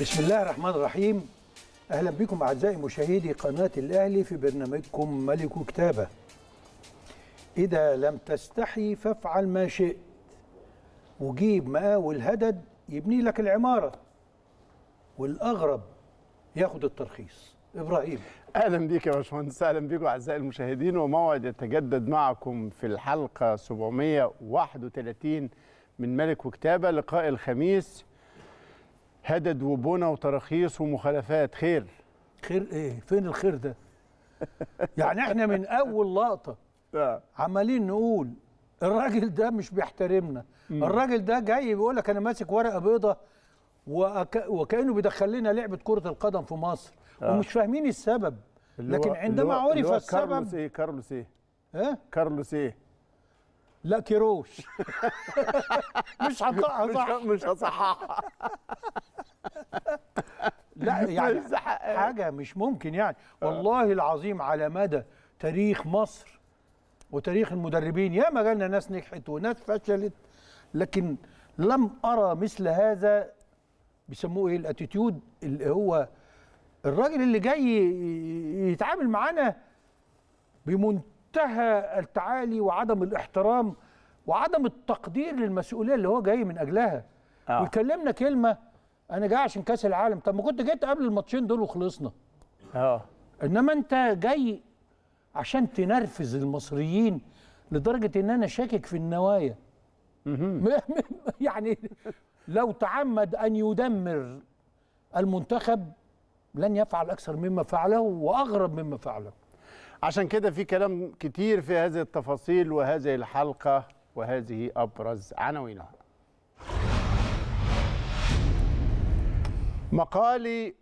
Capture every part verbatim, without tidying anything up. بسم الله الرحمن الرحيم. أهلا بكم أعزائي مشاهدي قناة الأهلي في برنامجكم ملك وكتابة. إذا لم تستحي فافعل ما شئت، وجيب مقاول الهدد يبني لك العمارة والأغرب ياخد الترخيص. إبراهيم، أهلا بيك يا باشمهندس. أهلا بيكم أعزائي المشاهدين، وموعد يتجدد معكم في الحلقة سبعمائة وواحد وثلاثين من ملك وكتابة، لقاء الخميس. هدد وبنى وتراخيص ومخالفات، خير خير ايه؟ فين الخير ده؟ يعني احنا من اول لقطه عمالين نقول الراجل ده مش بيحترمنا، الراجل ده جاي بيقول لك انا ماسك ورقه بيضه وك... وكانه بيدخل لنا لعبه كره القدم في مصر ومش فاهمين السبب. لكن عندما عرف السبب، كارلوس ايه كارلوس ايه ها كارلوس ايه لا كيروش مش هنطقها صح، مش هصححها لا يعني حاجه مش ممكن يعني. والله العظيم على مدى تاريخ مصر وتاريخ المدربين ياما جالنا ناس نجحت وناس فشلت، لكن لم ارى مثل هذا. بيسموه ايه الاتيتيود، اللي هو الراجل اللي جاي يتعامل معانا بمنتهى منتهى التعالي وعدم الاحترام وعدم التقدير للمسؤوليه اللي هو جاي من اجلها. آه. ويكلمنا كلمه انا جاي عشان كاس العالم، طب ما كنت جيت قبل الماتشين دول وخلصنا. اه انما انت جاي عشان تنرفز المصريين لدرجه ان انا شاكك في النوايا. يعني لو تعمد ان يدمر المنتخب لن يفعل اكثر مما فعله واغرب مما فعله. عشان كده في كلام كتير في هذه التفاصيل وهذه الحلقة، وهذه أبرز عناوينها. مقالي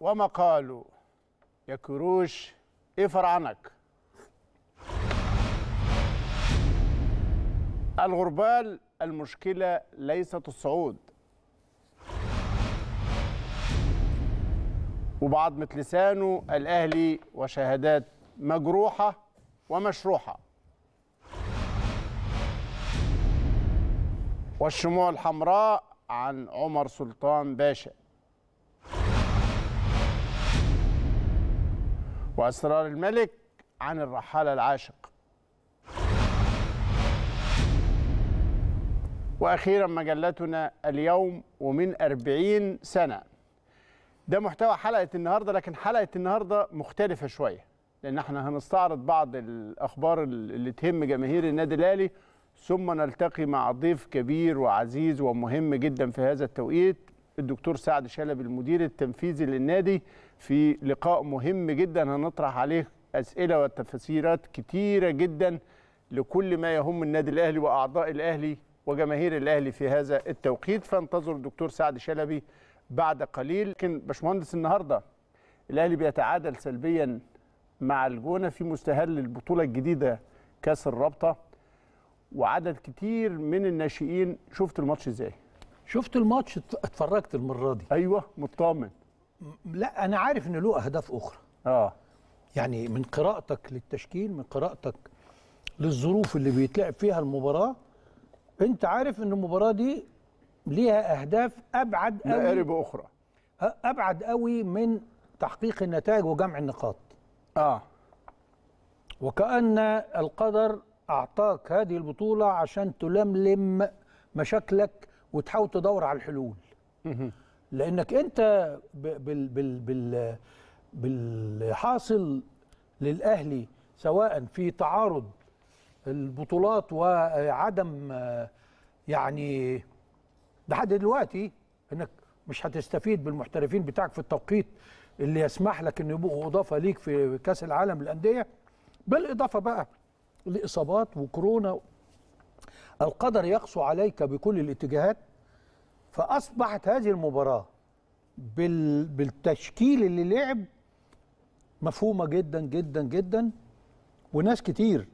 ومقاله، يا كروش إيه فرعنك؟ الغربال، المشكلة ليست الصعود. وبعضمة لسانه، الأهلي وشهادات مجروحة ومشروحة. والشموع الحمراء عن عمر سلطان باشا. وأسرار الملك عن الرحالة العاشق. وأخيرا مجلتنا اليوم ومن أربعين سنة. ده محتوى حلقة النهاردة، لكن حلقة النهاردة مختلفة شوية، لأن احنا هنستعرض بعض الأخبار اللي تهم جماهير النادي الأهلي، ثم نلتقي مع ضيف كبير وعزيز ومهم جدا في هذا التوقيت، الدكتور سعد شلبي المدير التنفيذي للنادي، في لقاء مهم جدا هنطرح عليه أسئلة وتفسيرات كتيرة جدا لكل ما يهم النادي الأهلي وأعضاء الأهلي وجماهير الأهلي في هذا التوقيت. فانتظروا الدكتور سعد شلبي بعد قليل. لكن باشمهندس، النهارده الأهلي بيتعادل سلبيا مع الجونة في مستهل البطولة الجديدة كاس الرابطة، وعدد كتير من الناشئين. شفت الماتش ازاي؟ شفت الماتش، اتفرجت المرة دي. ايوه، مطمن؟ لا، انا عارف ان له اهداف اخرى. اه يعني من قراءتك للتشكيل، من قراءتك للظروف اللي بيتلعب فيها المباراة، انت عارف ان المباراة دي ليها اهداف ابعد قوي، مقارب اخرى ابعد قوي من تحقيق النتائج وجمع النقاط. آه وكأن القدر أعطاك هذه البطولة عشان تلملم مشاكلك وتحاول تدور على الحلول، لأنك أنت بال بال بال بالحاصل للأهلي سواء في تعارض البطولات وعدم، يعني لحد دلوقتي أنك مش هتستفيد بالمحترفين بتاعك في التوقيت اللي يسمح لك ان يبقوا اضافه ليك في كاس العالم للانديه، بالاضافه بقى لاصابات وكورونا. القدر يقسو عليك بكل الاتجاهات، فاصبحت هذه المباراه بالتشكيل اللي لعب مفهومه جدا جدا جدا، وناس كتير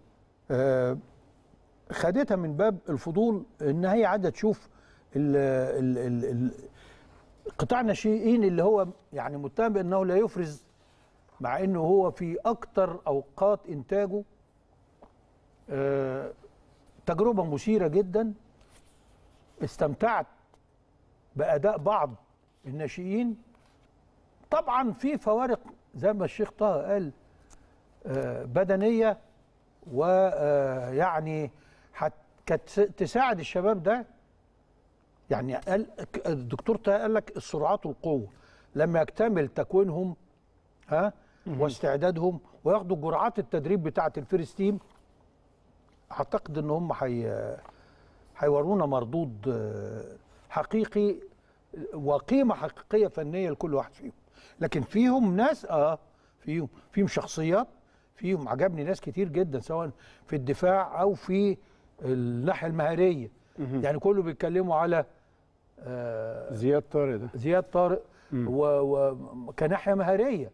خدتها من باب الفضول ان هي عاده تشوف ال ال ال ال قطاع الناشئين اللي هو يعني متهم بانه لا يفرز، مع انه هو في اكتر اوقات انتاجه. أه تجربه مثيره جدا، استمتعت باداء بعض الناشئين طبعا في فوارق زي ما الشيخ طه قال بدنيه، ويعني تساعد الشباب ده. يعني قال الدكتور طه قال لك السرعات والقوه لما يكتمل تكوينهم ها واستعدادهم وياخدوا جرعات التدريب بتاعه الفيرست تيم، اعتقد ان هم هيورونا مردود حقيقي وقيمه حقيقيه فنيه لكل واحد فيهم. لكن فيهم ناس اه فيهم فيهم شخصيات، فيهم عجبني ناس كتير جدا سواء في الدفاع او في الناحيه المهاريه. يعني كله بيتكلموا على آه زياد طارق ده زياد طارق وكناحيه مهاريه،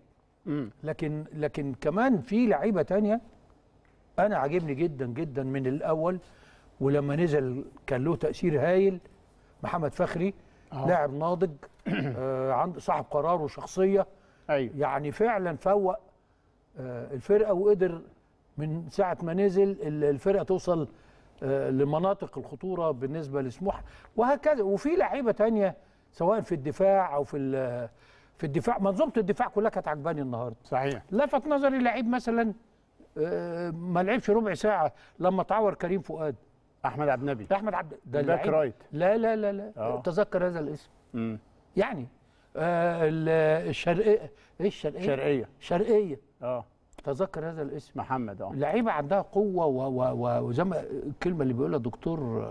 لكن لكن كمان في لعيبه تانية انا عاجبني جدا جدا من الاول، ولما نزل كان له تاثير هايل. محمد فخري لاعب ناضج آه صاحب قرار وشخصيه. أيوة. يعني فعلا فوق آه الفرقه، وقدر من ساعه ما نزل الفرقه توصل آه لمناطق الخطوره بالنسبه لسموح وهكذا. وفي لعيبه ثانيه سواء في الدفاع او في في الدفاع، منظومه الدفاع كلها كانت عجباني النهارده. صحيح. لفت نظري لعيب مثلا آه ما لعبش ربع ساعه لما اتعور كريم فؤاد، احمد عبد النبي احمد عبد ده باك رايت. لا لا لا لا أوه. تذكر هذا الاسم. امم يعني آه الشرقيه ايه الشرقيه شرقيه شرقيه اه تذكر هذا الاسم محمد. اه لعيبه عندها قوه وزي ما الكلمه اللي بيقولها الدكتور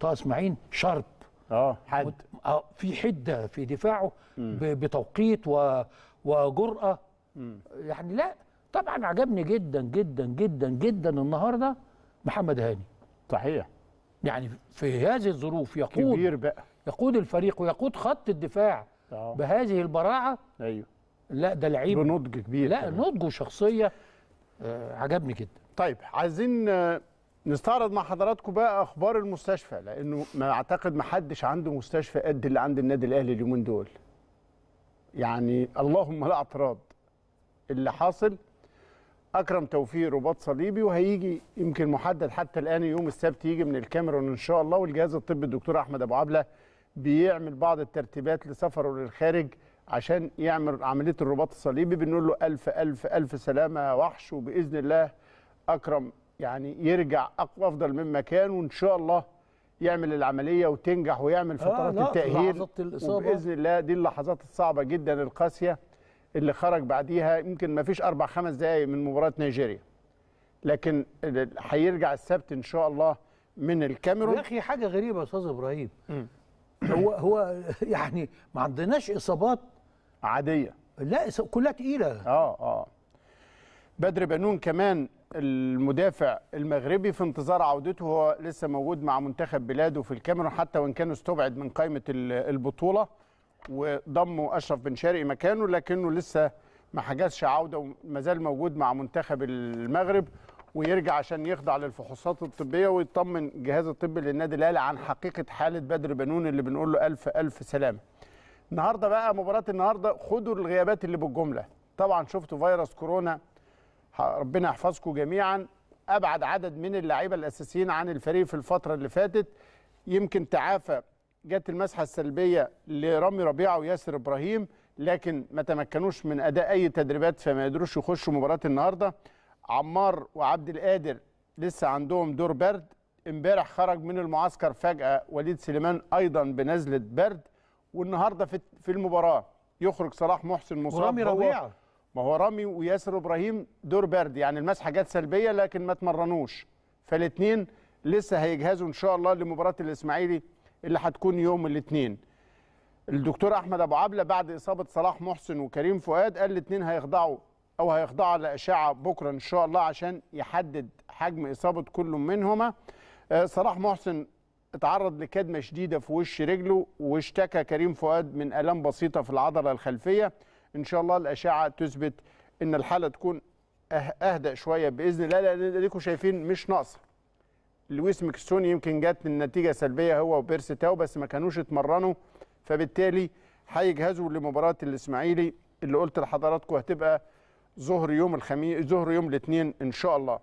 طه اسماعيل شارب. اه حد اه في حده في دفاعه بتوقيت و... وجرأه. مم. يعني لا طبعا عجبني جدا جدا جدا جدا النهارده محمد هاني. صحيح. يعني في هذه الظروف يقود كبير بقى، يقود الفريق ويقود خط الدفاع أوه. بهذه البراعه. ايوه لا ده لعيب بنضج كبير، لا نضج وشخصيه آه عجبني جدا. طيب عايزين آه نستعرض مع حضراتكم بقى اخبار المستشفى، لانه ما اعتقد ما حدش عنده مستشفى قد اللي عند النادي الاهلي اليومين دول. يعني اللهم لا اعتراض اللي حاصل. اكرم توفيق رباط صليبي، وهيجي يمكن محدد حتى الان يوم السبت يجي من الكاميرون ان شاء الله. والجهاز الطبي الدكتور احمد ابو عبله بيعمل بعض الترتيبات لسفره للخارج عشان يعمل عمليه الرباط الصليبي. بنقول له الف الف الف سلامه يا وحش، وباذن الله اكرم يعني يرجع اقوى افضل مما كان، وان شاء الله يعمل العمليه وتنجح ويعمل فترات آه التاهيل. وباذن الله دي اللحظات الصعبه جدا القاسيه اللي خرج بعديها يمكن ما فيش أربع خمس دقايق من مباراة نيجيريا، لكن هيرجع السبت إن شاء الله من الكاميرون. يا أخي حاجة غريبة يا أستاذ إبراهيم، هو هو يعني ما عندناش إصابات عادية، لا كلها تقيلة. آه آه بدر بنون كمان المدافع المغربي في انتظار عودته، هو لسه موجود مع منتخب بلاده في الكاميرون حتى وإن كان استبعد من قائمة البطولة وضموا اشرف بنشاري مكانه، لكنه لسه ما حجزش عوده وما زال موجود مع منتخب المغرب، ويرجع عشان يخضع للفحوصات الطبيه ويطمن الجهاز الطبي للنادي الاهلي عن حقيقه حاله بدر بنون اللي بنقول له الف الف سلامه. النهارده بقى مباراه النهارده خدوا الغيابات اللي بالجمله. طبعا شفتوا فيروس كورونا ربنا يحفظكم جميعا ابعد عدد من اللعيبه الاساسيين عن الفريق في الفتره اللي فاتت. يمكن تعافى، جت المسحه السلبيه لرامي ربيعه وياسر ابراهيم، لكن ما تمكنوش من اداء اي تدريبات فما يقدروش يخشوا مباراه النهارده. عمار وعبد القادر لسه عندهم دور برد. امبارح خرج من المعسكر فجاه وليد سليمان ايضا بنزله برد، والنهارده في في المباراه يخرج صلاح محسن مصاب. ورامي ربيعه، ما هو رامي وياسر ابراهيم دور برد، يعني المسحه جت سلبيه لكن ما اتمرنوش، فالاثنين لسه هيجهزوا ان شاء الله لمباراه الاسماعيلي اللي هتكون يوم الاثنين. الدكتور احمد ابو عبله بعد اصابه صلاح محسن وكريم فؤاد قال الاثنين هيخضعوا او هيخضعوا لاشعه بكره ان شاء الله عشان يحدد حجم اصابه كل منهما. صلاح محسن اتعرض لكدمه شديده في وش رجله، واشتكى كريم فؤاد من الام بسيطه في العضله الخلفيه. ان شاء الله الاشعه تثبت ان الحاله تكون اهدأ شويه باذن الله، لان اديكم شايفين مش ناقصه. لويس مكسوني يمكن جت النتيجه سلبيه هو وبيرسي تاو، بس ما كانوش اتمرنوا، فبالتالي هيجهزوا لمباراه الاسماعيلي اللي قلت لحضراتكم هتبقى ظهر يوم الخميس ظهر يوم الاثنين ان شاء الله.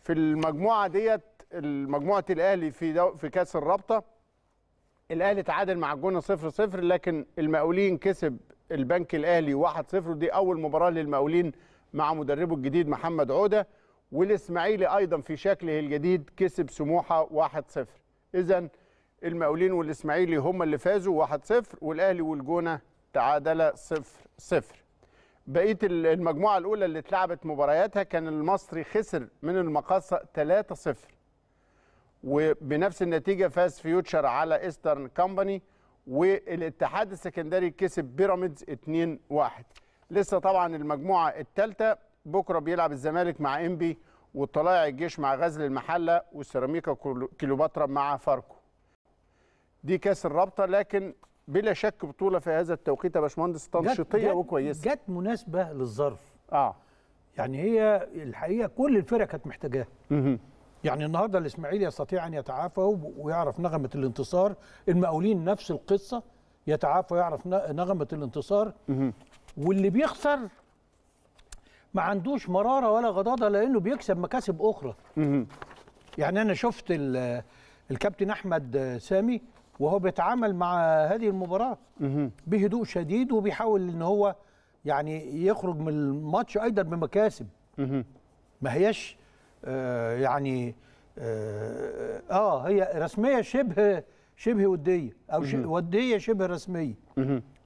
في المجموعه ديت مجموعه الاهلي في في كاس الرابطه، الاهلي تعادل مع الجونه صفر صفر، لكن المقاولين كسب البنك الاهلي واحد صفر، ودي اول مباراه للمقاولين مع مدربه الجديد محمد عوده، والاسماعيلي ايضا في شكله الجديد كسب سموحه واحد صفر. اذا المقاولين والاسماعيلي هم اللي فازوا واحد صفر، والاهلي والجونه تعادل صفر صفر. بقيه المجموعه الاولى اللي اتلعبت مبارياتها كان المصري خسر من المقاصه ثلاثة صفر، وبنفس النتيجه فاز فيوتشر على ايسترن كامباني، والاتحاد السكندري كسب بيراميدز اتنين واحد. لسه طبعا المجموعه الثالثه، بكره بيلعب الزمالك مع انبي، والطلائع الجيش مع غزل المحله، والسيراميكا كليوباترا مع فاركو. دي كاس الرابطه، لكن بلا شك بطوله في هذا التوقيت يا باشمهندس تنشيطيه وكويسه، جت مناسبه للظرف. اه يعني هي الحقيقه كل الفرق كانت محتاجاها. يعني النهارده الاسماعيلي يستطيع ان يتعافى ويعرف نغمه الانتصار، المقاولين نفس القصه يتعافى ويعرف نغمه الانتصار، واللي بيخسر ما عندوش مراره ولا غضاضه لانه بيكسب مكاسب اخرى. يعني انا شفت الكابتن احمد سامي وهو بيتعامل مع هذه المباراه بهدوء شديد، وبيحاول ان هو يعني يخرج من الماتش ايضا بمكاسب، ما هياش آه يعني آه, اه هي رسميه شبه شبه وديه او وديه شبه رسميه،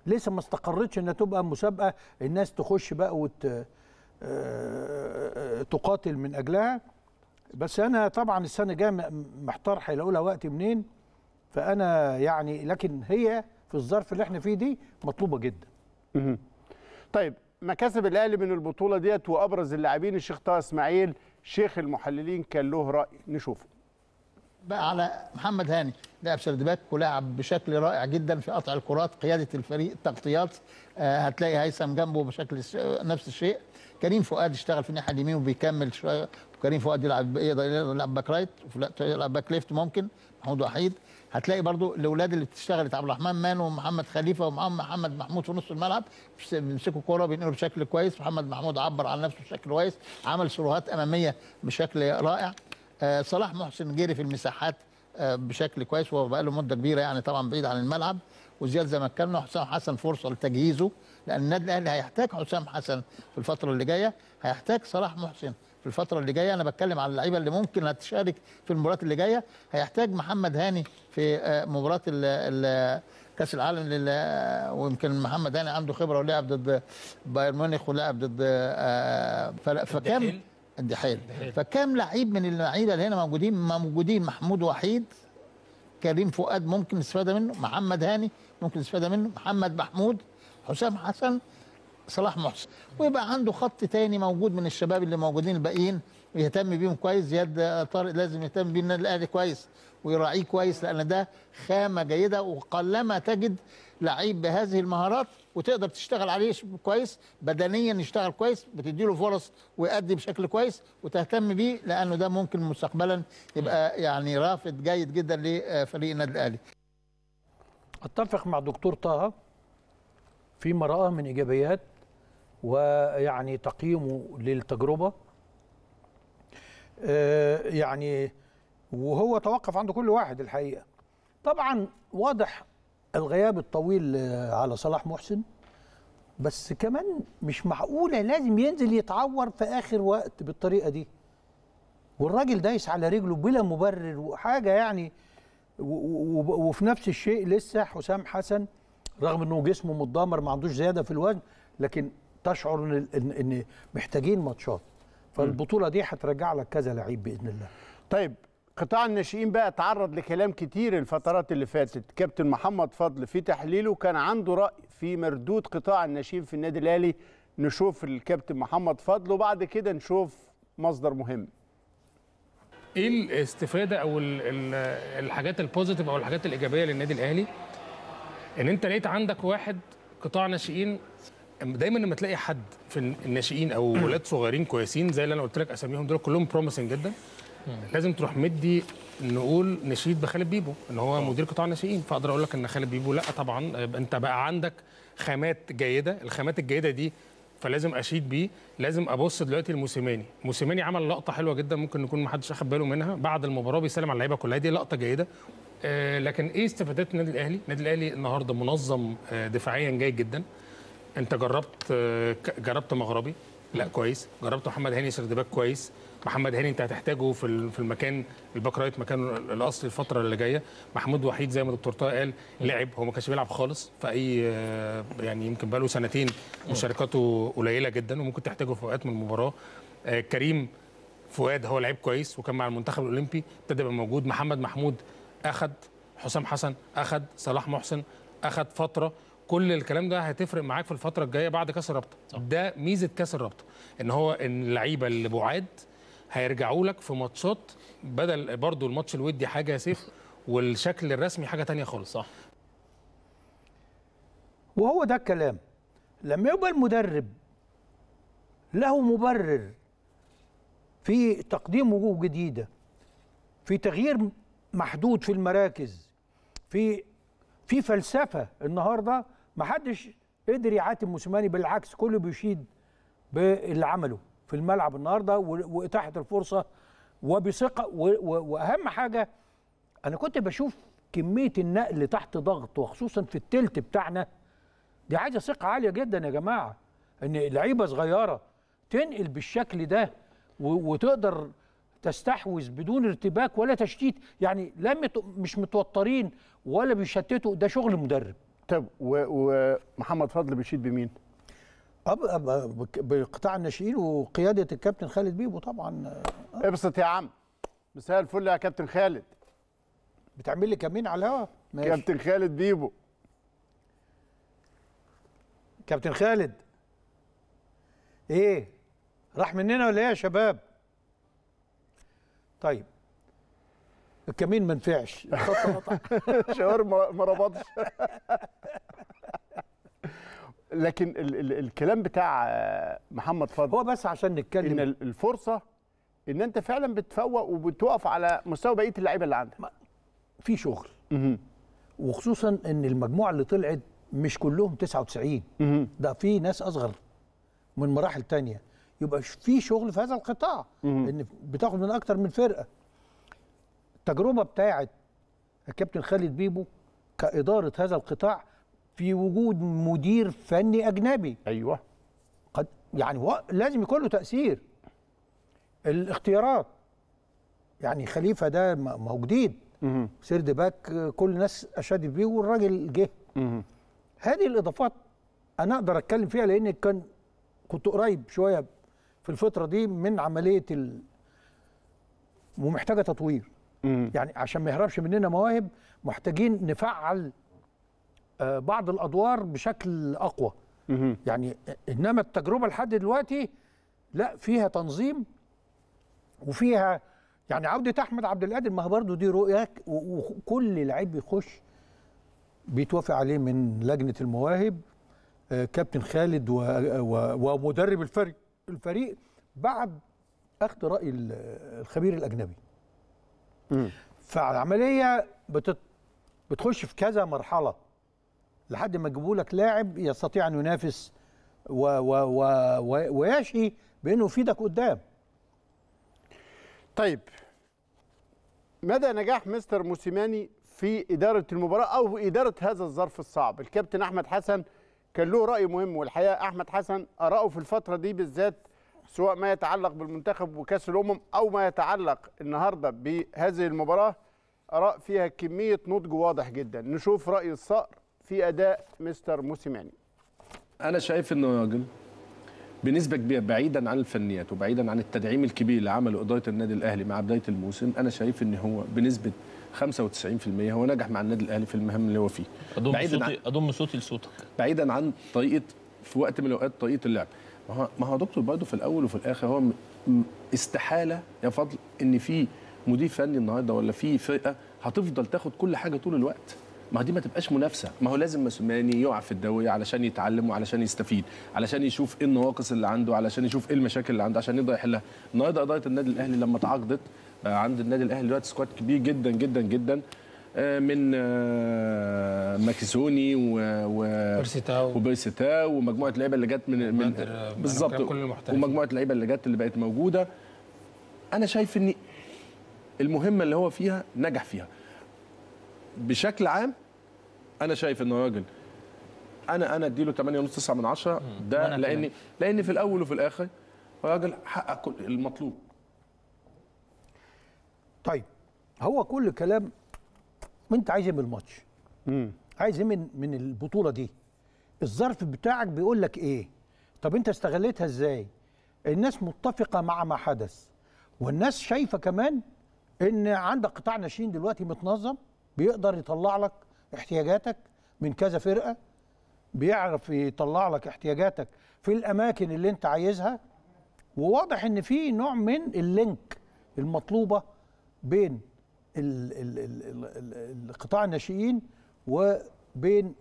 لسه ما استقرتش انها تبقى مسابقه الناس تخش بقى وت آه آه تقاتل من اجلها. بس انا طبعا السنه الجايه محتار هيلاقوا لها وقت منين، فانا يعني لكن هي في الظرف اللي احنا فيه دي مطلوبه جدا. طيب مكاسب الاهلي من البطوله ديت وابرز اللاعبين، الشيخ طه اسماعيل شيخ المحللين كان له راي نشوفه بقى على محمد هاني. لعب سردباك ولعب بشكل رائع جدا في قطع الكرات، قياده الفريق، التغطيات، آه هتلاقي هيثم جنبه بشكل نفس الشيء. كريم فؤاد اشتغل في الناحيه اليمين وبيكمل شويه، كريم فؤاد يلعب يقدر يلعب باك رايت ويلعب باك ليفت، ممكن محمود وحيد. هتلاقي برضو الاولاد اللي بتشتغلت، عبد الرحمن مانو ومحمد خليفه ومحمد محمود في نص الملعب بيمسكوا الكوره بينقلوا بشكل كويس. محمد محمود عبر عن نفسه بشكل كويس، عمل سروهات اماميه بشكل رائع. آه صلاح محسن جري في المساحات آه بشكل كويس، وهو بقى له مده كبيره يعني طبعا بعيد عن الملعب. وزياد زي ما اتكلمنا، حسام حسن فرصه لتجهيزه، لان النادي الاهلي هيحتاج حسام حسن في الفتره اللي جايه، هيحتاج صلاح محسن في الفتره اللي جايه. انا بتكلم على اللعيبه اللي ممكن هتشارك في المباريات اللي جايه، هيحتاج محمد هاني في مباراه كاس العالم لل... ويمكن محمد هاني عنده خبره ولعب ضد بايرن ميونخ ولعب ضد فكام الدحيل، فكام لعيب من اللعيبه اللي هنا موجودين موجودين محمود وحيد، كريم فؤاد ممكن استفاده منه، محمد هاني ممكن استفاده منه، محمد محمود، حسام حسن، صلاح محسن. ويبقى عنده خط تاني موجود من الشباب اللي موجودين الباقيين يهتم بيهم كويس. زياد طارق لازم يهتم بيه النادي الاهلي كويس ويراعيه كويس، لان ده خامه جيده، وقلما تجد لعيب بهذه المهارات وتقدر تشتغل عليه كويس بدنيا، يشتغل كويس بتدي له فرص ويأدي بشكل كويس وتهتم بيه، لانه ده ممكن مستقبلا يبقى يعني رافد جيد جدا لفريق النادي الاهلي. اتفق مع دكتور طه فيما رآه من ايجابيات ويعني تقييمه للتجربه، أه يعني وهو توقف عند كل واحد الحقيقه. طبعا واضح الغياب الطويل على صلاح محسن، بس كمان مش معقوله لازم ينزل يتعور في اخر وقت بالطريقه دي، والراجل دايس على رجله بلا مبرر وحاجه يعني. وفي نفس الشيء لسه حسام حسن، رغم انه جسمه متدمر ما عندوش زياده في الوزن، لكن تشعر ان ان محتاجين ماتشات، فالبطوله دي هترجع لك كذا لعيب باذن الله. طيب قطاع الناشئين بقى اتعرض لكلام كتير الفترات اللي فاتت. كابتن محمد فضل في تحليله كان عنده راي في مردود قطاع الناشئين في النادي الاهلي، نشوف الكابتن محمد فضل وبعد كده نشوف مصدر مهم. ايه الاستفاده او الحاجات البوزيتيف او الحاجات الايجابيه للنادي الاهلي؟ ان انت لقيت عندك واحد قطاع ناشئين. دايما لما تلاقي حد في الناشئين او ولاد صغيرين كويسين زي اللي انا قلت لك اساميهم دول كلهم بروميسنج جدا، لازم تروح مدي نقول نشيد بخالد بيبو ان هو مدير قطاع الناشئين. فاقدر اقول لك ان خالد بيبو لا طبعا انت بقى عندك خامات جيده، الخامات الجيده دي فلازم اشيد بيه. لازم ابص دلوقتي لموسيماني، موسيماني عمل لقطه حلوه جدا ممكن نكون ما حدش اخد باله منها، بعد المباراه بيسلم على اللعيبه كلها، دي لقطه جيده. آه لكن ايه استفادات النادي الاهلي؟ النادي الاهلي النهارده منظم آه دفاعيا جيد جدا، انت جربت جربت مغربي؟ لا كويس. جربت محمد هاني سردباك؟ كويس. محمد هاني انت هتحتاجه في في المكان الباك رايت، مكانه الاصلي الفتره اللي جايه. محمود وحيد زي ما دكتور طه قال لعب، هو ما كانش بيلعب خالص في اي، يعني يمكن بقى له سنتين مشاركاته قليله جدا وممكن تحتاجه في اوقات من المباراه. كريم فؤاد هو لعيب كويس وكان مع المنتخب الاولمبي، ابتدى يبقى موجود. محمد محمود اخد، حسام حسن اخد، صلاح محسن اخد فتره. كل الكلام ده هتفرق معاك في الفتره الجايه بعد كاس الرابطه. ده ميزه كاس الرابطه، ان هو ان اللعيبه اللي بعاد هيرجعوا لك في ماتشات، بدل برضو الماتش الودي حاجه يا سيف والشكل الرسمي حاجه ثانيه خالص. صح. وهو ده الكلام، لما يبقى المدرب له مبرر في تقديم وجوه جديده، في تغيير محدود في المراكز، في في فلسفه. النهارده ما حدش قدر يعاتب موسيماني، بالعكس كله بيشيد باللي عمله في الملعب النهارده واتاحه الفرصه وبثقه. واهم حاجه انا كنت بشوف كميه النقل تحت ضغط، وخصوصا في التلت بتاعنا دي عايزه ثقه عاليه جدا يا جماعه، ان لعيبه صغيره تنقل بالشكل ده وتقدر تستحوذ بدون ارتباك ولا تشتيت، يعني لا مش متوترين ولا بيشتتوا. ده شغل مدرب. طب ومحمد فضل بيشيد بمين؟ بقطاع الناشئين وقياده الكابتن خالد بيبو طبعا. ابسط يا عم، مساء الفل يا كابتن خالد. بتعمل لي كمين على الهوا؟ ماشي. كابتن خالد بيبو. كابتن خالد ايه؟ راح مننا ولا ايه يا شباب؟ طيب الكمين ما نفعش، شعور ما ربطش. لكن ال ال الكلام بتاع محمد فضل هو بس عشان نتكلم ان الفرصه ان انت فعلا بتفوق وبتوقف على مستوى بقيه اللعيبه اللي عندك في شغل، وخصوصا ان المجموعه اللي طلعت مش كلهم تسعة وتسعين، ده في ناس اصغر من مراحل ثانيه، يبقى في شغل في هذا القطاع ان بتاخد من اكتر من فرقه. التجربه بتاعت الكابتن خالد بيبو كاداره هذا القطاع في وجود مدير فني اجنبي، ايوه قد يعني هو لازم يكون له تاثير. الاختيارات يعني خليفه ده ما هو جديد، سيرد باك كل الناس اشادت بيه والراجل جه. هذه الاضافات انا اقدر اتكلم فيها لان كان كنت قريب شويه في الفتره دي من عمليه ال... ومحتاجه تطوير. مم. يعني عشان ما يهربش مننا مواهب محتاجين نفعل آه بعض الادوار بشكل اقوى. مم. يعني انما التجربه لحد دلوقتي لا فيها تنظيم وفيها يعني عوده احمد عبد القادر، ما هو برضه دي رؤياك، وكل لعيب بيخش بيتوافق عليه من لجنه المواهب. آه كابتن خالد و... و... ومدرب الفريق الفريق بعد اخذ راي الخبير الاجنبي. امم فالعمليه بتت... بتخش في كذا مرحله لحد ما يجيبوا لك لاعب يستطيع ان ينافس و... و... و... و... ويشي بانه يفيدك قدام. طيب مدى نجاح مستر موسيماني في اداره المباراه او اداره هذا الظرف الصعب؟ الكابتن احمد حسن كان له رأي مهم، والحقيقة أحمد حسن آراءه في الفترة دي بالذات سواء ما يتعلق بالمنتخب وكأس الأمم أو ما يتعلق النهاردة بهذه المباراة آراء فيها كمية نضج واضح جدا. نشوف رأي الصقر في أداء مستر موسيماني. أنا شايف إنه راجل بنسبة كبيرة بعيدا عن الفنيات وبعيدا عن التدعيم الكبير اللي عمله إدارة النادي الأهلي مع بداية الموسم، أنا شايف إن هو بنسبة خمسة وتسعين بالمية هو نجح مع النادي الاهلي في المهام اللي هو فيه. اضم صوتي لصوتك. بعيدا عن طريقه في وقت من الاوقات طريقه اللعب، ما هو ما هو دكتور برضه في الاول وفي الاخر هو استحاله يا فضل ان في مدير فني النهارده ولا في فرقه هتفضل تاخد كل حاجه طول الوقت، ما دي ما تبقاش منافسه. ما هو لازم موسيماني يقع في الدوري علشان يتعلم وعلشان يستفيد، علشان يشوف ايه النواقص اللي عنده، علشان يشوف ايه المشاكل اللي عنده عشان يقدر يحلها. النهارده اداره النادي الاهلي لما تعاقدت عند النادي الاهلي دلوقتي سكواد كبير جدا جدا جدا من ماكسوني وبيرسيتاو ومجموعه اللعيبه اللي جت من, من بالظبط، ومجموعه اللعيبه اللي جت اللي بقت موجوده. انا شايف ان المهمه اللي هو فيها نجح فيها بشكل عام. انا شايف ان الراجل انا انا اديله ثمانية ونص تسعة من عشرة ده، لان لان في الاول وفي الاخر الراجل حقق المطلوب. طيب هو كل كلام انت عايز ايه من الماتش؟ امم عايز ايه من من البطوله دي؟ الظرف بتاعك بيقول لك ايه؟ طب انت استغلتها ازاي؟ الناس متفقه مع ما حدث، والناس شايفه كمان ان عندك قطاع ناشئين دلوقتي متنظم بيقدر يطلع لك احتياجاتك من كذا فرقه، بيعرف يطلع لك احتياجاتك في الاماكن اللي انت عايزها، وواضح ان في نوع من اللينك المطلوبه بين ال ال ال القطاع الناشئين وبين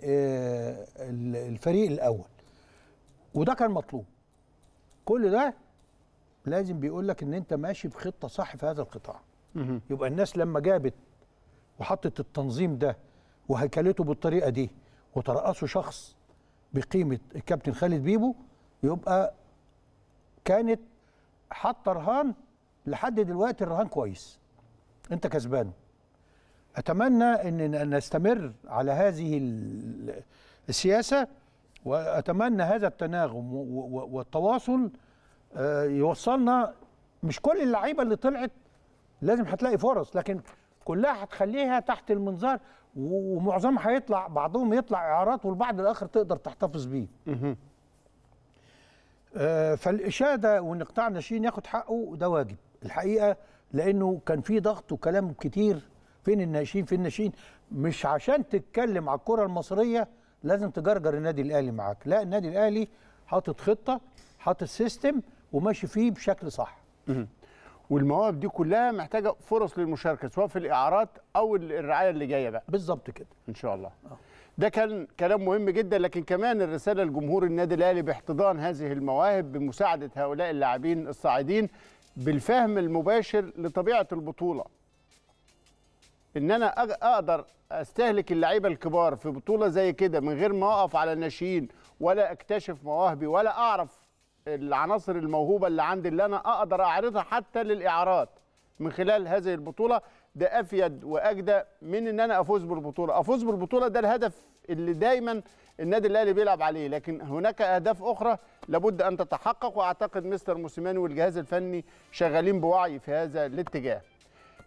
الفريق الاول، وده كان مطلوب. كل ده لازم بيقول لك ان انت ماشي بخطه صح في هذا القطاع. يبقى الناس لما جابت وحطت التنظيم ده وهيكلته بالطريقه دي وترأسه شخص بقيمه الكابتن خالد بيبو، يبقى كانت حاطه رهان لحد دلوقتي، الرهان كويس انت كسبانه. اتمنى ان نستمر على هذه السياسه، واتمنى هذا التناغم والتواصل يوصلنا. مش كل اللعيبه اللي طلعت لازم هتلاقي فرص، لكن كلها هتخليها تحت المنظار، ومعظمها هيطلع بعضهم يطلع اعارات، والبعض الاخر تقدر تحتفظ بيه. فالاشاده وان قطاع الناشئين ياخد حقه ده واجب الحقيقه، لانه كان في ضغط وكلام كتير، فين الناشئين فين الناشئين. مش عشان تتكلم على الكره المصريه لازم تجرجر النادي الاهلي معاك، لا النادي الاهلي حاطط خطه، حاطط سيستم وماشي فيه بشكل صح. والمواهب دي كلها محتاجه فرص للمشاركه، سواء في الاعارات او الرعايه اللي جايه بقى. بالظبط كده ان شاء الله. أوه. ده كان كلام مهم جدا، لكن كمان الرساله لجمهور النادي الاهلي باحتضان هذه المواهب، بمساعده هؤلاء اللاعبين الصاعدين، بالفهم المباشر لطبيعه البطوله، ان انا اقدر استهلك اللعيبه الكبار في بطوله زي كده من غير ما اقف على الناشئين ولا اكتشف مواهبي ولا اعرف العناصر الموهوبه اللي عندي اللي انا اقدر اعرضها حتى للاعارات من خلال هذه البطوله. ده افيد واجدى من ان انا افوز بالبطوله. افوز بالبطوله ده الهدف اللي دايما النادي الاهلي بيلعب عليه، لكن هناك اهداف اخرى لابد ان تتحقق، واعتقد مستر موسيماني والجهاز الفني شغالين بوعي في هذا الاتجاه.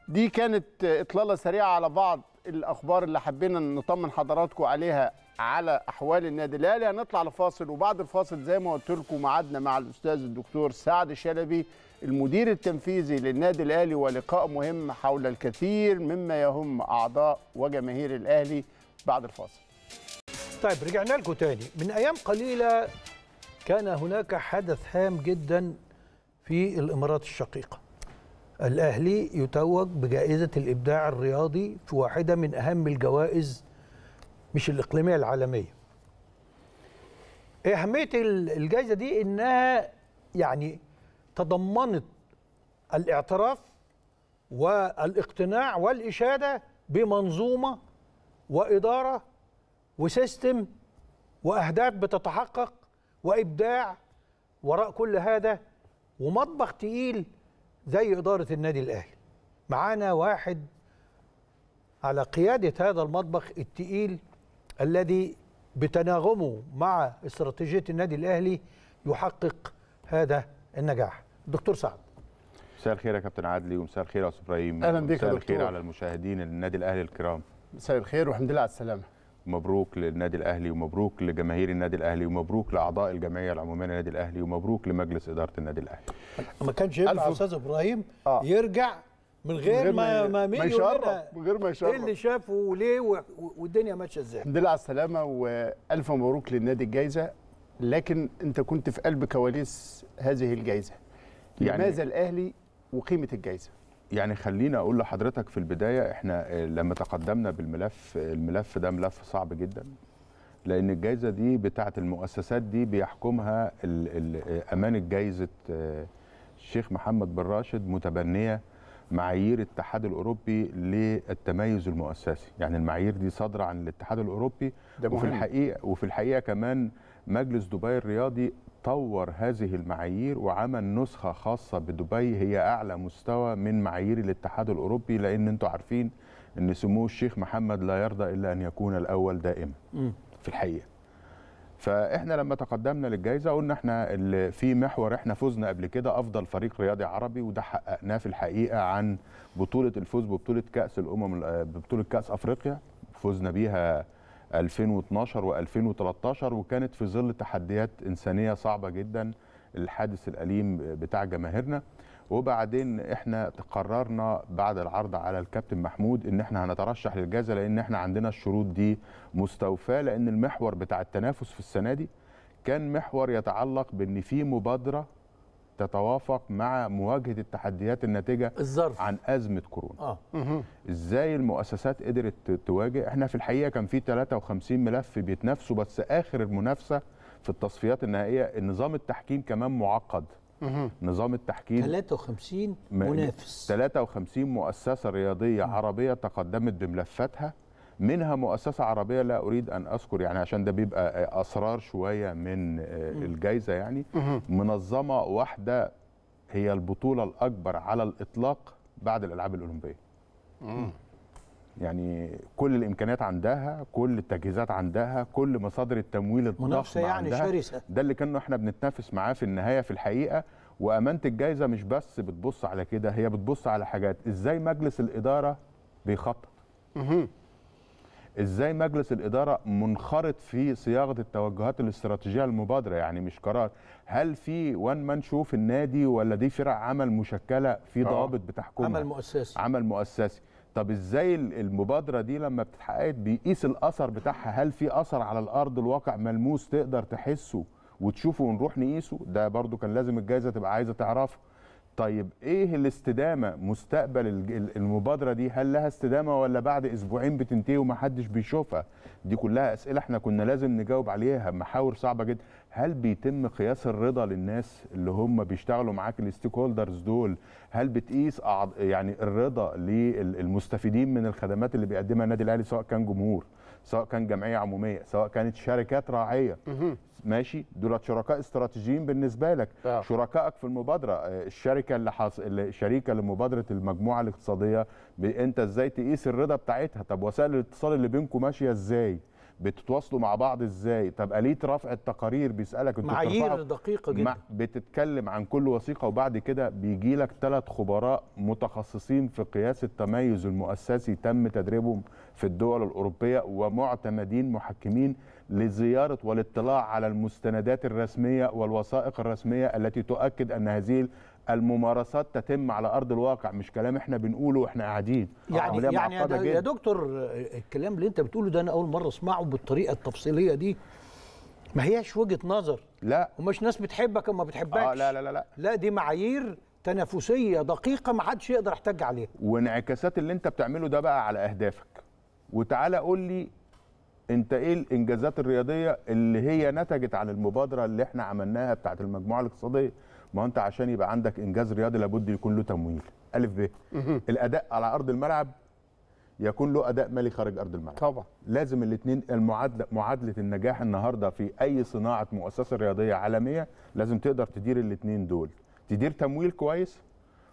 دي كانت اطلاله سريعه على بعض الاخبار اللي حبينا نطمن حضراتكم عليها على احوال النادي الاهلي. هنطلع لفاصل، وبعد الفاصل زي ما قلت لكم ميعادنا مع الاستاذ الدكتور سعد شلبي المدير التنفيذي للنادي الاهلي، ولقاء مهم حول الكثير مما يهم اعضاء وجماهير الاهلي بعد الفاصل. طيب رجعنا لكم تاني. من ايام قليله كان هناك حدث هام جدا في الامارات الشقيقه. الاهلي يتوج بجائزه الابداع الرياضي في واحده من اهم الجوائز، مش الاقليميه، العالميه. اهميه الجائزه دي انها يعني تضمنت الاعتراف والاقتناع والاشاده بمنظومه واداره وسيستم واهداف بتتحقق وابداع وراء كل هذا، ومطبخ تقيل زي اداره النادي الاهلي. معانا واحد على قياده هذا المطبخ التقيل الذي بتناغمه مع استراتيجيه النادي الاهلي يحقق هذا النجاح. الدكتور سعد. مساء الخير يا كابتن عادلي، ومساء الخير يا استاذ ابراهيم. اهلا بك يا دكتور. مساء الخير على المشاهدين النادي الاهلي الكرام. مساء الخير والحمد لله على السلامه. مبروك للنادي الاهلي، ومبروك لجماهير النادي الاهلي، ومبروك لاعضاء الجمعيه العموميه للنادي الاهلي، ومبروك لمجلس اداره النادي الاهلي. ما كانش ينفع استاذ ابراهيم آه. يرجع من غير ما ما ما يشرب، من غير ما يشرب ايه اللي شافه وليه والدنيا ماشيه ازاي. الحمد لله على السلامه، والف مبروك للنادي الجايزه. لكن انت كنت في قلب كواليس هذه الجايزه، يعني لماذا الاهلي وقيمه الجايزه؟ يعني خليني اقول لحضرتك في البدايه، احنا لما تقدمنا بالملف، الملف ده ملف صعب جدا، لان الجائزه دي بتاعه المؤسسات دي بيحكمها امانه جائزه الشيخ محمد بن راشد، متبنيه معايير الاتحاد الاوروبي للتميز المؤسسي. يعني المعايير دي صادره عن الاتحاد الاوروبي، وفي الحقيقه وفي الحقيقه كمان مجلس دبي الرياضي طور هذه المعايير وعمل نسخه خاصه بدبي هي اعلى مستوى من معايير الاتحاد الاوروبي، لان انتم عارفين ان سمو الشيخ محمد لا يرضى الا ان يكون الاول دائما في الحقيقه. فاحنا لما تقدمنا للجائزه قلنا احنا اللي في محور احنا فزنا قبل كده افضل فريق رياضي عربي، وده حققناه في الحقيقه عن بطوله الفوز ببطوله كاس الامم ببطوله كاس افريقيا، فزنا بيها ألفين واثناشر وألفين وثلاثتاشر وكانت في ظل تحديات انسانيه صعبه جدا، الحادث الاليم بتاع جماهيرنا. وبعدين احنا قررنا بعد العرض على الكابتن محمود ان احنا هنترشح للجائزه، لان احنا عندنا الشروط دي مستوفاه، لان المحور بتاع التنافس في السنه دي كان محور يتعلق بان في مبادره تتوافق مع مواجهه التحديات الناتجه الظرف عن ازمه كورونا. اه ازاي المؤسسات قدرت تواجه؟ احنا في الحقيقه كان في ثلاثة وخمسين ملف بيتنافسوا، بس اخر المنافسه في التصفيات النهائيه نظام التحكيم كمان معقد. نظام التحكيم ثلاثة وخمسين منافس، ثلاثة وخمسين مؤسسة رياضية عربية تقدمت بملفاتها، منها مؤسسة عربية لا أريد أن أذكر يعني عشان ده بيبقى أسرار شوية من الجائزة، يعني منظمة واحدة هي البطولة الأكبر على الإطلاق بعد الألعاب الأولمبية. يعني كل الامكانيات عندها، كل التجهيزات عندها، كل مصادر التمويل الضخمه يعني عندها شرسة. ده اللي كنا احنا بنتنافس معاه في النهايه في الحقيقه. وامانه الجائزه مش بس بتبص على كده، هي بتبص على حاجات ازاي مجلس الاداره بيخطط، ازاي مجلس الاداره منخرط في صياغه التوجهات الاستراتيجيه للمبادره، يعني مش قرار هل في وان مان شو في النادي ولا دي فرق عمل مشكله في ضوابط بتحكمها، عمل مؤسسي عمل مؤسسي طب ازاي المبادره دي لما بتتحقق بيقيس الاثر بتاعها؟ هل في اثر على الارض الواقع ملموس تقدر تحسه وتشوفه ونروح نقيسه؟ ده برضو كان لازم الجائزه تبقى عايزه تعرفه. طيب ايه الاستدامه، مستقبل المبادره دي هل لها استدامه ولا بعد اسبوعين بتنتهي ومحدش بيشوفها؟ دي كلها اسئله احنا كنا لازم نجاوب عليها، محاور صعبه جدا. هل بيتم قياس الرضا للناس اللي هم بيشتغلوا معاك الستيك هولدرز دول؟ هل بتقيس يعني الرضا للمستفيدين من الخدمات اللي بيقدمها النادي الاهلي، سواء كان جمهور، سواء كان جمعيه عموميه، سواء كانت شركات راعيه؟ ماشي، دول شركاء استراتيجيين بالنسبه لك، أه. شركائك في المبادره، الشركه اللي حص... الشريكه لمبادره المجموعه الاقتصاديه، ب... انت ازاي تقيس الرضا بتاعتها؟ طب وسائل الاتصال اللي بينكم ماشيه ازاي؟ بتتواصلوا مع بعض ازاي؟ طب آلية رفع التقارير بيسالك انت، معايير دقيقه جدا، مع... بتتكلم عن كل وثيقه، وبعد كده بيجي لك ثلاث خبراء متخصصين في قياس التميز المؤسسي تم تدريبهم في الدول الاوروبيه ومعتمدين محكمين لزيارة والاطلاع على المستندات الرسمية والوثائق الرسمية التي تؤكد أن هذه الممارسات تتم على أرض الواقع، مش كلام احنا بنقوله واحنا قاعدين. يعني يعني يا, يا دكتور الكلام اللي انت بتقوله ده انا أول مرة اسمعه بالطريقة التفصيلية دي. ما هياش وجهة نظر، لا، ومش ناس بتحبك وما بتحبكش، آه لا, لا لا لا لا دي معايير تنافسية دقيقة ما حدش يقدر يحتج عليها. وانعكاسات اللي انت بتعمله ده بقى على أهدافك، وتعالى قول لي انت ايه الانجازات الرياضيه اللي هي نتجت عن المبادره اللي احنا عملناها بتاعت المجموعه الاقتصاديه؟ ما انت عشان يبقى عندك انجاز رياضي لابد يكون له تمويل، الف ب الاداء على ارض الملعب يكون له اداء مالي خارج ارض الملعب. طبعا لازم الاثنين، المعادله معادله النجاح النهارده في اي صناعه مؤسسه رياضيه عالميه لازم تقدر تدير الاثنين دول، تدير تمويل كويس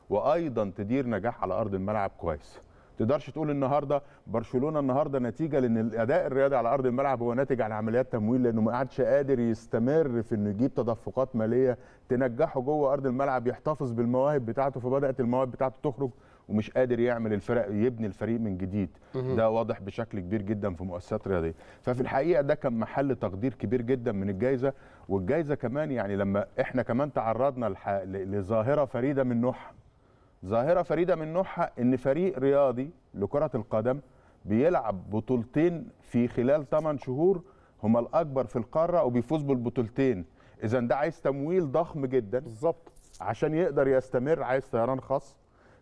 وايضا تدير نجاح على ارض الملعب كويس. ما تقدرش تقول النهارده برشلونه النهارده نتيجه لان الاداء الرياضي على ارض الملعب هو ناتج عن عمليات تمويل، لانه ما عادش قادر يستمر في انه يجيب تدفقات ماليه تنجحه جوه ارض الملعب، يحتفظ بالمواهب بتاعته، فبدات المواهب بتاعته تخرج ومش قادر يعمل الفرق، يبني الفريق من جديد. ده واضح بشكل كبير جدا في مؤسسات رياضيه، ففي الحقيقه ده كان محل تقدير كبير جدا من الجائزه. والجائزه كمان يعني لما احنا كمان تعرضنا لظاهره فريده من نوعها، ظاهرة فريدة من نوعها إن فريق رياضي لكرة القدم بيلعب بطولتين في خلال ثمانية شهور، هما الأكبر في القارة وبيفوز بالبطولتين. إذا ده عايز تمويل ضخم جدا بالظبط عشان يقدر يستمر، عايز طيران خاص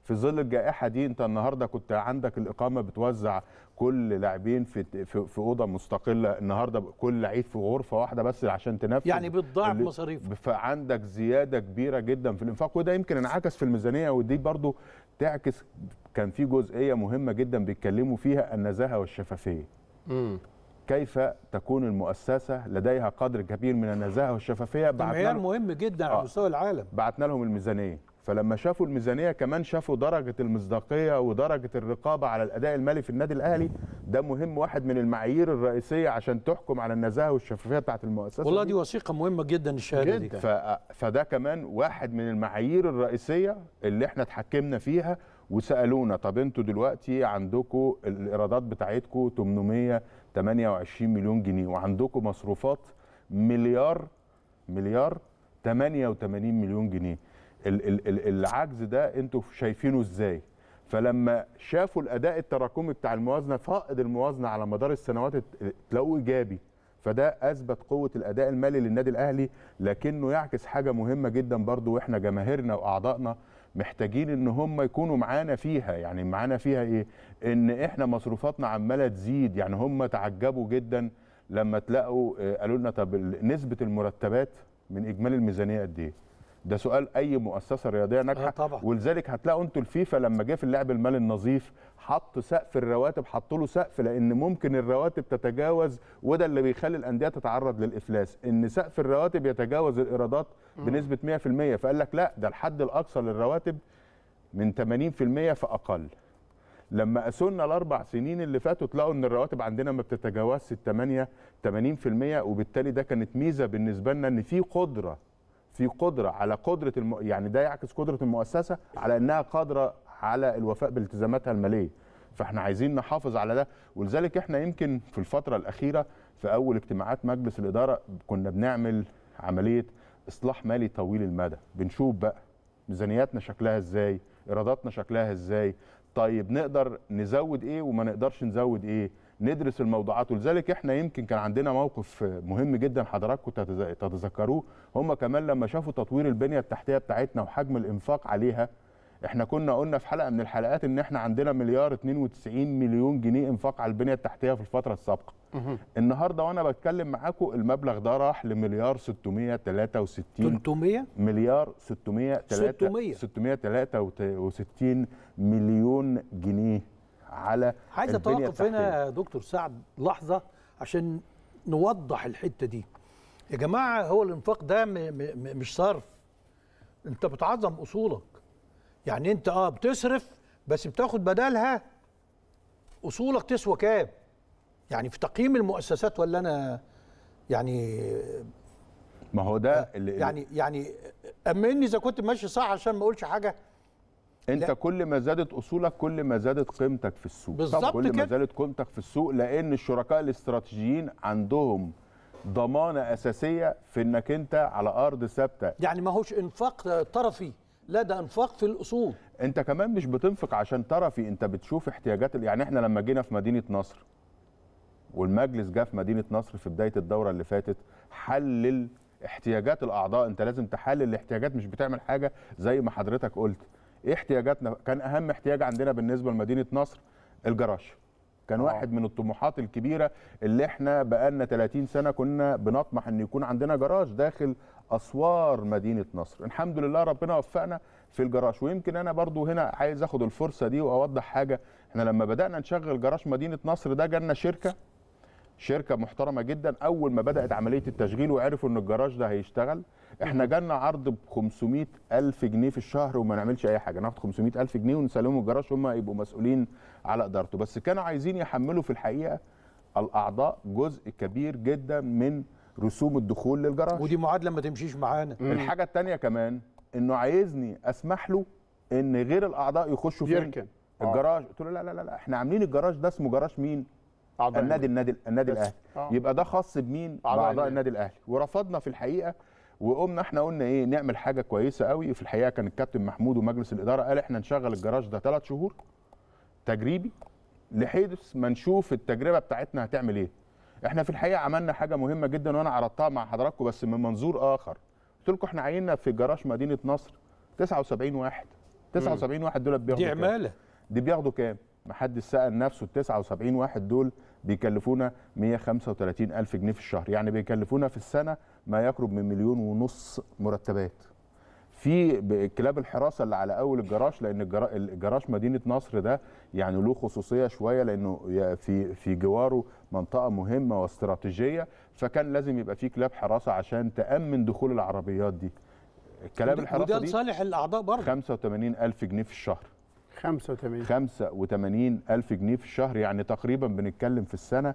في ظل الجائحة دي. أنت النهاردة كنت عندك الإقامة بتوزع كل لاعبين في في أوضة مستقلة، النهاردة كل لعيب في غرفة واحدة بس عشان تنفذ، يعني بتضاعف مصاريفك، فعندك زيادة كبيرة جدا في الإنفاق، وده يمكن انعكس في الميزانية. ودي برضو تعكس، كان في جزئية مهمة جدا بيتكلموا فيها النزاهة والشفافية. امم كيف تكون المؤسسة لديها قدر كبير من النزاهة والشفافية؟ ده معيار مهم جدا على مستوى العالم. بعتنا لهم الميزانية فلما شافوا الميزانيه كمان شافوا درجه المصداقيه ودرجه الرقابه على الاداء المالي في النادي الاهلي. ده مهم، واحد من المعايير الرئيسيه عشان تحكم على النزاهه والشفافيه بتاعت المؤسسه. والله دي وثيقه مهمه جدا الشهاده دي. فده كمان واحد من المعايير الرئيسيه اللي احنا اتحكمنا فيها. وسالونا طب انتوا دلوقتي عندكم الايرادات بتاعتكم ثمانمئة وثمانية وعشرين مليون جنيه وعندكم مصروفات مليار مليار ثمانية وثمانين مليون جنيه، العجز ده انتوا شايفينه ازاي؟ فلما شافوا الاداء التراكمي بتاع الموازنه، فائض الموازنه على مدار السنوات تلاقوه ايجابي، فده اثبت قوه الاداء المالي للنادي الاهلي. لكنه يعكس حاجه مهمه جدا برضو، واحنا جماهيرنا واعضائنا محتاجين ان هم يكونوا معانا فيها. يعني معانا فيها ايه؟ ان احنا مصروفاتنا عماله تزيد. يعني هم تعجبوا جدا لما تلاقوا قالوا لنا طب نسبه المرتبات من اجمالي الميزانيه قد ايه؟ ده سؤال اي مؤسسه رياضيه ناجحه. آه ولذلك هتلاقوا انتوا الفيفا لما جه في اللعب المالي النظيف حط سقف الرواتب، حط له سقف، لان ممكن الرواتب تتجاوز، وده اللي بيخلي الانديه تتعرض للافلاس، ان سقف الرواتب يتجاوز الايرادات بنسبه مئة في المئة. فقال لك لا، ده الحد الاقصى للرواتب من ثمانين في المئة فاقل. لما قاسونا الاربع سنين اللي فاتوا تلاقوا ان الرواتب عندنا ما بتتجاوزش ثمانية وثمانين في المئة، وبالتالي ده كانت ميزه بالنسبه لنا، ان في قدره في قدره على قدره الم... يعني ده يعكس قدره المؤسسه على انها قادره على الوفاء بالتزاماتها الماليه. فاحنا عايزين نحافظ على ده. ولذلك احنا يمكن في الفتره الاخيره في اول اجتماعات مجلس الاداره كنا بنعمل عمليه اصلاح مالي طويل المدى، بنشوف بقى ميزانياتنا شكلها ازاي، ايراداتنا شكلها ازاي، طيب نقدر نزود ايه وما نقدرش نزود ايه، ندرس الموضوعات. ولذلك احنا يمكن كان عندنا موقف مهم جدا حضراتكم تتذكروه، هم كمان لما شافوا تطوير البنيه التحتيه بتاعتنا وحجم الانفاق عليها. احنا كنا قلنا في حلقه من الحلقات ان احنا عندنا مليار اثنين وتسعين مليون جنيه انفاق على البنيه التحتيه في الفتره السابقه. النهارده وانا بتكلم معاكم المبلغ ده راح لمليار ستمئة وثلاثة وستين ثلاثمئة مليار ستمئة وثلاثة وستين مليون جنيه على. عايز اتوقف هنا يا دكتور سعد لحظه عشان نوضح الحته دي. يا جماعه هو الانفاق ده مش صرف، انت بتعظم اصولك. يعني انت اه بتصرف بس بتاخد بدالها اصولك تسوى كام؟ يعني في تقييم المؤسسات ولا انا يعني. ما هو ده اللي يعني يعني امني اذا كنت ماشي صح عشان ما اقولش حاجه. انت لا. كل ما زادت اصولك كل ما زادت قيمتك في السوق. بالظبط كل ما زادت قيمتك في السوق، لان الشركاء الاستراتيجيين عندهم ضمانه اساسيه في انك انت على ارض ثابته. يعني ما هوش انفاق طرفي، لا ده انفاق في الاصول. انت كمان مش بتنفق عشان طرفي، انت بتشوف احتياجات. يعني احنا لما جينا في مدينه نصر والمجلس جه في مدينه نصر في بدايه الدوره اللي فاتت حلل احتياجات الاعضاء. انت لازم تحلل الاحتياجات، مش بتعمل حاجه زي ما حضرتك قلت. ايه احتياجاتنا؟ كان اهم احتياج عندنا بالنسبه لمدينه نصر الجراج. كان واحد من الطموحات الكبيره اللي احنا بقالنا ثلاثين سنة كنا بنطمح ان يكون عندنا جراج داخل اسوار مدينه نصر. الحمد لله ربنا وفقنا في الجراج. ويمكن انا برضو هنا عايز اخد الفرصه دي واوضح حاجه. احنا لما بدانا نشغل جراج مدينه نصر ده جالنا شركه شركه محترمه جدا. اول ما بدات عمليه التشغيل وعرفوا ان الجراج ده هيشتغل، احنا جالنا عرض ب خمسمئة ألف جنيه في الشهر وما نعملش اي حاجه، ناخد خمسمئة ألف جنيه ونسلمهم الجراج هم يبقوا مسؤولين على ادارته. بس كانوا عايزين يحملوا في الحقيقه الاعضاء جزء كبير جدا من رسوم الدخول للجراج، ودي معادله ما تمشيش معانا. الحاجه الثانيه كمان انه عايزني اسمح له ان غير الاعضاء يخشوا في الجراج. قلت له لا لا لا، احنا عاملين الجراج ده اسمه جراج مين؟ النادي النادي النادي الاهلي. آه. يبقى ده خاص بمين؟ باعضاء النادي الاهلي. ورفضنا في الحقيقه، وقمنا احنا قلنا ايه، نعمل حاجه كويسه قوي. في الحقيقه كان الكابتن محمود ومجلس الاداره قال احنا نشغل الجراج ده ثلاث شهور تجريبي لحيث ما نشوف التجربه بتاعتنا هتعمل ايه. احنا في الحقيقه عملنا حاجه مهمه جدا وانا عرضتها مع حضراتكم بس من منظور اخر. قلت لكم احنا عيننا في جراج مدينه نصر تسعة وسبعين واحد تسعة وسبعين واحد دول بياخدوا كام؟ دي عماله. دي بياخدوا كام؟ محدش سأل نفسه. ال تسعة وسبعين واحد دول بيكلفونا مئة وخمسة وثلاثين ألف جنيه في الشهر، يعني بيكلفونا في السنه ما يقرب من مليون ونص مرتبات. في كلاب الحراسه اللي على اول الجراج، لان الجراج مدينه نصر ده يعني له خصوصيه شويه، لانه في في جواره منطقه مهمه واستراتيجيه، فكان لازم يبقى في كلاب حراسه عشان تامن دخول العربيات دي. الكلام الحراسه دي لصالح الاعضاء برضه. خمسة وثمانين ألف جنيه في الشهر. خمسة وثمانين خمسة وثمانين ألف جنيه في الشهر، يعني تقريبا بنتكلم في السنه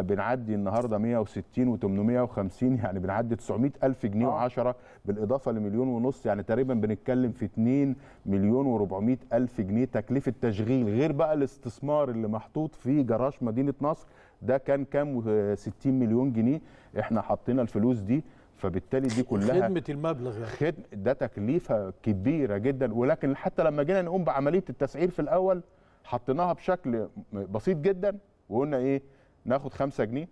بنعدي النهارده مية وستين وتمنمية وخمسين، يعني بنعدي تسعمية ألف جنيه وعشرة بالاضافه لمليون ونص، يعني تقريبا بنتكلم في اتنين مليون وأربعمية ألف جنيه تكلفه تشغيل، غير بقى الاستثمار اللي محطوط في جراج مدينه نصر ده كان كام؟ ستين مليون جنيه، احنا حطينا الفلوس دي، فبالتالي دي كلها خدمه المبلغ يعني خدمه، ده تكلفه كبيره جدا. ولكن حتى لما جينا نقوم بعمليه التسعير في الاول حطيناها بشكل بسيط جدا وقلنا ايه؟ ناخد خمسة جنيه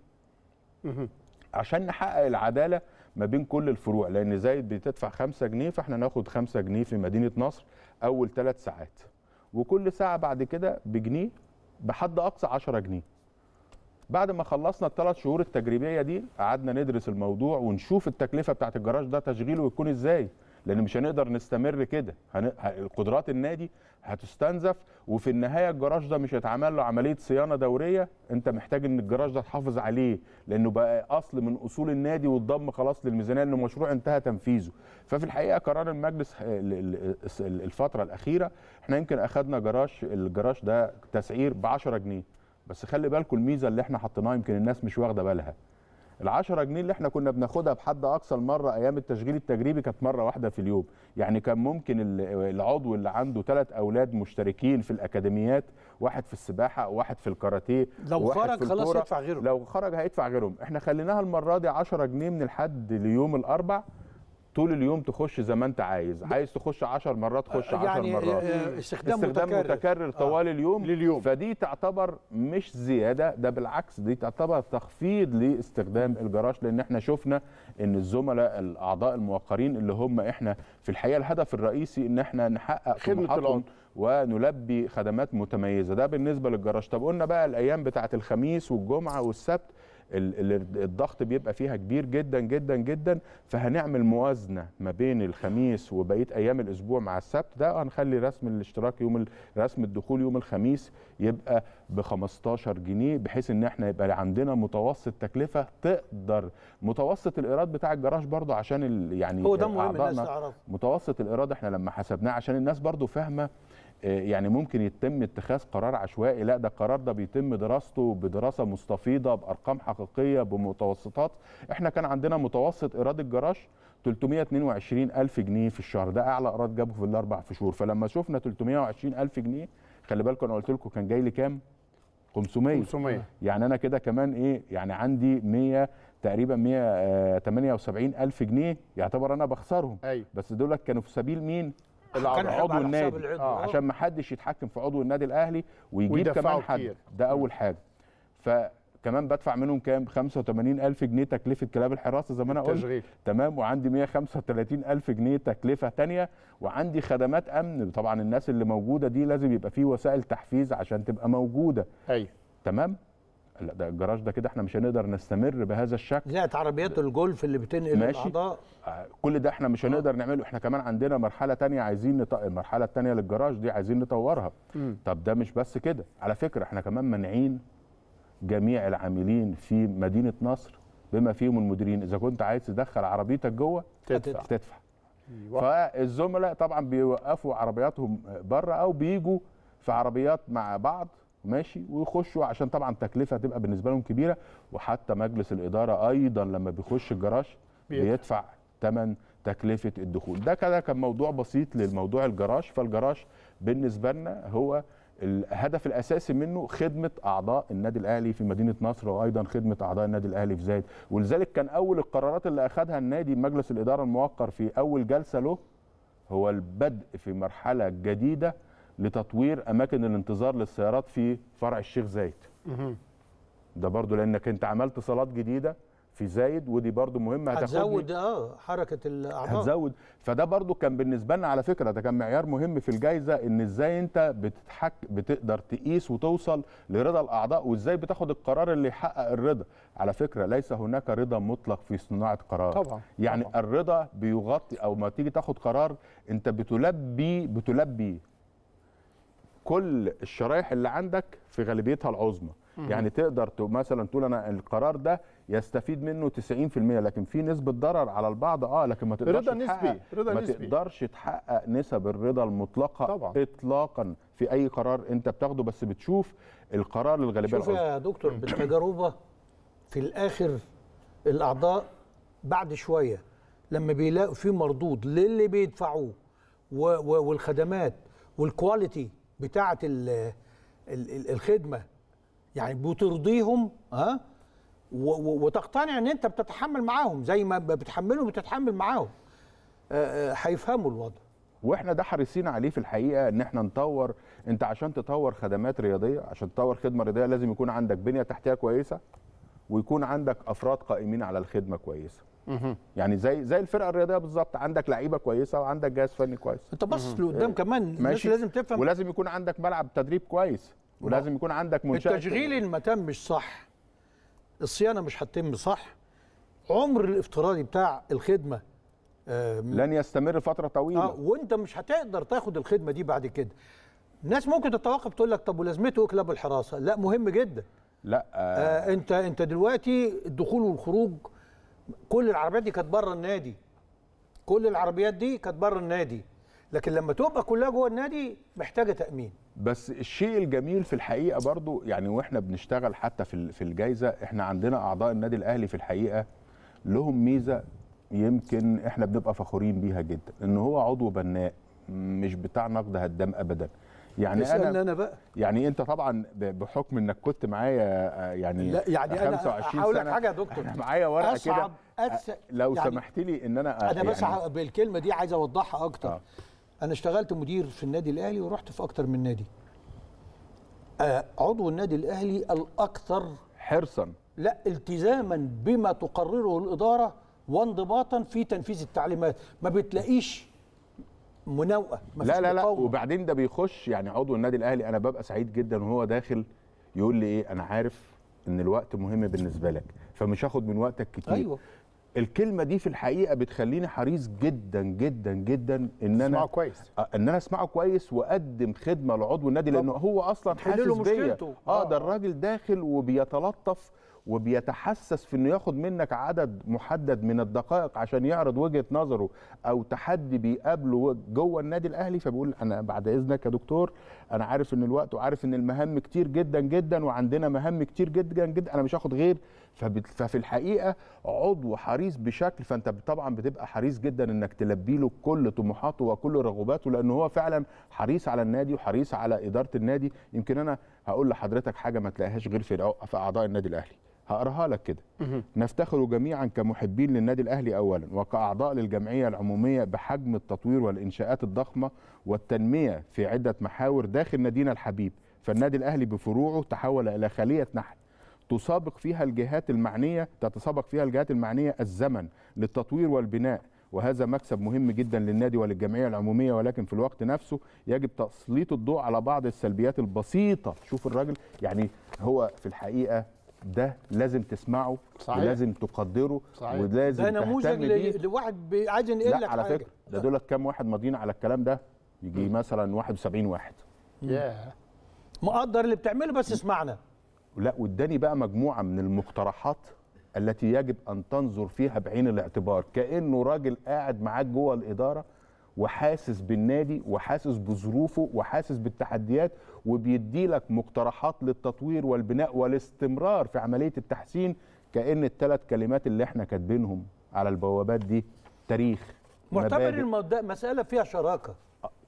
عشان نحقق العداله ما بين كل الفروع، لان زايد بتدفع خمسة جنيه فاحنا ناخد خمسة جنيه في مدينه نصر اول ثلاث ساعات، وكل ساعه بعد كده بجنيه، بحد اقصى عشرة جنيه. بعد ما خلصنا الثلاث شهور التجريبيه دي قعدنا ندرس الموضوع ونشوف التكلفه بتاعت الجراج ده تشغيله يكون ازاي، لان مش هنقدر نستمر كده، هن... قدرات النادي هتستنزف، وفي النهايه الجراج ده مش هيتعمل له عمليه صيانه دوريه، انت محتاج ان الجراج ده تحافظ عليه لانه بقى اصل من اصول النادي واتضم خلاص للميزانيه، انه مشروع انتهى تنفيذه. ففي الحقيقه قرار المجلس الفتره الاخيره احنا يمكن اخذنا جراج الجراج ده تسعير ب عشرة جنيه، بس خلي بالكم الميزه اللي احنا حطيناها يمكن الناس مش واخده بالها، العشرة جنيه اللي احنا كنا بناخدها بحد اقصى المره ايام التشغيل التجريبي كانت مره واحده في اليوم، يعني كان ممكن العضو اللي عنده ثلاث اولاد مشتركين في الاكاديميات، واحد في السباحه او واحد في الكاراتيه، لو خرج خلاص هيدفع غيرهم، لو خرج هيدفع غيرهم، احنا خليناها المره دي عشرة جنيه من الحد ليوم الاربع، طول اليوم تخش زي ما انت عايز، عايز تخش عشر مرات خش عشر يعني مرات، استخدام, استخدام متكرر, متكرر طوال آه. اليوم لليوم. فدي تعتبر مش زياده، ده بالعكس دي تعتبر تخفيض لاستخدام الجراج، لان احنا شفنا ان الزملاء الاعضاء الموقرين اللي هم احنا في الحقيقه الهدف الرئيسي ان احنا نحقق خدمه ونلبي خدمات متميزه، ده بالنسبه للجراج. طب قلنا بقى الايام بتاعه الخميس والجمعه والسبت الضغط بيبقى فيها كبير جدا جدا جدا، فهنعمل موازنه ما بين الخميس وبقيه ايام الاسبوع مع السبت، ده هنخلي رسم الاشتراك يوم رسم الدخول يوم الخميس يبقى ب خمستاشر جنيه، بحيث ان احنا يبقى عندنا متوسط تكلفه تقدر متوسط الايراد بتاع الجراج برضو، عشان ال يعني هو ده مهم الناس تعرف متوسط الايراد، احنا لما حسبناه عشان الناس برضو فاهمه، يعني ممكن يتم اتخاذ قرار عشوائي، لا ده القرار ده بيتم دراسته بدراسه مستفيضه بارقام حقيقيه بمتوسطات، احنا كان عندنا متوسط ايراد الجراج تلتمية اتنين وعشرين ألف جنيه في الشهر، ده اعلى ايراد جابه في الاربع شهور، فلما شفنا تلتمية وعشرين ألف جنيه خلي بالكم انا قلت لكم كان جاي لي كام؟ خمسمية. يعني انا كده كمان ايه؟ يعني عندي مية تقريبا مية تمنية وسبعين ألف جنيه يعتبر انا بخسرهم، أي. بس دولت كانوا في سبيل مين؟ عضو النادي آه. عشان ما حدش يتحكم في عضو النادي الاهلي ويجيب كمان حد كتير. ده اول حاجه، فكمان بدفع منهم كام؟ خمسة وتمانين ألف جنيه تكلفه كلاب الحراسه زي ما انا قلت، تمام، وعندي مية خمسة وتلاتين ألف جنيه تكلفه ثانيه، وعندي خدمات امن طبعا الناس اللي موجوده دي لازم يبقى فيه وسائل تحفيز عشان تبقى موجوده، ايوه تمام. لا ده الجراج ده كده احنا مش هنقدر نستمر بهذا الشكل، لا عربيات الجولف اللي بتنقل الاعضاء كل ده احنا مش هنقدر نعمله، احنا كمان عندنا مرحله ثانيه عايزين نط... المرحله الثانيه للجراج دي عايزين نطورها. م. طب ده مش بس كده، على فكره احنا كمان مانعين جميع العاملين في مدينه نصر بما فيهم المديرين، اذا كنت عايز تدخل عربيتك جوه تدفع تدفع فالزملاء طبعا بيوقفوا عربياتهم بره او بيجوا في عربيات مع بعض ماشي ويخشوا، عشان طبعا تكلفه هتبقى بالنسبه لهم كبيره، وحتى مجلس الاداره ايضا لما بيخش الجراج بيدفع ثمن تكلفه الدخول. ده كده كان موضوع بسيط للموضوع الجراج، فالجراج بالنسبه لنا هو الهدف الاساسي منه خدمه اعضاء النادي الاهلي في مدينه نصر، وايضا خدمه اعضاء النادي الاهلي في زايد، ولذلك كان اول القرارات اللي اخذها النادي مجلس الاداره الموقر في اول جلسه له هو البدء في مرحله جديده لتطوير اماكن الانتظار للسيارات في فرع الشيخ زايد. ده برضو لانك انت عملت صالات جديده في زايد، ودي برضو مهمه هتزود اه حركه الاعضاء هتزود، فده برضو كان بالنسبه لنا على فكره ده كان معيار مهم في الجائزه، ان ازاي انت بتتحك بتقدر تقيس وتوصل لرضا الاعضاء، وازاي بتاخد القرار اللي يحقق الرضا. على فكره ليس هناك رضا مطلق في صناعه قرار، طبعا يعني طبعا. الرضا بيغطي، او ما تيجي تاخد قرار انت بتلبي بتلبي كل الشرايح اللي عندك في غالبيتها العظمى، يعني تقدر مثلا تقول انا القرار ده يستفيد منه تسعين في المية، لكن في نسبه ضرر على البعض اه لكن ما تقدرش تحقق ما تقدرش تحقق نسب الرضا المطلقه طبعا. اطلاقا في اي قرار انت بتاخده، بس بتشوف القرار للغالبيه. شوف يا دكتور بالتجربه في الاخر الاعضاء بعد شويه لما بيلاقوا في مردود للي بيدفعوه والخدمات والكواليتي بتاعه الخدمه يعني بترضيهم ها وتقتنع ان انت بتتحمل معاهم زي ما بتحملهم بتتحمل معاهم، هيفهموا الوضع. واحنا ده حريصين عليه في الحقيقه، ان احنا نطور. انت عشان تطور خدمات رياضيه، عشان تطور خدمه رياضيه لازم يكون عندك بنيه تحتيه كويسه، ويكون عندك افراد قائمين على الخدمه كويسه. يعني زي زي الفرقه الرياضيه بالظبط، عندك لعيبه كويسه وعندك جهاز فني كويس. انت بص لقدام كمان، ماشي، لازم تفهم، ولازم يكون عندك ملعب تدريب كويس، ولازم يكون عندك منشأة. التشغيل ان ما تمش صح، الصيانه مش هتتم صح، عمر الافتراضي بتاع الخدمه آه لن يستمر فتره طويله، آه وانت مش هتقدر تاخد الخدمه دي بعد كده. الناس ممكن تتوقف تقول لك طب ولازمته ايه كلاب الحراسه؟ لا مهم جدا. لا آه آه انت انت دلوقتي الدخول والخروج، كل العربيات دي كانت بره النادي، كل العربيات دي كانت بره النادي، لكن لما تبقى كلها جوه النادي محتاجه تامين. بس الشيء الجميل في الحقيقه برضو يعني، واحنا بنشتغل حتى في في الجائزه، احنا عندنا اعضاء النادي الاهلي في الحقيقه لهم ميزه يمكن احنا بنبقى فخورين بيها جدا، ان هو عضو بناء، مش بتاع نقد هدام ابدا. يعني انا, أنا بقى. يعني انت طبعا بحكم انك كنت معايا يعني لا يعني خمسة وعشرين انا سنه حاجه يا دكتور، انا معايا ورقه كده أس... لو يعني سمحت لي ان انا انا بس يعني بالكلمه دي عايز اوضحها اكتر. آه. انا اشتغلت مدير في النادي الاهلي ورحت في اكتر من نادي. آه عضو النادي الاهلي الاكثر حرصا لا التزاما بما تقرره الاداره وانضباطا في تنفيذ التعليمات، ما بتلاقيش مناوئه، ما لا لا لا مقاومة. وبعدين ده بيخش يعني عضو النادي الاهلي، انا ببقى سعيد جدا وهو داخل يقول لي ايه، انا عارف ان الوقت مهم بالنسبه لك فمش هاخد من وقتك كتير. ايوه الكلمه دي في الحقيقه بتخليني حريص جدا جدا جدا ان انا اسمعه كويس، ان انا اسمعه كويس واقدم خدمه لعضو النادي، لانه هو اصلا حاسس بيا. اه ده الراجل داخل وبيتلطف وبيتحسس في انه ياخد منك عدد محدد من الدقائق عشان يعرض وجهه نظره او تحدي بيقابله جوه النادي الاهلي، فبيقول انا بعد اذنك يا دكتور انا عارف ان الوقت وعارف ان المهام كتير جدا جدا وعندنا مهام كتير جدا جدا، انا مش هاخد غير. ففي الحقيقه عضو حريص بشكل، فانت طبعا بتبقى حريص جدا انك تلبي له كل طموحاته وكل رغباته، لان هو فعلا حريص على النادي وحريص على اداره النادي. يمكن انا هقول لحضرتك حاجه ما تلاقيهاش غير في اعضاء النادي الاهلي، هقراها لك كده. نفتخر جميعا كمحبين للنادي الاهلي اولا، وكاعضاء للجمعيه العموميه بحجم التطوير والانشاءات الضخمه والتنميه في عده محاور داخل نادينا الحبيب، فالنادي الاهلي بفروعه تحول الى خليه نحل تسابق فيها الجهات المعنيه تتسابق فيها الجهات المعنيه الزمن للتطوير والبناء، وهذا مكسب مهم جدا للنادي وللجمعيه العموميه. ولكن في الوقت نفسه يجب تسليط الضوء على بعض السلبيات البسيطه. شوف الراجل يعني هو في الحقيقه ده لازم تسمعه صحيح. ولازم تقدره صحيح. ولازم تهتم بيه. ده نموذج لواحد عايز ينقل لك على حاجه. فكره ده دولت كام واحد ماضيين على الكلام ده، يجي مثلا واحد وسبعين واحد. ياه مقدر اللي بتعمله بس اسمعنا. لا واداني بقى مجموعه من المقترحات التي يجب ان تنظر فيها بعين الاعتبار، كانه راجل قاعد معاك جوه الاداره وحاسس بالنادي وحاسس بظروفه وحاسس بالتحديات، وبيدي لك مقترحات للتطوير والبناء والاستمرار في عملية التحسين، كأن الثلاث كلمات اللي احنا كاتبينهم على البوابات دي تاريخ معتبر المبدأ، مسألة فيها شراكة،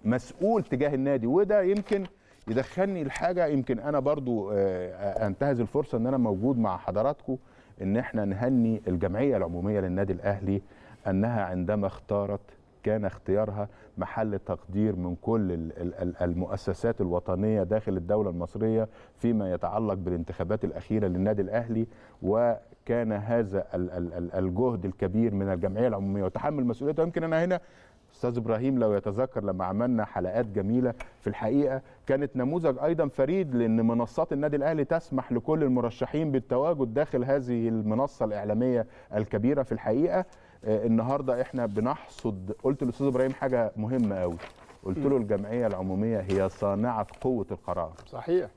مسؤول تجاه النادي. وده يمكن يدخلني الحاجة، يمكن أنا برضو أنتهز الفرصة أن أنا موجود مع حضراتكم، أن احنا نهني الجمعية العمومية للنادي الأهلي أنها عندما اختارت كان اختيارها محل تقدير من كل المؤسسات الوطنية داخل الدولة المصرية فيما يتعلق بالانتخابات الأخيرة للنادي الأهلي، وكان هذا الجهد الكبير من الجمعية العمومية وتحمل مسؤوليتها. يمكن أنا هنا أستاذ إبراهيم لو يتذكر لما عملنا حلقات جميلة في الحقيقة كانت نموذج أيضا فريد، لأن منصات النادي الأهلي تسمح لكل المرشحين بالتواجد داخل هذه المنصة الإعلامية الكبيرة. في الحقيقة النهارده احنا بنحصد، قلت للاستاذ ابراهيم حاجه مهمه قوي، قلت له الجمعيه العموميه هي صانعه قوه القرار. صحيح،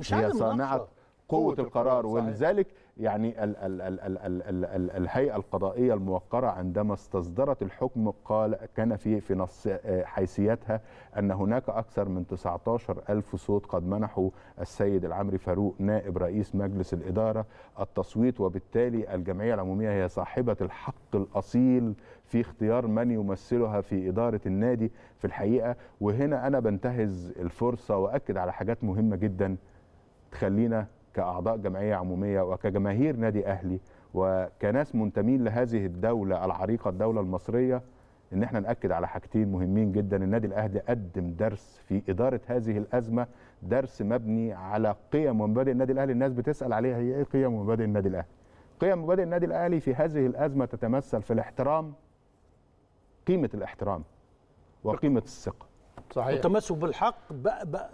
مش هي صانعه قوة القرار. ولذلك يعني ال ال ال ال ال ال ال الهيئة القضائية الموقرة عندما استصدرت الحكم قال كان في في نص حيثيتها أن هناك أكثر من تسعة عشر ألف صوت قد منحوا السيد العمري فاروق نائب رئيس مجلس الإدارة التصويت، وبالتالي الجمعية العمومية هي صاحبة الحق الأصيل في اختيار من يمثلها في إدارة النادي في الحقيقة. وهنا أنا بنتهز الفرصة وأكد على حاجات مهمة جدا تخلينا كأعضاء جمعية عمومية وكجماهير نادي أهلي وكناس منتمين لهذه الدولة العريقة الدولة المصرية، إن احنا نأكد على حاجتين مهمين جدا. النادي الأهلي قدم درس في إدارة هذه الأزمة، درس مبني على قيم ومبادئ النادي الأهلي. الناس بتسأل عليها هي إيه قيم ومبادئ النادي الأهلي؟ قيم ومبادئ النادي الأهلي في هذه الأزمة تتمثل في الاحترام، قيمة الاحترام وقيمة الثقة. صحيح. والتمسك بالحق بقى بقى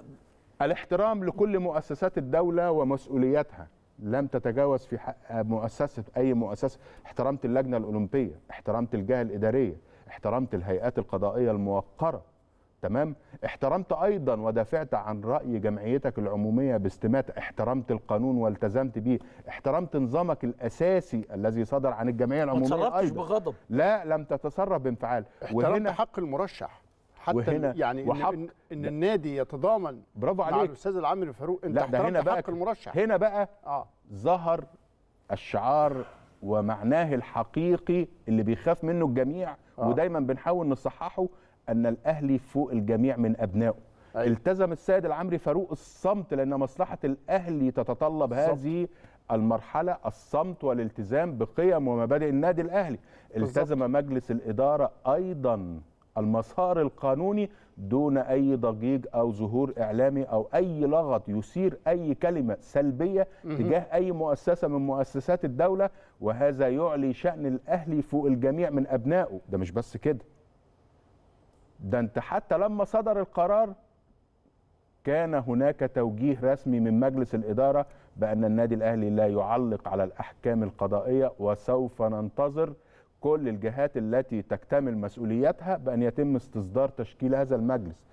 الاحترام لكل مؤسسات الدولة ومسؤولياتها، لم تتجاوز في حق مؤسسة أي مؤسسة. احترمت اللجنة الأولمبية، احترمت الجهة الإدارية، احترمت الهيئات القضائية الموقرة، تمام؟ احترمت أيضا ودافعت عن رأي جمعيتك العمومية باستماتة، احترمت القانون والتزمت به، احترمت نظامك الأساسي الذي صدر عن الجمعية العمومية أيضا. ما تصرفتش بغضب. لا، لم تتصرف بانفعال. احترمت حق المرشح. حتى وهنا يعني وحق إن, إن النادي يتضامن. برافو عليك. مع الأستاذ العامر فاروق أنت احترمت حق المرشح. هنا بقى آه. ظهر الشعار ومعناه الحقيقي اللي بيخاف منه الجميع آه. ودايما بنحاول نصححه، أن الأهلي فوق الجميع من أبنائه. أيوة. التزم السيد العمري فاروق الصمت، لأن مصلحة الأهلي تتطلب الصمت. هذه المرحلة الصمت والالتزام بقيم ومبادئ النادي الأهلي. التزم بالضبط. مجلس الإدارة أيضا المسار القانوني دون أي ضجيج أو ظهور إعلامي أو أي لغط يثير أي كلمة سلبية تجاه أي مؤسسة من مؤسسات الدولة، وهذا يعلي شأن الأهلي فوق الجميع من أبنائه. ده مش بس كده، ده أنت حتى لما صدر القرار كان هناك توجيه رسمي من مجلس الإدارة بأن النادي الأهلي لا يعلق على الأحكام القضائية، وسوف ننتظر كل الجهات التي تكتمل مسؤولياتها بأن يتم استصدار تشكيل هذا المجلس.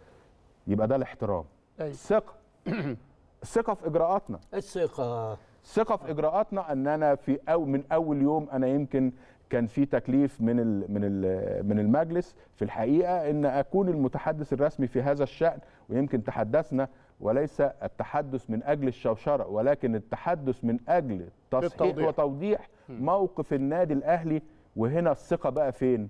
يبقى ده الاحترام. الثقة. الثقة في إجراءاتنا. الثقة. الثقة في إجراءاتنا، أن أنا في أو من أول يوم أنا يمكن كان في تكليف من من من المجلس في الحقيقة أن أكون المتحدث الرسمي في هذا الشأن، ويمكن تحدثنا وليس التحدث من أجل الشوشرة ولكن التحدث من أجل تصحيح وتوضيح موقف النادي الأهلي. وهنا الثقة بقى فين؟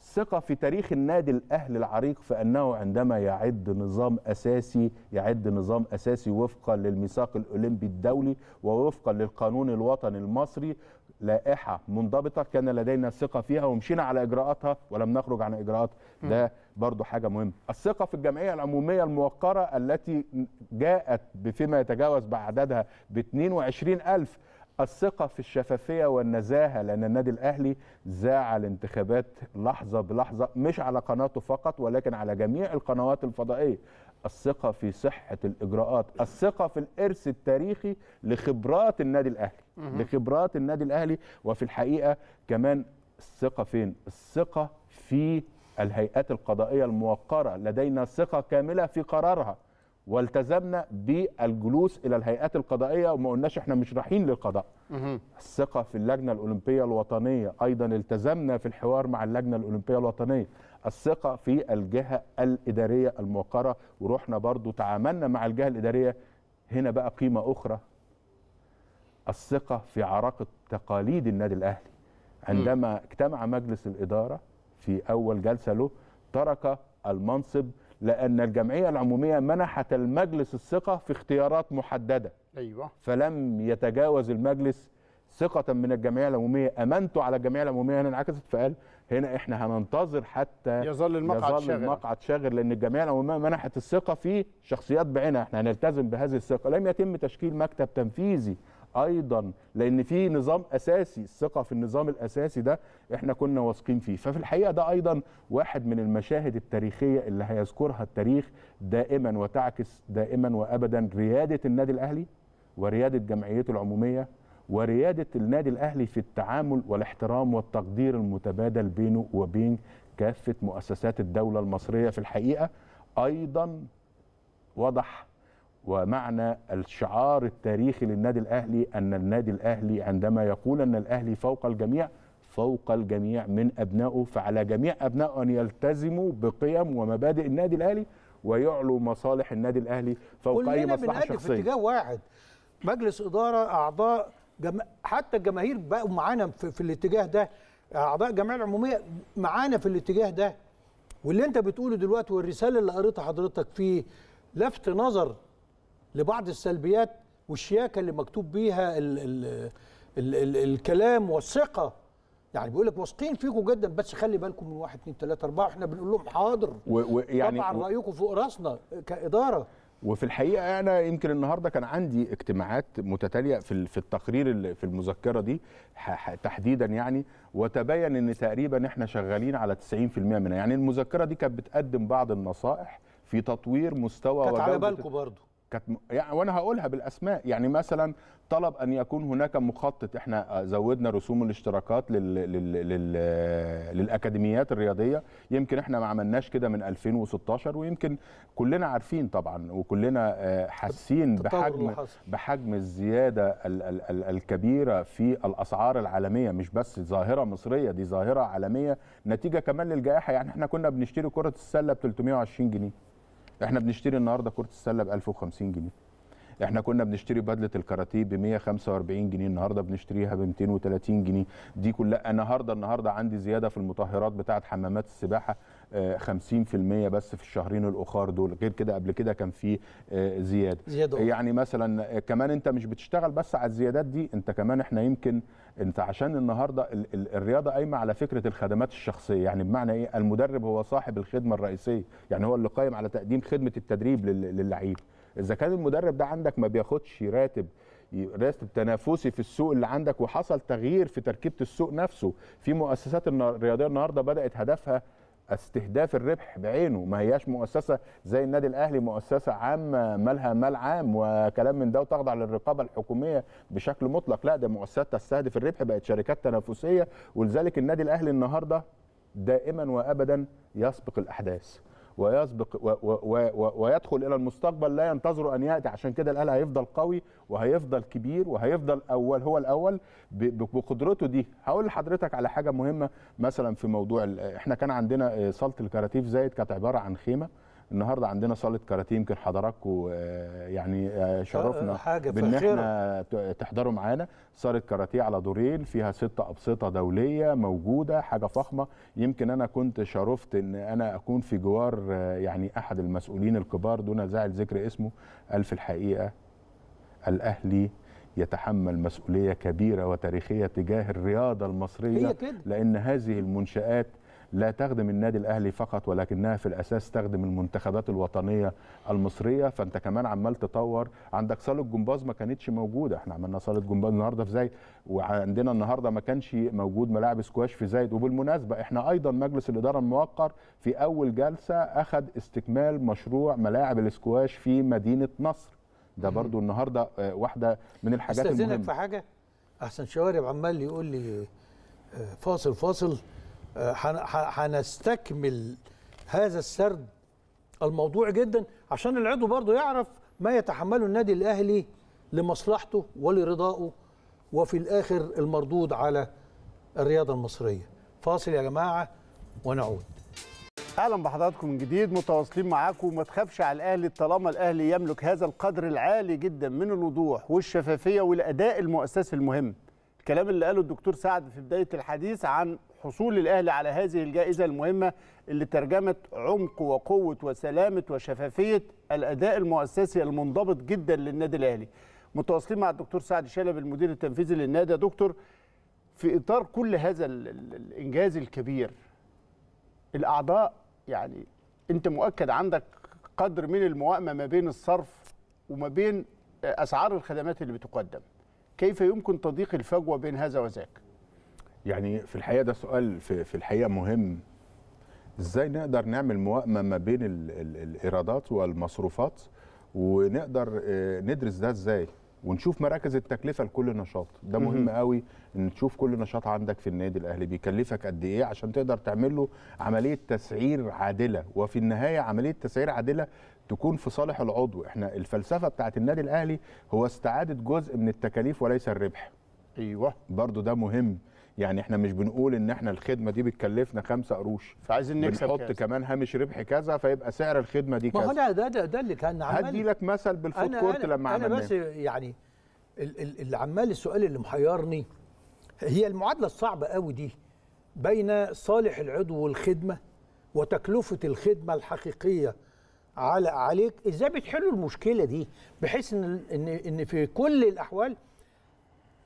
الثقة في تاريخ النادي الأهلي العريق، فأنه عندما يعد نظام أساسي يعد نظام أساسي وفقا للميثاق الأولمبي الدولي ووفقا للقانون الوطني المصري، لائحة منضبطة كان لدينا ثقة فيها ومشينا على إجراءاتها ولم نخرج عن إجراءات. ده برضو حاجة مهمة. الثقة في الجمعية العمومية الموقرة التي جاءت بفيما يتجاوز بعددها ب اثنين وعشرين ألف. الثقة في الشفافية والنزاهة، لأن النادي الأهلي ذاع الانتخابات لحظة بلحظة، مش على قناته فقط ولكن على جميع القنوات الفضائية. الثقة في صحة الإجراءات، الثقة في الإرث التاريخي لخبرات النادي الأهلي، لخبرات النادي الأهلي. وفي الحقيقة كمان الثقة فين؟ الثقة في الهيئات القضائية الموقرة، لدينا ثقة كاملة في قرارها والتزمنا بالجلوس إلى الهيئات القضائية وما قلناش احنا مش رايحين للقضاء. الثقة في اللجنة الأولمبية الوطنية، أيضا التزمنا في الحوار مع اللجنة الأولمبية الوطنية. الثقة في الجهة الإدارية الموقرة، ورحنا برضو تعاملنا مع الجهة الإدارية. هنا بقى قيمة أخرى، الثقة في عراقة تقاليد النادي الأهلي. عندما اجتمع مجلس الإدارة في أول جلسة له ترك المنصب، لأن الجمعية العمومية منحت المجلس الثقة في اختيارات محددة. أيوة. فلم يتجاوز المجلس ثقة من الجمعية العمومية، أمنت على الجمعية العمومية. هنا انعكست فقال هنا احنا هننتظر حتى يظل المقعد شاغر. المقعد شاغر لأن الجمعية العمومية منحت الثقة في شخصيات بعينها، احنا هنلتزم بهذه الثقة. لم يتم تشكيل مكتب تنفيذي أيضا، لأن في نظام أساسي، الثقة في النظام الأساسي ده احنا كنا واثقين فيه. ففي الحقيقة ده أيضا واحد من المشاهد التاريخية اللي هيذكرها التاريخ دائما، وتعكس دائما وأبدا ريادة النادي الأهلي وريادة جمعيته العمومية وريادة النادي الأهلي في التعامل والاحترام والتقدير المتبادل بينه وبين كافة مؤسسات الدولة المصرية. في الحقيقة أيضا وضح ومعنى الشعار التاريخي للنادي الأهلي، أن النادي الأهلي عندما يقول أن الأهلي فوق الجميع، فوق الجميع من أبنائه، فعلى جميع أبنائه أن يلتزموا بقيم ومبادئ النادي الأهلي ويعلوا مصالح النادي الأهلي فوق أي مصلحة شخصية. كلنا في اتجاه واحد، مجلس إدارة، أعضاء، جم... حتى الجماهير بقوا معانا في... في الاتجاه ده، أعضاء الجمعية العمومية معانا في الاتجاه ده. واللي أنت بتقوله دلوقتي والرسالة اللي قريتها حضرتك فيه لفت نظر لبعض السلبيات والشياكة اللي مكتوب بيها ال ال ال ال الكلام والثقة. يعني بيقول لك واثقين فيكم جدا، بس خلي بالكم من واحد اتنين تلاتة أربعة. احنا بنقول لهم حاضر، يعني طبعا و... رأيكم فوق راسنا كإدارة. وفي الحقيقة أنا يمكن النهاردة كان عندي اجتماعات متتالية في في التقرير في المذكرة دي تحديدا يعني، وتبين أن تقريبا احنا شغالين على تسعين بالمئة منها. يعني المذكرة دي كانت بتقدم بعض النصائح في تطوير مستوى، كانت على بالكم برضه كانت يعني، وانا هقولها بالاسماء. يعني مثلا طلب ان يكون هناك مخطط، احنا زودنا رسوم الاشتراكات لل... لل... لل... للاكاديميات الرياضيه. يمكن احنا ما عملناش كده من ألفين وستاشر، ويمكن كلنا عارفين طبعا وكلنا حاسين بحجم بحجم الزياده ال... ال... الكبيره في الاسعار العالميه. مش بس ظاهره مصريه، دي ظاهره عالميه نتيجه كمان للجائحه. يعني احنا كنا بنشتري كره السله ب ثلاثمية وعشرين جنيه، احنا بنشتري النهارده كرة السلة ب ألف وخمسين جنيه. احنا كنا بنشتري بدلة الكاراتيه ب مية وخمسة وأربعين جنيه، النهارده بنشتريها ب مئتين وتلاتين جنيه. دي كلها النهارده النهارده عندي زيادة في المطهرات بتاعة حمامات السباحة خمسين بالمئة بس في الشهرين الأخر دول، غير كده قبل كده كان في زيادة. زيادة يعني مثلا كمان أنت مش بتشتغل بس على الزيادات دي، أنت كمان احنا يمكن أنت عشان النهاردة الرياضة قايمة على فكرة الخدمات الشخصية. يعني بمعنى إيه؟ المدرب هو صاحب الخدمة الرئيسية، يعني هو اللي قايم على تقديم خدمة التدريب للعيب. إذا كان المدرب ده عندك ما بياخدش راتب راتب تنافسي في السوق اللي عندك، وحصل تغيير في تركيبة السوق نفسه، في مؤسسات الرياضية النهاردة بدأت هدفها استهداف الربح بعينه، ما هياش مؤسسه زي النادي الاهلي مؤسسه عامه مالها مال عام وكلام من ده وتخضع للرقابه الحكوميه بشكل مطلق. لا، ده مؤسسات تستهدف الربح، بقت شركات تنافسيه. ولذلك النادي الاهلي النهارده دائما وابدا يسبق الاحداث ويسبق و و و و ويدخل الى المستقبل، لا ينتظر ان ياتي. عشان كده الاهلي هيفضل قوي وهيفضل كبير وهيفضل اول، هو الاول بقدرته دي. هقول لحضرتك على حاجه مهمه مثلا في موضوع احنا كان عندنا صاله الكاراتيه في زايد، كانت عباره عن خيمه. النهارده عندنا صاله كاراتيه، يمكن حضراتكم يعني شرفنا بان احنا تحضروا معانا. صاله كاراتيه على دورين فيها ست ابسطه دوليه موجوده، حاجه فخمه. يمكن انا كنت شرفت ان انا اكون في جوار يعني احد المسؤولين الكبار دون زعل ذكر اسمه، قال في الحقيقه الاهلي يتحمل مسؤوليه كبيره وتاريخيه تجاه الرياضه المصريه، لان هذه المنشآت لا تخدم النادي الأهلي فقط، ولكنها في الأساس تخدم المنتخبات الوطنية المصرية. فأنت كمان عمال تطور، عندك صالة جمباز ما كانتش موجودة، احنا عملنا صالة جمباز النهاردة في زايد، وعندنا النهاردة ما كانش موجود ملاعب سكواش في زايد. وبالمناسبة احنا أيضا مجلس الإدارة الموقر في أول جلسة أخذ استكمال مشروع ملاعب السكواش في مدينة نصر. ده برضو النهاردة واحدة من الحاجات المهمة. استأذنك في حاجة، أحسن شوارب عمال يقول لي فاصل فاصل، هنستكمل هذا السرد الموضوع جدا عشان العضو برضه يعرف ما يتحمله النادي الأهلي لمصلحته ولرضائه، وفي الآخر المردود على الرياضة المصرية. فاصل يا جماعة ونعود. أهلا بحضراتكم من جديد، متواصلين معاكم. وما تخافش على الأهلي طالما الأهلي يملك هذا القدر العالي جدا من الوضوح والشفافية والأداء المؤسسي المهم. الكلام اللي قاله الدكتور سعد في بداية الحديث عن حصول الأهلي على هذه الجائزة المهمة اللي ترجمت عمق وقوة وسلامة وشفافية الأداء المؤسسي المنضبط جدا للنادي الأهلي. متواصلين مع الدكتور سعد شلبي المدير التنفيذي للنادي. دكتور، في إطار كل هذا الإنجاز الكبير، الأعضاء يعني أنت مؤكد عندك قدر من الموائمة ما بين الصرف وما بين أسعار الخدمات اللي بتقدم، كيف يمكن تضييق الفجوة بين هذا وذاك؟ يعني في الحقيقة ده سؤال في, في الحقيقة مهم. إزاي نقدر نعمل موائمة ما بين ال ال الإيرادات والمصروفات، ونقدر ندرس ده إزاي؟ ونشوف مراكز التكلفه لكل نشاط، ده مهم قوي ان تشوف كل نشاط عندك في النادي الاهلي بيكلفك قد ايه عشان تقدر تعمل له عمليه تسعير عادله، وفي النهايه عمليه تسعير عادله تكون في صالح العضو. احنا الفلسفه بتاعت النادي الاهلي هو استعاده جزء من التكاليف وليس الربح. ايوه برضو ده مهم، يعني احنا مش بنقول ان احنا الخدمه دي بتكلفنا خمسة قروش فعايزين نكسب، بنحط كمان هامش ربح كذا فيبقى سعر الخدمه دي كذا. ما هو انا ده ده اللي كان عمال هدي لك مثل بالفوت كورت لما عملناه. انا بس يعني اللي عمال السؤال اللي محيرني هي المعادله الصعبه قوي دي بين صالح العضو والخدمه وتكلفه الخدمه الحقيقيه على عليك. ازاي بتحلوا المشكله دي بحيث ان ان ان في كل الاحوال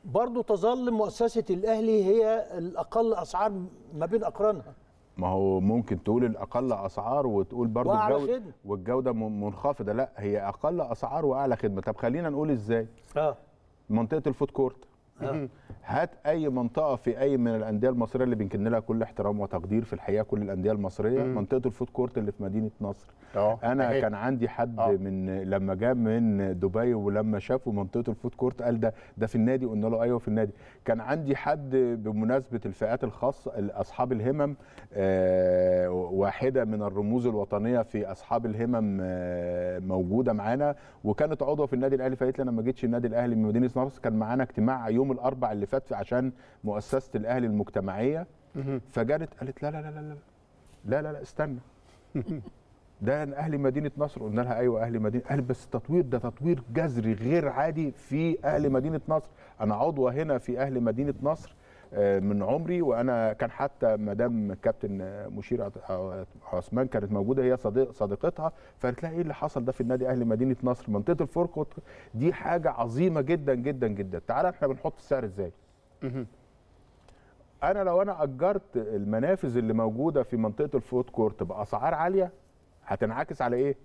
برضه تظل مؤسسة الأهلي هي الأقل أسعار ما بين أقرانها؟ ما هو ممكن تقول الأقل أسعار وتقول برضه الجودة والجودة منخفضة، لا هي أقل أسعار وأعلى خدمة. طب خلينا نقول إزاي؟ آه منطقة الفود كورت، آه هات أي منطقة في أي من الأندية المصرية اللي بنكن لها كل احترام وتقدير في الحقيقة، كل الأندية المصرية مم. منطقة الفود كورت اللي في مدينة نصر. أوه. أنا أهيك. كان عندي حد أوه. من لما جاء من دبي ولما شافوا منطقة الفود كورت قال ده ده في النادي، قلنا له أيوه في النادي. كان عندي حد بمناسبة الفئات الخاصة أصحاب الهمم، آه واحدة من الرموز الوطنية في أصحاب الهمم آه موجودة معانا وكانت عضوة في النادي الأهلي، فقالت لي أنا ما جيتش النادي الأهلي من مدينة نصر، كان معانا اجتماع يوم الأربع اللي فات عشان مؤسسة الأهلي المجتمعية، فجرت قالت لا لا لا لا لا لا لا استنى ده أهلي مدينة نصر. قلنا لها أيوة أهلي مدينة، قالت بس التطوير ده تطوير جذري غير عادي في أهل مدينة نصر، أنا عضوة هنا في أهل مدينة نصر من عمري، وأنا كان حتى مدام كابتن مشير عثمان كانت موجودة هي صديق صديقتها، فقالت لها إيه اللي حصل ده في النادي أهل مدينة نصر؟ منطقة الفوركوت دي حاجة عظيمة جدا جدا جدا، تعالى إحنا بنحط السعر إزاي؟ أنا لو أنا أجرت المنافذ اللي موجودة في منطقة الفود كورت بأسعار عالية هتنعكس على إيه؟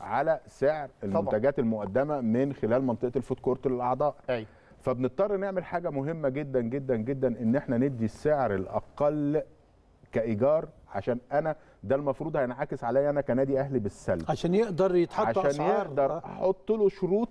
على سعر المنتجات طبعا. المقدمة من خلال منطقة الفود كورت للأعضاء. أي. فبنضطر نعمل حاجة مهمة جدا جدا جدا إن إحنا ندي السعر الأقل كإيجار، عشان أنا ده المفروض هينعكس عليا أنا كنادي أهلي بالسلب، عشان يقدر يتحط عشان أسعار، عشان يقدر أحط له شروط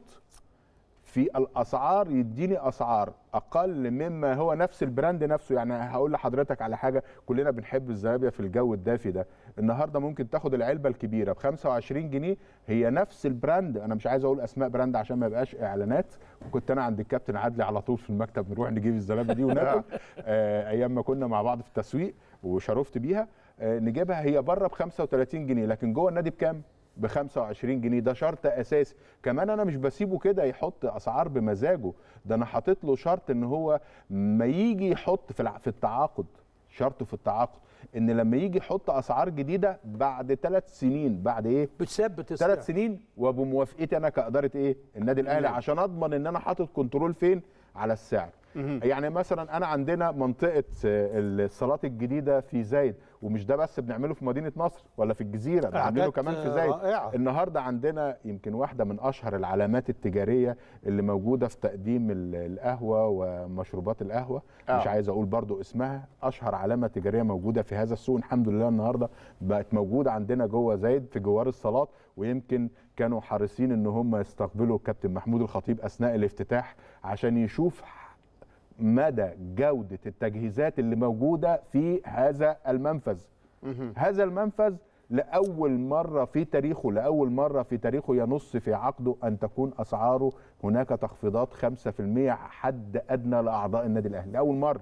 في الاسعار يديني اسعار اقل مما هو نفس البراند نفسه. يعني هقول لحضرتك على حاجه كلنا بنحب الزرابيه في الجو الدافي ده، النهارده ممكن تاخد العلبه الكبيره ب خمسة وعشرين جنيه، هي نفس البراند، انا مش عايز اقول اسماء براند عشان ما يبقاش اعلانات، وكنت انا عند الكابتن عدلي على طول في المكتب نروح نجيب الزرابيه دي وناكل آه ايام ما كنا مع بعض في التسويق وشرفت بيها، آه نجيبها هي بره ب خمسة وتلاتين جنيه لكن جوه النادي بكام؟ ب خمسة وعشرين جنيه. ده شرط اساسي، كمان انا مش بسيبه كده يحط اسعار بمزاجه، ده انا حاطط له شرط ان هو ما يجي يحط في في التعاقد، شرط في التعاقد ان لما يجي يحط اسعار جديده بعد ثلاث سنين، بعد ايه؟ بتثبت ثلاث سنين وبموافقتي انا كاداره ايه؟ النادي الاهلي، عشان اضمن ان انا حاطط كنترول فين؟ على السعر. يعني مثلا انا عندنا منطقه الصالات الجديده في زايد، ومش ده بس بنعمله في مدينه نصر ولا في الجزيره، بنعمله كمان في زايد. رائعة. النهارده عندنا يمكن واحده من اشهر العلامات التجاريه اللي موجوده في تقديم القهوه ومشروبات القهوه، أوه. مش عايز اقول برضو اسمها، اشهر علامه تجاريه موجوده في هذا السوق الحمد لله النهارده بقت موجوده عندنا جوه زايد في جوار الصالات، ويمكن كانوا حريصين ان هم يستقبلوا كابتن محمود الخطيب اثناء الافتتاح عشان يشوف مدى جودة التجهيزات اللي موجودة في هذا المنفذ. هذا المنفذ لأول مرة في تاريخه، لأول مرة في تاريخه ينص في عقده أن تكون أسعاره هناك تخفيضات خمسة في المية حد أدنى لأعضاء النادي الأهلي، لأول مرة.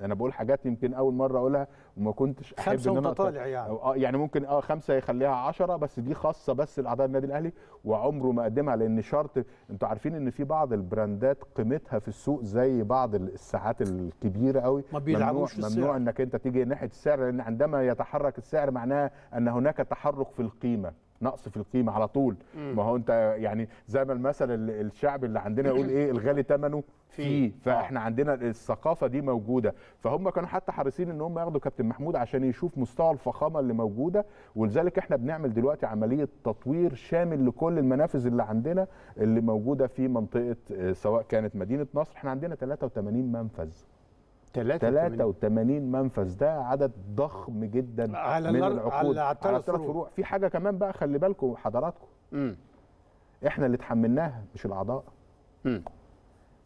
أنا بقول حاجات يمكن أول مرة أقولها وما كنتش أحب إن أنا طالع يعني أه يعني ممكن أه خمسة يخليها عشرة، بس دي خاصة بس لأعضاء النادي الأهلي وعمره ما قدمها، لأن شرط أنتوا عارفين إن في بعض البراندات قيمتها في السوق زي بعض الساعات الكبيرة قوي ما بيلعبوش في السعر، ممنوع إنك أنت تيجي ناحية السعر، لأن عندما يتحرك السعر معناها أن هناك تحرك في القيمة، نقص في القيمة على طول. مم. ما هو انت يعني زي ما المثل الشعبي اللي عندنا يقول ايه الغالي ثمنه فيه، فاحنا عندنا الثقافة دي موجودة، فهم كانوا حتى حريصين ان هم ياخدوا كابتن محمود عشان يشوف مستوى الفخامة اللي موجودة، ولذلك احنا بنعمل دلوقتي عملية تطوير شامل لكل المنافذ اللي عندنا اللي موجودة في منطقة سواء كانت مدينة نصر، احنا عندنا تلاتة وتمانين منفذ تلاتة وتمانين منفذ، ده عدد ضخم جدا على من العقود على ثلاث فروع. في حاجه كمان بقى خلي بالكم حضراتكم، امم احنا اللي اتحملناها مش الاعضاء، م.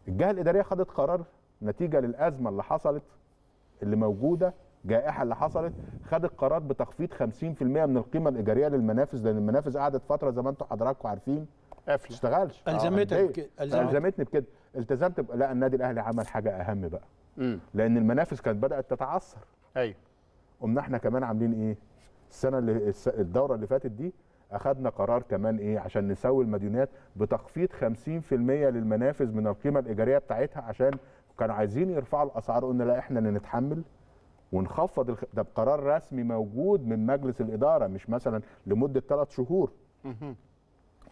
الجهه الاداريه خدت قرار نتيجه للازمه اللي حصلت اللي موجوده، الجائحه اللي حصلت، خدت قرار بتخفيض خمسين في المية من القيمه الايجاريه للمنافذ، لان المنافذ قعدت فتره زي ما انتم حضراتكم عارفين ما بتشتغلش. الزمتني بكده الزمتني بكده التزمت ب... لا النادي الاهلي عمل حاجه اهم بقى، م. لان المنافذ كانت بدات تتعثر. ايوه، قمنا احنا كمان عاملين ايه السنه اللي الدوره اللي فاتت دي، اخذنا قرار كمان ايه عشان نسوي المديونات بتخفيض خمسين في المية للمنافذ من القيمه الايجاريه بتاعتها، عشان كانوا عايزين يرفعوا الاسعار، قلنا لا احنا اللي نتحمل ونخفض الخ... ده بقرار رسمي موجود من مجلس الاداره، مش مثلا لمده ثلاث شهور.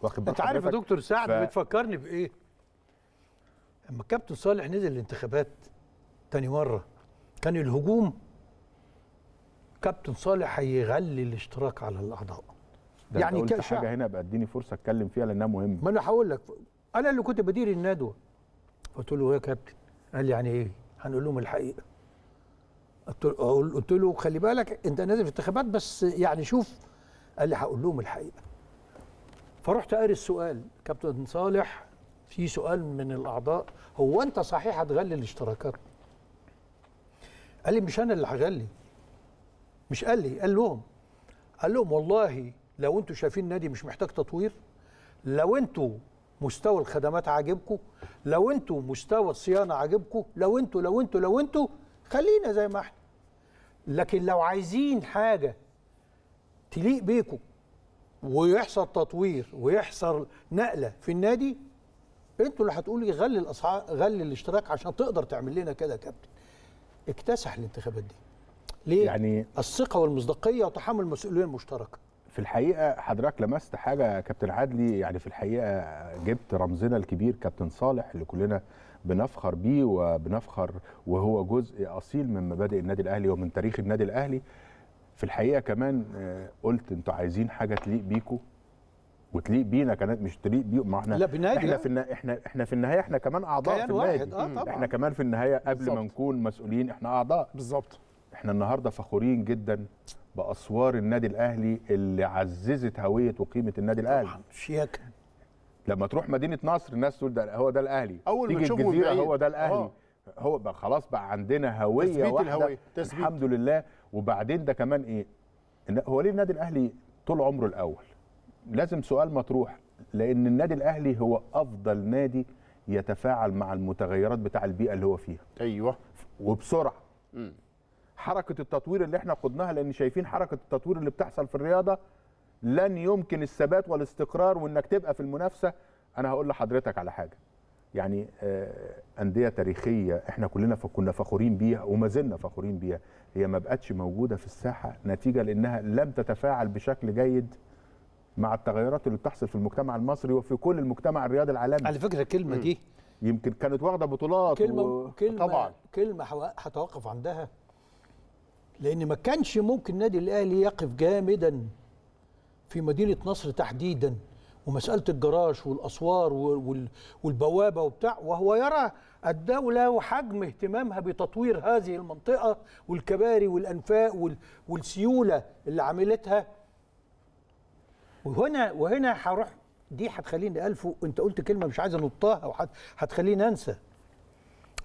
واخد بالك انت عارف يا دكتور سعد ف... بتفكرني بايه؟ لما الكابتن صالح نزل الانتخابات تاني مره كان الهجوم كابتن صالح هيغلي الاشتراك على الاعضاء. ده يعني انت قلت حاجه هنا بقى اديني فرصه اتكلم فيها لانها مهمه. ما انا هقول لك، انا اللي كنت بدير الندوه، قلت له يا كابتن، قال لي يعني ايه؟ هنقول لهم الحقيقه. قلت له خلي بالك انت نازل في انتخابات بس يعني شوف، قال لي هقول لهم الحقيقه. فرحت قاري السؤال، كابتن صالح في سؤال من الاعضاء، هو انت صحيح هتغلي الاشتراكات؟ قال لي مش انا اللي هغلي، مش قال لي، قال لهم، قال لهم والله لو انتوا شايفين النادي مش محتاج تطوير، لو انتوا مستوى الخدمات عاجبكم، لو انتوا مستوى الصيانه عاجبكم، لو انتوا لو انتوا لو انتوا خلينا زي ما احنا، لكن لو عايزين حاجه تليق بيكم ويحصل تطوير ويحصل نقله في النادي، انتوا اللي هتقولوا لي غلي الاسعار، غلي الاشتراك عشان تقدر تعمل لنا كده. يا كابتن اكتسح الانتخابات دي ليه؟ يعني الثقه والمصداقيه وتحمل المسؤوليه المشتركه. في الحقيقه حضرتك لمست حاجه يا كابتن عادلي، يعني في الحقيقه جبت رمزنا الكبير كابتن صالح اللي كلنا بنفخر بيه وبنفخر، وهو جزء اصيل من مبادئ النادي الاهلي ومن تاريخ النادي الاهلي. في الحقيقه كمان قلت انتوا عايزين حاجه تليق بيكم وتليق بينا، كانت مش تليق بيهم، ما احنا احنا في النا... احنا احنا في النهايه احنا كمان اعضاء في النادي. آه احنا كمان في النهايه قبل بالزبط. ما نكون مسؤولين احنا اعضاء. بالظبط. احنا النهارده فخورين جدا باسوار النادي الاهلي اللي عززت هويه وقيمه النادي الاهلي. طبعا شياكه. لما تروح مدينه نصر الناس تقول ده هو ده الاهلي، اول ما تشوفه الجزيره هو ده الاهلي. أوه. هو بقى خلاص بقى عندنا هويه واحده الحمد لله. وبعدين ده كمان ايه، هو ليه النادي الاهلي طول عمره الاول؟ لازم سؤال مطروح، لان النادي الاهلي هو افضل نادي يتفاعل مع المتغيرات بتاع البيئه اللي هو فيها. ايوه، وبسرعه. امم حركه التطوير اللي احنا خدناها، لان شايفين حركه التطوير اللي بتحصل في الرياضه، لن يمكن الثبات والاستقرار وانك تبقى في المنافسه. انا هقول لحضرتك على حاجه، يعني انديه تاريخيه احنا كلنا كنا فخورين بيها وما زلنا فخورين بيها، هي ما بقتش موجوده في الساحه نتيجه لانها لم تتفاعل بشكل جيد مع التغيرات اللي بتحصل في المجتمع المصري وفي كل المجتمع الرياضي العالمي. على فكره الكلمه دي يمكن كانت واخده بطولات كلمه و... كلمه طبعا كلمه هتوقف عندها، لان ما كانش ممكن النادي الاهلي يقف جامدا في مدينه نصر تحديدا ومساله الجراج والاسوار والبوابه وبتاع، وهو يرى الدوله وحجم اهتمامها بتطوير هذه المنطقه والكباري والانفاق والسيوله اللي عملتها. وهنا وهنا هروح، دي هتخليني الفه، انت قلت كلمه مش عايز انطها او هتخليني انسى،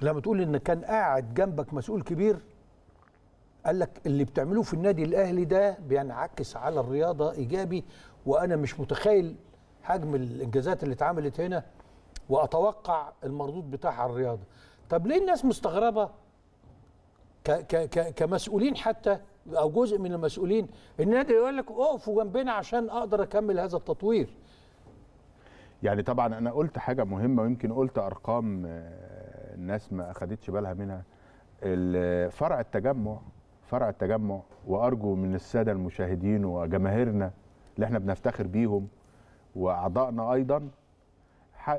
لما تقول ان كان قاعد جنبك مسؤول كبير قال لك اللي بتعملوه في النادي الاهلي ده بينعكس على الرياضه ايجابي، وانا مش متخيل حجم الانجازات اللي اتعملت هنا واتوقع المردود بتاعها على الرياضه. طب ليه الناس مستغربه ك ك كمسؤولين حتى او جزء من المسؤولين، النادي يقول لك اقفوا جنبنا عشان اقدر اكمل هذا التطوير؟ يعني طبعا انا قلت حاجه مهمه ويمكن قلت ارقام الناس ما اخدتش بالها منها. فرع التجمع فرع التجمع وارجو من الساده المشاهدين وجماهيرنا اللي احنا بنفتخر بيهم واعضائنا ايضا،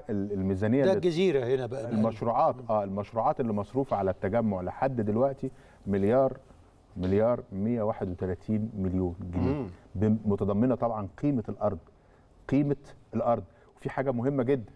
الميزانيه ده الجزيره هنا بقى المشروعات اه المشروعات اللي مصروفه على التجمع لحد دلوقتي مليار مليار مية وواحد وتلاتين مليون جنيه، متضمنه طبعا قيمه الارض قيمه الارض وفي حاجه مهمه جدا،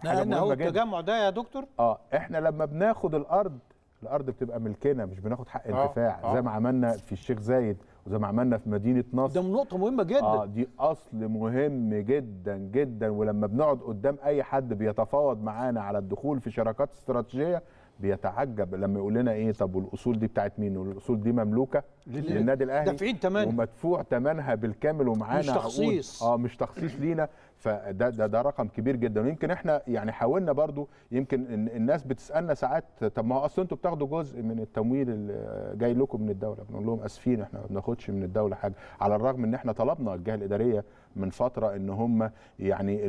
حاجه مهمه جدا. التجمع ده يا دكتور اه احنا لما بناخد الارض الارض بتبقى ملكنا، مش بناخد حق الدفاع آه. آه. زي ما عملنا في الشيخ زايد وزي ما عملنا في مدينه نصر. ده نقطه مهمه جدا اه دي اصل مهم جدا جدا. ولما بنقعد قدام اي حد بيتفاوض معانا على الدخول في شراكات استراتيجيه بيتعجب لما يقول لنا ايه، طب والاصول دي بتاعت مين؟ والاصول دي مملوكه للنادي الاهلي، دافعين تمنها ومدفوع تمنها بالكامل ومعانا، مش تخصيص اه مش تخصيص لينا. فده ده, ده رقم كبير جدا. ويمكن احنا يعني حاولنا برضو، يمكن الناس بتسالنا ساعات طب ما هو اصل انتوا بتاخدوا جزء من التمويل اللي جاي لكم من الدوله، بنقول لهم اسفين احنا ما بناخدش من الدوله حاجه، على الرغم ان احنا طلبنا الجهه الاداريه من فتره ان هم يعني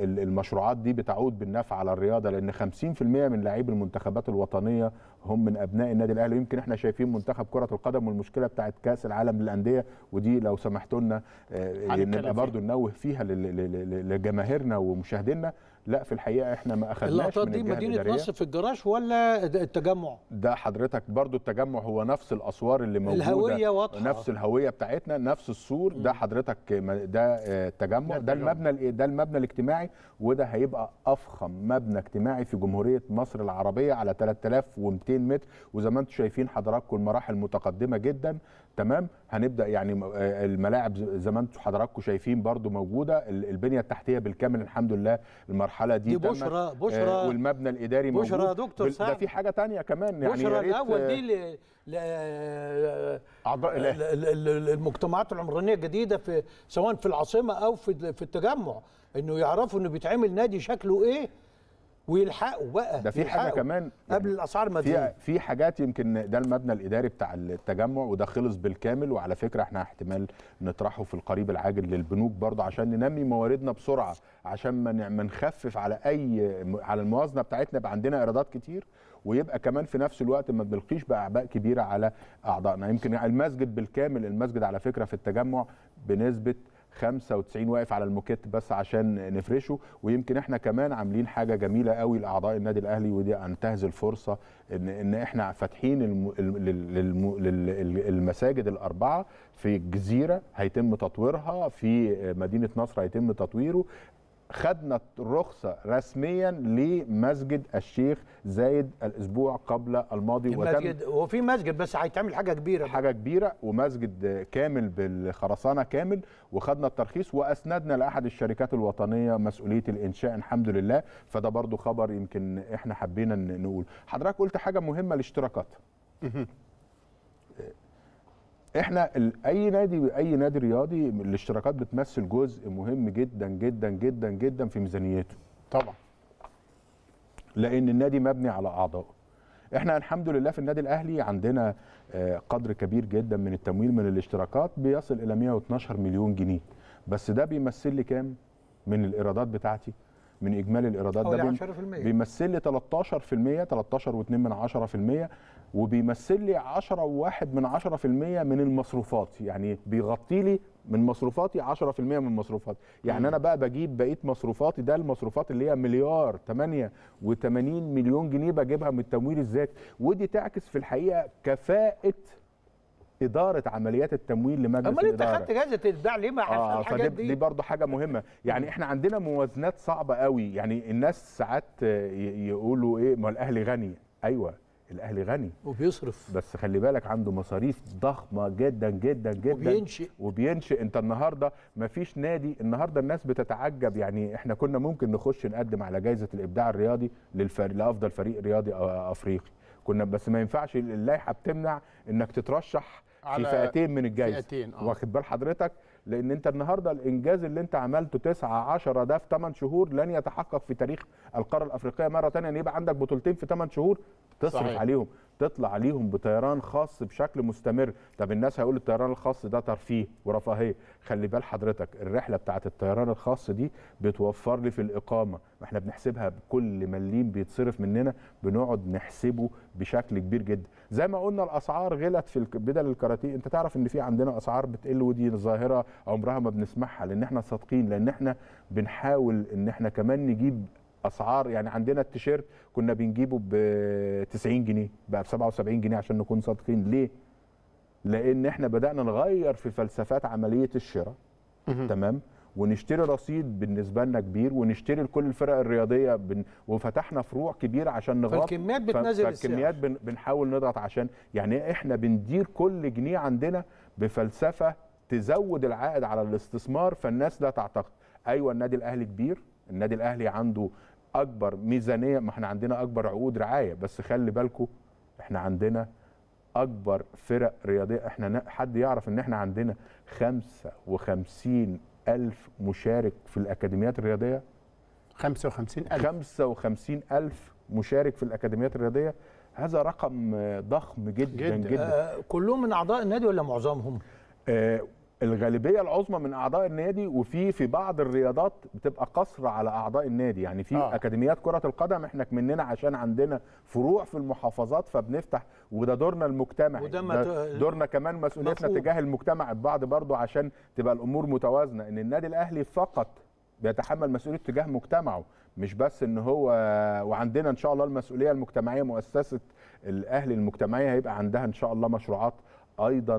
المشروعات دي بتعود بالنفع على الرياضه، لان خمسين في المية من لاعبي المنتخبات الوطنيه هم من ابناء النادي الاهلي. ويمكن احنا شايفين منتخب كره القدم والمشكله بتاعت كاس العالم للانديه، ودي لو سمحتوا لنا نبقى برضو ننوه فيها لجماهيرنا ومشاهدينا. لا في الحقيقه احنا ما اخذناش من الجهه الاداريه. دي مدينه نصر في الجراش ولا التجمع؟ ده حضرتك برضو التجمع هو نفس الاسوار اللي موجوده، الهويه واضحه، نفس الهويه بتاعتنا، نفس السور. ده حضرتك ده التجمع، ده المبنى ده المبنى الاجتماعي، وده هيبقى افخم مبنى اجتماعي في جمهوريه مصر العربيه على ثلاثة آلاف ومئتين متر. وزي ما انتم شايفين حضراتكم المراحل متقدمه جدا، تمام. هنبدا يعني الملاعب زي ما انتم حضراتكم شايفين برضو موجوده، البنيه التحتيه بالكامل الحمد لله، المرحله دي, دي بشرى بشرى آه والمبنى الاداري موجود. بشرى يا دكتور سعد، ده في حاجه ثانيه كمان يعني بشرى الاول دي ل... ل... أعضاء ل... ل... المجتمعات العمرانيه الجديده في سواء في العاصمه او في في التجمع، انه يعرفوا انه بيتعمل نادي شكله ايه ويلحقوا بقى. ده في حاجه كمان قبل الاسعار المدنيه، في حاجات يمكن ده المبنى الاداري بتاع التجمع وده خلص بالكامل، وعلى فكره احنا احتمال نطرحه في القريب العاجل للبنوك برضه عشان ننمي مواردنا بسرعه، عشان ما نخفف على اي على الموازنه بتاعتنا، يبقى عندنا ايرادات كتير ويبقى كمان في نفس الوقت ما بنلقيش باعباء كبيره على اعضائنا. يمكن المسجد بالكامل، المسجد على فكره في التجمع بنسبه خمسة وتسعين واقف على الموكيت بس عشان نفرشه. ويمكن احنا كمان عاملين حاجه جميله قوي لاعضاء النادي الاهلي، ودي انتهز الفرصه ان ان احنا فاتحين الم... الم... المساجد الاربعه في الجزيره هيتم تطويرها، في مدينه نصر هيتم تطويره. خدنا رخصه رسميا لمسجد الشيخ زايد الاسبوع قبل الماضي، وتم وفي مسجد بس هيتعمل حاجه كبيره حاجه كبيره ومسجد كامل بالخرسانه كامل، وخدنا الترخيص واسندنا لاحد الشركات الوطنيه مسؤوليه الانشاء الحمد لله. فده برضو خبر يمكن احنا حبينا نقول. حضرتك قلت حاجه مهمه، الاشتراكات. احنا اي نادي اي نادي رياضي الاشتراكات بتمثل جزء مهم جدا جدا جدا جدا في ميزانيته طبعا، لان النادي مبني على اعضائه. احنا الحمد لله في النادي الاهلي عندنا قدر كبير جدا من التمويل من الاشتراكات بيصل الى مئة واثناشر مليون جنيه، بس ده بيمثل لي كام من الايرادات بتاعتي؟ من اجمالي الايرادات ده بيمثل لي ثلاثة عشر في المية ثلاثة عشر فاصلة اثنين من عشرة في المية، وبيمثل لي عشرة وواحد من عشرة في المية من المصروفات، يعني بيغطي لي من مصروفاتي عشرة في المية من مصروفاتي، يعني م. انا بقى بجيب بقيه مصروفاتي، ده المصروفات اللي هي مليار ثمانية وثمانين مليون جنيه بجيبها من التمويل الذاتي. ودي تعكس في الحقيقه كفاءه إدارة عمليات التمويل لمجلس الإدارة. أمال أنت خدت جائزة الإبداع ليه مع آه الحاجات دي؟ دي برضه حاجة مهمة، يعني إحنا عندنا موازنات صعبة قوي. يعني الناس ساعات يقولوا إيه، ما الأهلي غني. أيوه الأهلي غني وبيصرف، بس خلي بالك عنده مصاريف ضخمة جدا جدا جدا وبينشئ وبينشئ. أنت النهاردة مفيش نادي، النهاردة الناس بتتعجب، يعني إحنا كنا ممكن نخش نقدم على جائزة الإبداع الرياضي للفريق لأفضل فريق رياضي أفريقي كنا، بس ما ينفعش اللائحة بتمنع إنك تترشح في فئتين من الجايزه، فئتين اه واخد بال حضرتك، لان انت النهارده الانجاز اللي انت عملته تسعة عشرة ده في ثمانية شهور لن يتحقق في تاريخ القاره الافريقيه مره ثانيه، ان يبقى عندك بطولتين في ثمانية شهور تصرف صحيح. عليهم تطلع عليهم بطيران خاص بشكل مستمر. طب الناس هيقول الطيران الخاص ده ترفيه ورفاهيه، خلي بال حضرتك الرحله بتاعه الطيران الخاص دي بتوفر لي في الاقامه، ما احنا بنحسبها بكل مليم بيتصرف مننا بنقعد نحسبه بشكل كبير جدا. زي ما قلنا الاسعار غلت في بدل الكاراتيه، انت تعرف ان في عندنا اسعار بتقل، ودي ظاهره عمرها ما بنسمعها لان احنا صادقين، لان احنا بنحاول ان احنا كمان نجيب اسعار. يعني عندنا التيشيرت كنا بنجيبه ب تسعين جنيه بقى ب سبعة وسبعين جنيه عشان نكون صادقين. ليه؟ لان احنا بدانا نغير في فلسفات عمليه الشراء تمام، ونشتري رصيد بالنسبه لنا كبير، ونشتري لكل الفرق الرياضيه بن... وفتحنا فروع كبير عشان نضغط، فالكميات بتنزل ف... فالكميات بن... بنحاول نضغط، عشان يعني احنا بندير كل جنيه عندنا بفلسفه تزود العائد على الاستثمار. فالناس لا تعتقد ايوه النادي الاهلي كبير، النادي الاهلي عنده اكبر ميزانيه، ما احنا عندنا اكبر عقود رعايه، بس خلي بالكم احنا عندنا اكبر فرق رياضيه. احنا حد يعرف ان احنا عندنا خمسة وخمسين ألف مشارك في الاكاديميات الرياضيه؟ خمسة وخمسين ألف خمسة وخمسين ألف مشارك في الاكاديميات الرياضيه، هذا رقم ضخم جدا جدا, جدا. آه كلهم من اعضاء النادي ولا معظمهم؟ آه الغالبيه العظمى من اعضاء النادي، وفي في بعض الرياضات بتبقى قصر على اعضاء النادي، يعني في آه. اكاديميات كره القدم احنا كمننا عشان عندنا فروع في المحافظات، فبنفتح، وده دورنا المجتمعي، وده دورنا كمان مسؤوليتنا تجاه المجتمع البعض برضه، عشان تبقى الامور متوازنه. ان النادي الاهلي فقط بيتحمل مسؤوليه تجاه مجتمعه، مش بس ان هو، وعندنا ان شاء الله المسؤوليه المجتمعيه، مؤسسه الاهلي المجتمعيه هيبقى عندها ان شاء الله مشروعات ايضا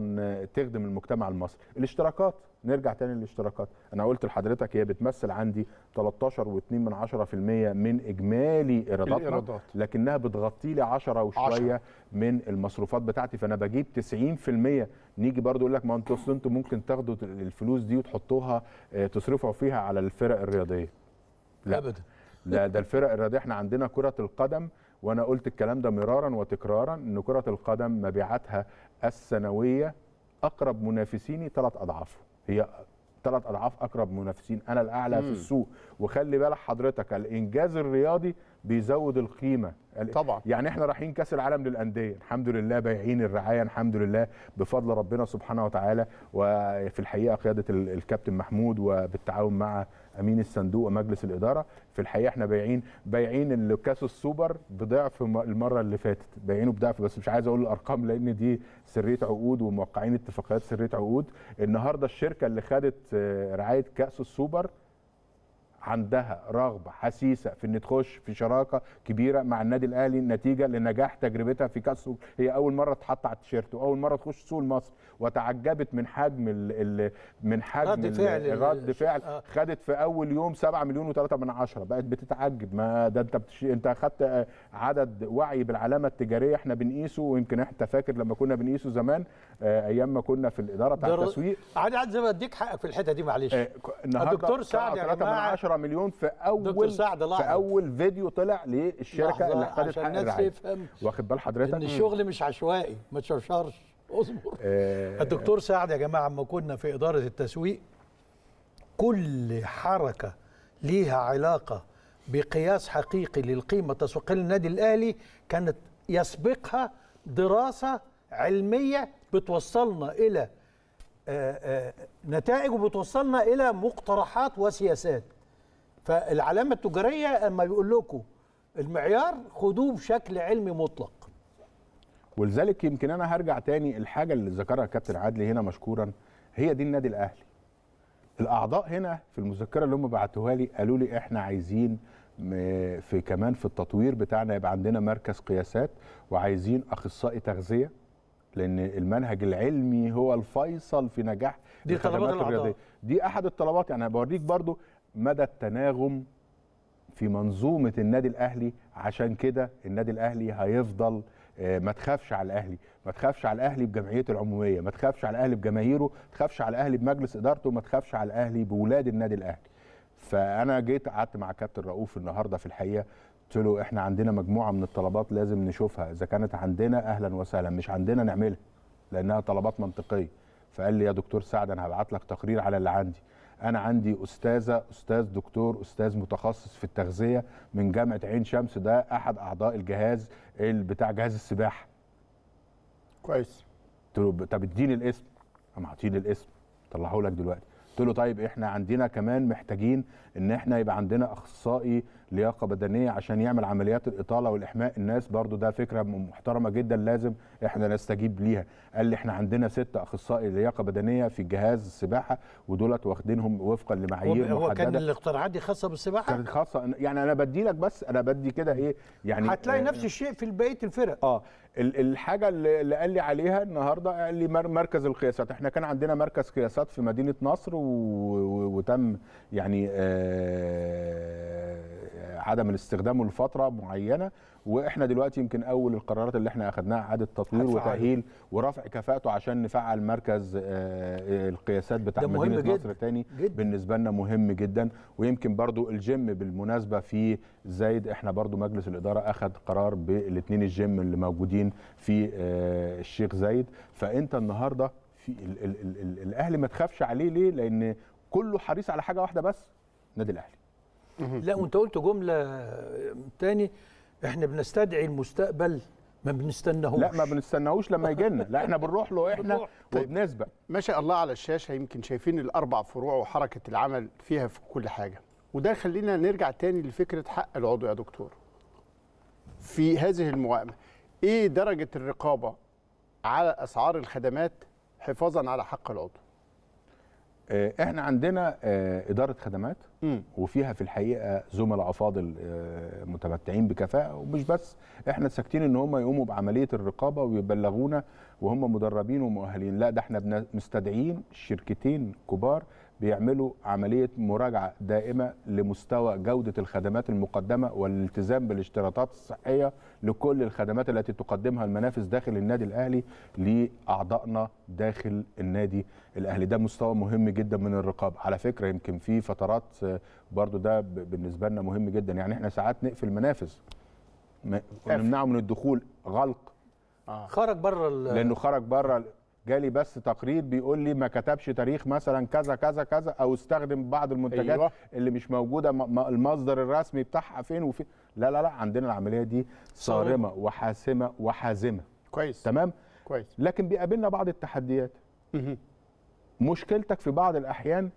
تخدم المجتمع المصري. الاشتراكات، نرجع تاني للاشتراكات، انا قلت لحضرتك هي بتمثل عندي ثلاثة عشر فاصلة اتنين بالمية من اجمالي ايراداتنا، لكنها بتغطي لي عشرة وشويه من المصروفات بتاعتي، فانا بجيب تسعين بالمية. نيجي برضو يقول لك ما انتوا اصل انتوا ممكن تاخدوا الفلوس دي وتحطوها تصرفوا فيها على الفرق الرياضيه. لا ابدا، لا، ده الفرق الرياضيه احنا عندنا كره القدم، وانا قلت الكلام ده مرارا وتكرارا، ان كره القدم مبيعاتها السنويه اقرب منافسيني ثلاث اضعاف، هي ثلاث اضعاف اقرب منافسين، انا الاعلى مم. في السوق. وخلي بالك حضرتك الانجاز الرياضي بيزود القيمه طبعا، يعني احنا رايحين كاس العالم للأندية، الحمد لله بايعين الرعايه، الحمد لله بفضل ربنا سبحانه وتعالى، وفي الحقيقه قياده الكابتن محمود وبالتعاون مع امين الصندوق ومجلس الاداره، في الحقيقه احنا بايعين بايعين كاس السوبر بضعف المره اللي فاتت، بايعينه بضعف، بس مش عايز اقول الارقام لان دي سريه عقود وموقعين اتفاقيات سريه عقود. النهارده الشركه اللي خدت رعايه كاس السوبر عندها رغبه حسيسه في ان تخش في شراكه كبيره مع النادي الاهلي نتيجه لنجاح تجربتها في كاس، هي اول مره تتحط على التيشيرت واول مره تخش سوق مصر، وتعجبت من حجم ال من حجم رد فعل رد فعل آه. خدت في اول يوم سبعة مليون وثلاثة من عشرة، بقت بتتعجب، ما ده انت بتش... انت اخذت عدد وعي بالعلامه التجاريه، احنا بنقيسه، ويمكن انت فاكر لما كنا بنقيسه زمان آه ايام ما كنا في الاداره بتاع التسويق. عادي عادي، زي ما اديك حقك في الحته دي معلش. آه الدكتور سعد يا جماعه مليون في اول في اول فيديو طلع للشركه اللي خدت حق الرعايه، واخد بال حضرتك ان الشغل مش عشوائي، ما تشرشرش، اصبر. آه الدكتور سعد يا جماعه اما كنا في اداره التسويق، كل حركه ليها علاقه بقياس حقيقي للقيمه التسويقيه للنادي الاهلي كانت يسبقها دراسه علميه بتوصلنا الى آه آه نتائج، وبتوصلنا الى مقترحات وسياسات. فالعلامة التجارية اما بيقول لكم المعيار خدوه بشكل علمي مطلق. ولذلك يمكن انا هرجع تاني، الحاجة اللي ذكرها كابتن عدلي هنا مشكورا هي دي النادي الاهلي. الاعضاء هنا في المذكرة اللي هم بعتوها لي قالوا لي احنا عايزين في كمان في التطوير بتاعنا يبقى عندنا مركز قياسات، وعايزين اخصائي تغذية، لان المنهج العلمي هو الفيصل في نجاح الخدمات الرياضية. دي احد الطلبات، يعني بوريك برضو مدى التناغم في منظومة النادي الأهلي. عشان كده النادي الأهلي هيفضل ما تخافش على الأهلي، ما تخافش على الأهلي بجمعيته العمومية، ما تخافش على الأهلي بجماهيره، ما تخافش على الأهلي بمجلس إدارته، ما تخافش على الأهلي بولاد النادي الأهلي. فأنا جيت قعدت مع كابتن رؤوف النهاردة في الحقيقة، قلت له إحنا عندنا مجموعة من الطلبات لازم نشوفها، إذا كانت عندنا أهلا وسهلا، مش عندنا نعملها لأنها طلبات منطقية. فقال لي يا دكتور سعد أنا هبعت لك تقرير على اللي عندي. أنا عندي أستاذة، أستاذ دكتور، أستاذ متخصص في التغذية من جامعة عين شمس، ده أحد أعضاء الجهاز بتاع جهاز السباحة. كويس. قلت له طب اديني الاسم، قام عطيني الاسم، طلعه لك دلوقتي. قلت له طيب إحنا عندنا كمان محتاجين إن إحنا يبقى عندنا أخصائي لياقة بدنية عشان يعمل عمليات الإطالة والإحماء الناس، برضو ده فكرة محترمة جدا لازم إحنا نستجيب ليها. قال لي إحنا عندنا ستة أخصائي لياقة بدنية في جهاز السباحة، ودولت واخدينهم وفقا لمعايير محددة. هو كان الاقتراحات دي خاصة بالسباحة؟ كانت خاصة، يعني أنا بدي لك بس أنا بدي كده إيه يعني. هتلاقي آه نفس الشيء في بقية الفرق. آه الحاجه اللي قال لي عليها النهارده، قال لي مركز القياسات، احنا كان عندنا مركز قياسات في مدينه نصر وتم يعني عدم الاستخدامه لفتره معينه، واحنا دلوقتي يمكن اول القرارات اللي احنا اخذناها اعاده تطوير وتاهيل ورفع كفاءته عشان نفعل مركز القياسات بتاع مدينه نصر تاني. بالنسبه لنا مهم جدا. ويمكن برضو الجيم بالمناسبه في زايد، احنا برضو مجلس الاداره اخذ قرار بالاثنين الجيم اللي موجودين في الشيخ زايد. فانت النهارده في ال ال ال ال الاهلي ما تخافش عليه. ليه؟ لان كله حريص على حاجه واحده بس، نادي الاهلي. لا وانت قلت جمله تاني، احنا بنستدعي المستقبل ما بنستناهوش. لا ما بنستناهوش لما يجي لنا، لا احنا بنروح له احنا وبنسبق. ما شاء الله على الشاشه يمكن شايفين الاربع فروع وحركه العمل فيها في كل حاجه، وده خلينا نرجع تاني لفكره حق العضو يا دكتور في هذه الموائمه. ايه درجه الرقابه على اسعار الخدمات حفاظا على حق العضو؟ احنا عندنا اداره خدمات وفيها في الحقيقه زملاء افاضل متمتعين بكفاءه، ومش بس احنا ساكتين ان هم يقوموا بعمليه الرقابه ويبلغونا وهم مدربين ومؤهلين، لا ده احنا مستدعيين شركتين كبار بيعملوا عمليه مراجعه دائمه لمستوى جوده الخدمات المقدمه والالتزام بالاشتراطات الصحيه لكل الخدمات التي تقدمها المنافس داخل النادي الاهلي لاعضائنا داخل النادي الاهلي. ده مستوى مهم جدا من الرقابه على فكره. يمكن في فترات برضو ده بالنسبه لنا مهم جدا، يعني احنا ساعات نقفل منافس ونمنعه من الدخول غلق آه. خرج بره لانه خرج بره. جالي بس تقرير بيقول لي ما كتبش تاريخ مثلا كذا كذا كذا، او استخدم بعض المنتجات أيوة. اللي مش موجوده المصدر الرسمي بتاعها فين وفين. لا لا لا، عندنا العمليه دي صارمه وحاسمه وحازمه. كويس تمام كويس. لكن بيقابلنا بعض التحديات. مشكلتك في بعض الاحيان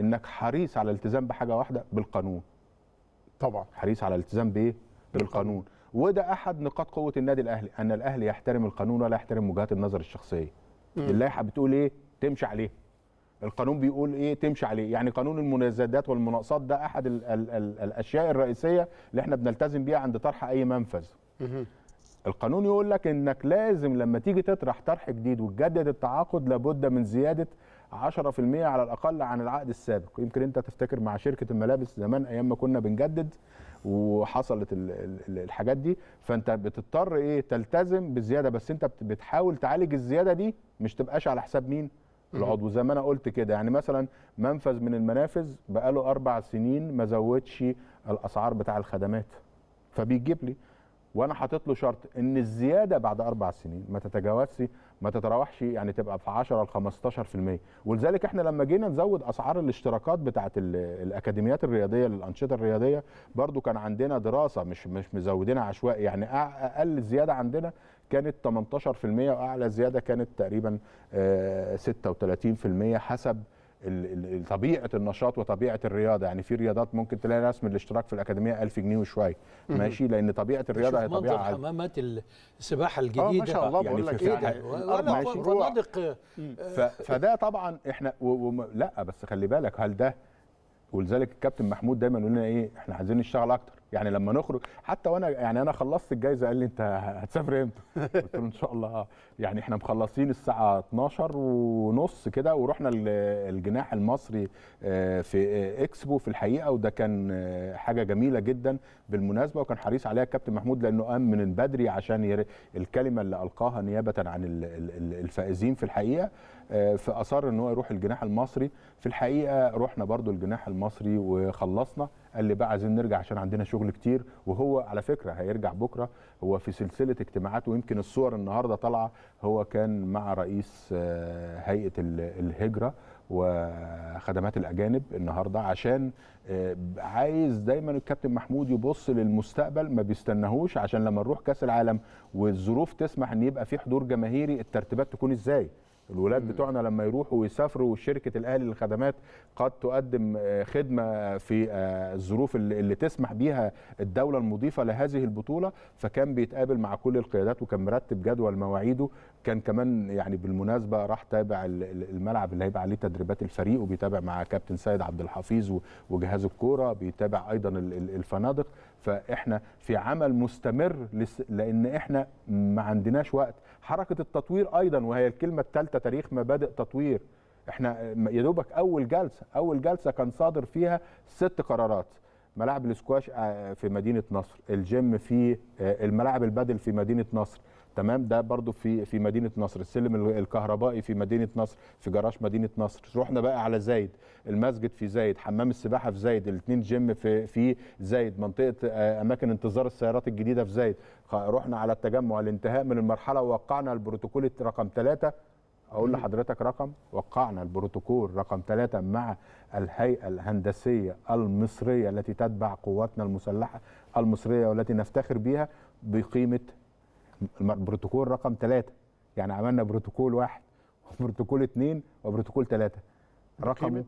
انك حريص على الالتزام بحاجه واحده، بالقانون. طبعا حريص على الالتزام بايه؟ بالقانون. وده احد نقاط قوه النادي الاهلي، ان الاهلي يحترم القانون ولا يحترم وجهات النظر الشخصيه. اللائحه بتقول ايه؟ تمشي عليه. القانون بيقول ايه؟ تمشي عليه. يعني قانون المنازدات والمناقصات ده احد ال ال ال الاشياء الرئيسيه اللي احنا بنلتزم بيها عند طرح اي منفذ. القانون يقول لك انك لازم لما تيجي تطرح طرح جديد وتجدد التعاقد لابد من زياده عشرة في المية على الاقل عن العقد السابق. يمكن انت تفتكر مع شركه الملابس زمان ايام ما كنا بنجدد وحصلت الحاجات دي، فانت بتضطر ايه؟ تلتزم بالزياده، بس انت بتحاول تعالج الزياده دي مش تبقاش على حساب مين؟ العضو. زي ما انا قلت كده، يعني مثلا منفذ من المنافذ بقاله اربع سنين ما زودش الاسعار بتاع الخدمات، فبيجيب لي وانا حاطط له شرط ان الزياده بعد اربع سنين ما تتجاوزش ما تتراوحش، يعني تبقى في عشرة ل خمستاشر في المية. ولذلك احنا لما جينا نزود اسعار الاشتراكات بتاعه الاكاديميات الرياضيه للانشطه الرياضيه برضو كان عندنا دراسه، مش مش مزودينها عشوائي، يعني اقل زياده عندنا كانت ثمنتاشر في المية واعلى زياده كانت تقريبا ستة وتلاتين في المية حسب طبيعه النشاط وطبيعه الرياضه. يعني في رياضات ممكن تلاقي رسم الاشتراك في الاكاديميه ألف جنيه وشويه، ماشي، لان طبيعه الرياضه هي طبيعه عاليه. شوف منظر حمامات السباحه الجديده ما شاء الله، بقول لك ايه ولا فنادق. فده طبعا احنا لا بس خلي بالك، هل ده؟ ولذلك الكابتن محمود دايما يقول لنا ايه؟ احنا عايزين نشتغل اكتر، يعني لما نخرج حتى وانا يعني انا خلصت الجايزه قال لي انت هتسافر امتى؟ قلت له ان شاء الله يعني احنا مخلصين الساعه اتناشر ونص كده، ورحنا الجناح المصري في اكسبو في الحقيقه، وده كان حاجه جميله جدا بالمناسبه، وكان حريص عليها الكابتن محمود لانه قام من بدري عشان الكلمه اللي القاها نيابه عن الفائزين في الحقيقه، فاصر ان هو يروح الجناح المصري. في الحقيقه رحنا برضو الجناح المصري وخلصنا، قال لي بقى عايزين نرجع عشان عندنا شغل كتير. وهو على فكره هيرجع بكره، هو في سلسله اجتماعات، ويمكن الصور النهارده طالعه، هو كان مع رئيس هيئه الهجره وخدمات الاجانب النهارده، عشان عايز دايما الكابتن محمود يبص للمستقبل ما بيستناهوش، عشان لما نروح كاس العالم والظروف تسمح ان يبقى في حضور جماهيري، الترتيبات تكون ازاي؟ الولاد بتوعنا لما يروحوا ويسافروا، وشركة الأهلي للخدمات قد تقدم خدمة في الظروف اللي تسمح بيها الدولة المضيفة لهذه البطولة. فكان بيتقابل مع كل القيادات وكان مرتب جدول مواعيده كان كمان يعني بالمناسبه راح تابع الملعب اللي هيبقى عليه تدريبات الفريق، وبيتابع مع كابتن سيد عبد الحفيظ وجهاز الكوره، بيتابع ايضا الفنادق. فاحنا في عمل مستمر لان احنا ما عندناش وقت. حركه التطوير ايضا، وهي الكلمه الثالثه تاريخ مبادئ تطوير. احنا يا دوبك اول جلسه اول جلسه كان صادر فيها ست قرارات: ملاعب الاسكواش في مدينه نصر، الجيم في الملاعب، البادل في مدينه نصر، تمام، ده برضو في في مدينه نصر، السلم الكهربائي في مدينه نصر، في جراج مدينه نصر. رحنا بقى على زايد، المسجد في زايد، حمام السباحه في زايد، الاثنين جيم في في زايد، منطقه اماكن انتظار السيارات الجديده في زايد. رحنا على التجمع، الانتهاء من المرحله ووقعنا البروتوكول رقم ثلاثة. اقول لحضرتك رقم، وقعنا البروتوكول رقم ثلاثة مع الهيئه الهندسيه المصريه التي تتبع قواتنا المسلحه المصريه والتي نفتخر بها، بقيمه بروتوكول رقم ثلاثة. يعني عملنا بروتوكول واحد وبروتوكول اثنين وبروتوكول ثلاثة، رقم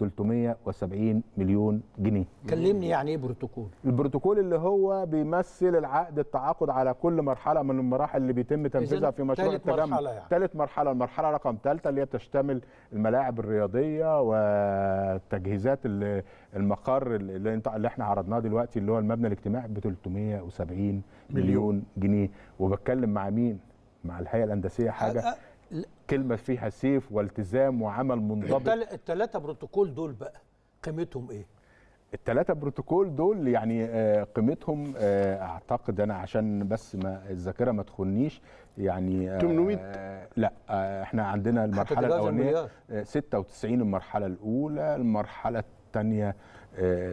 ثلاثمائة وسبعين مليون جنيه. كلمني يعني ايه بروتوكول؟ البروتوكول اللي هو بيمثل العقد، التعاقد على كل مرحله من المراحل اللي بيتم تنفيذها في مشروع التجمع. ثالث مرحله، المرحله رقم ثالثه اللي هي بتشتمل الملاعب الرياضيه والتجهيزات، المقر اللي انت اللي احنا عرضناه دلوقتي اللي هو المبنى الاجتماعي ب ثلاثمائة وسبعين مليون جنيه. وبتكلم مع مين؟ مع الهيئه الهندسيه. حاجه كلمة فيها سيف والتزام وعمل منضبط. الثلاثة بروتوكول دول بقى قيمتهم ايه؟ الثلاثة بروتوكول دول يعني قيمتهم اعتقد، انا عشان بس ما الذاكرة ما تخنيش، يعني ثمانمائة. لا احنا عندنا المرحلة الأولانية ستة وتسعين، المرحلة الأولى، المرحلة الثانية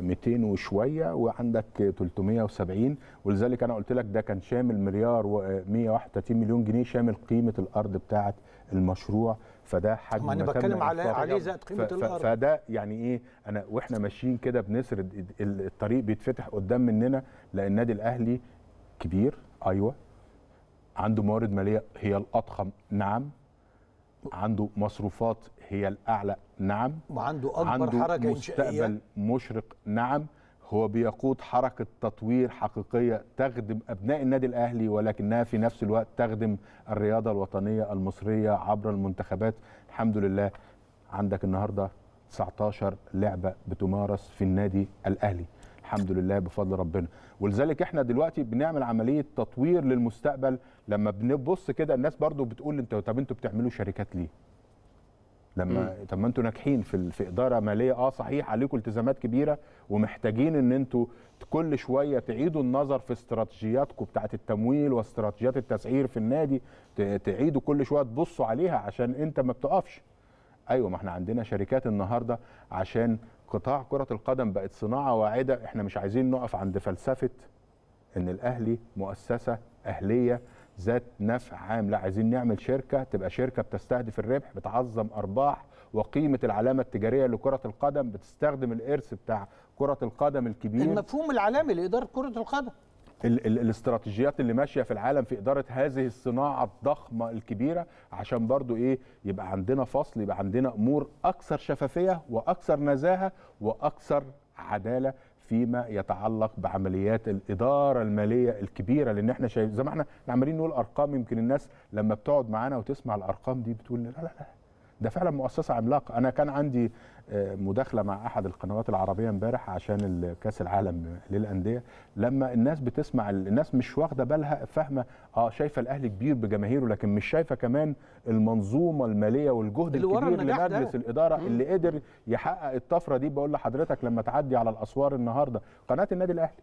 مئتين وشويه، وعندك ثلاثمائة وسبعين. ولذلك انا قلت لك ده كان شامل مليار ومائة وواحد وثلاثين مليون جنيه، شامل قيمه الارض بتاعه المشروع. فده حجم، انا بتكلم على عليه زائد قيمه الارض. فده يعني ايه؟ انا واحنا ماشيين كده بنسرد، الطريق بيتفتح قدام مننا، لان النادي الاهلي كبير، ايوه، عنده موارد ماليه هي الاضخم، نعم، عنده مصروفات هي الأعلى، نعم، وعنده أكبر عنده حركة مستقبل إنشائية مشرق، نعم. هو بيقود حركة تطوير حقيقية تخدم أبناء النادي الأهلي، ولكنها في نفس الوقت تخدم الرياضة الوطنية المصرية عبر المنتخبات. الحمد لله عندك النهاردة تسعة عشر لعبة بتمارس في النادي الأهلي، الحمد لله بفضل ربنا. ولذلك احنا دلوقتي بنعمل عمليه تطوير للمستقبل. لما بنبص كده الناس برضو بتقول انتوا طب انتوا بتعملوا شركات ليه؟ لما طب ما انتوا ناجحين في في اداره ماليه، اه صحيح، عليكم التزامات كبيره، ومحتاجين ان انتوا كل شويه تعيدوا النظر في استراتيجياتكم بتاعه التمويل واستراتيجيات التسعير في النادي، تعيدوا كل شويه تبصوا عليها عشان انت ما بتقفش. ايوه، ما احنا عندنا شركات النهارده عشان قطاع كرة القدم بقت صناعة واعدة. احنا مش عايزين نقف عند فلسفة ان الاهلي مؤسسة اهلية ذات نفع عام، لا، عايزين نعمل شركة تبقى شركة بتستهدف الربح، بتعظم ارباح وقيمة العلامة التجارية لكرة القدم، بتستخدم الارث بتاع كرة القدم الكبير، المفهوم العالمي لإدارة كرة القدم، ال ال الاستراتيجيات اللي ماشية في العالم في إدارة هذه الصناعة الضخمة الكبيرة، عشان برضو إيه؟ يبقى عندنا فصل، يبقى عندنا أمور أكثر شفافية وأكثر نزاهة وأكثر عدالة فيما يتعلق بعمليات الإدارة المالية الكبيرة. لأن إحنا شايف زي ما إحنا عمالين نقول أرقام، يمكن الناس لما بتقعد معانا وتسمع الأرقام دي بتقول لا لا لا، ده فعلا مؤسسة عملاقة. أنا كان عندي مداخلة مع أحد القنوات العربية امبارح عشان كأس العالم للأندية، لما الناس بتسمع، الناس مش واخدة بالها، فاهمة، اه شايفة الأهلي كبير بجماهيره، لكن مش شايفة كمان المنظومة المالية والجهد الكبير لمجلس الإدارة اللي قدر يحقق الطفرة دي. بقول لحضرتك لما تعدي على الأسوار النهاردة قناة النادي الأهلي،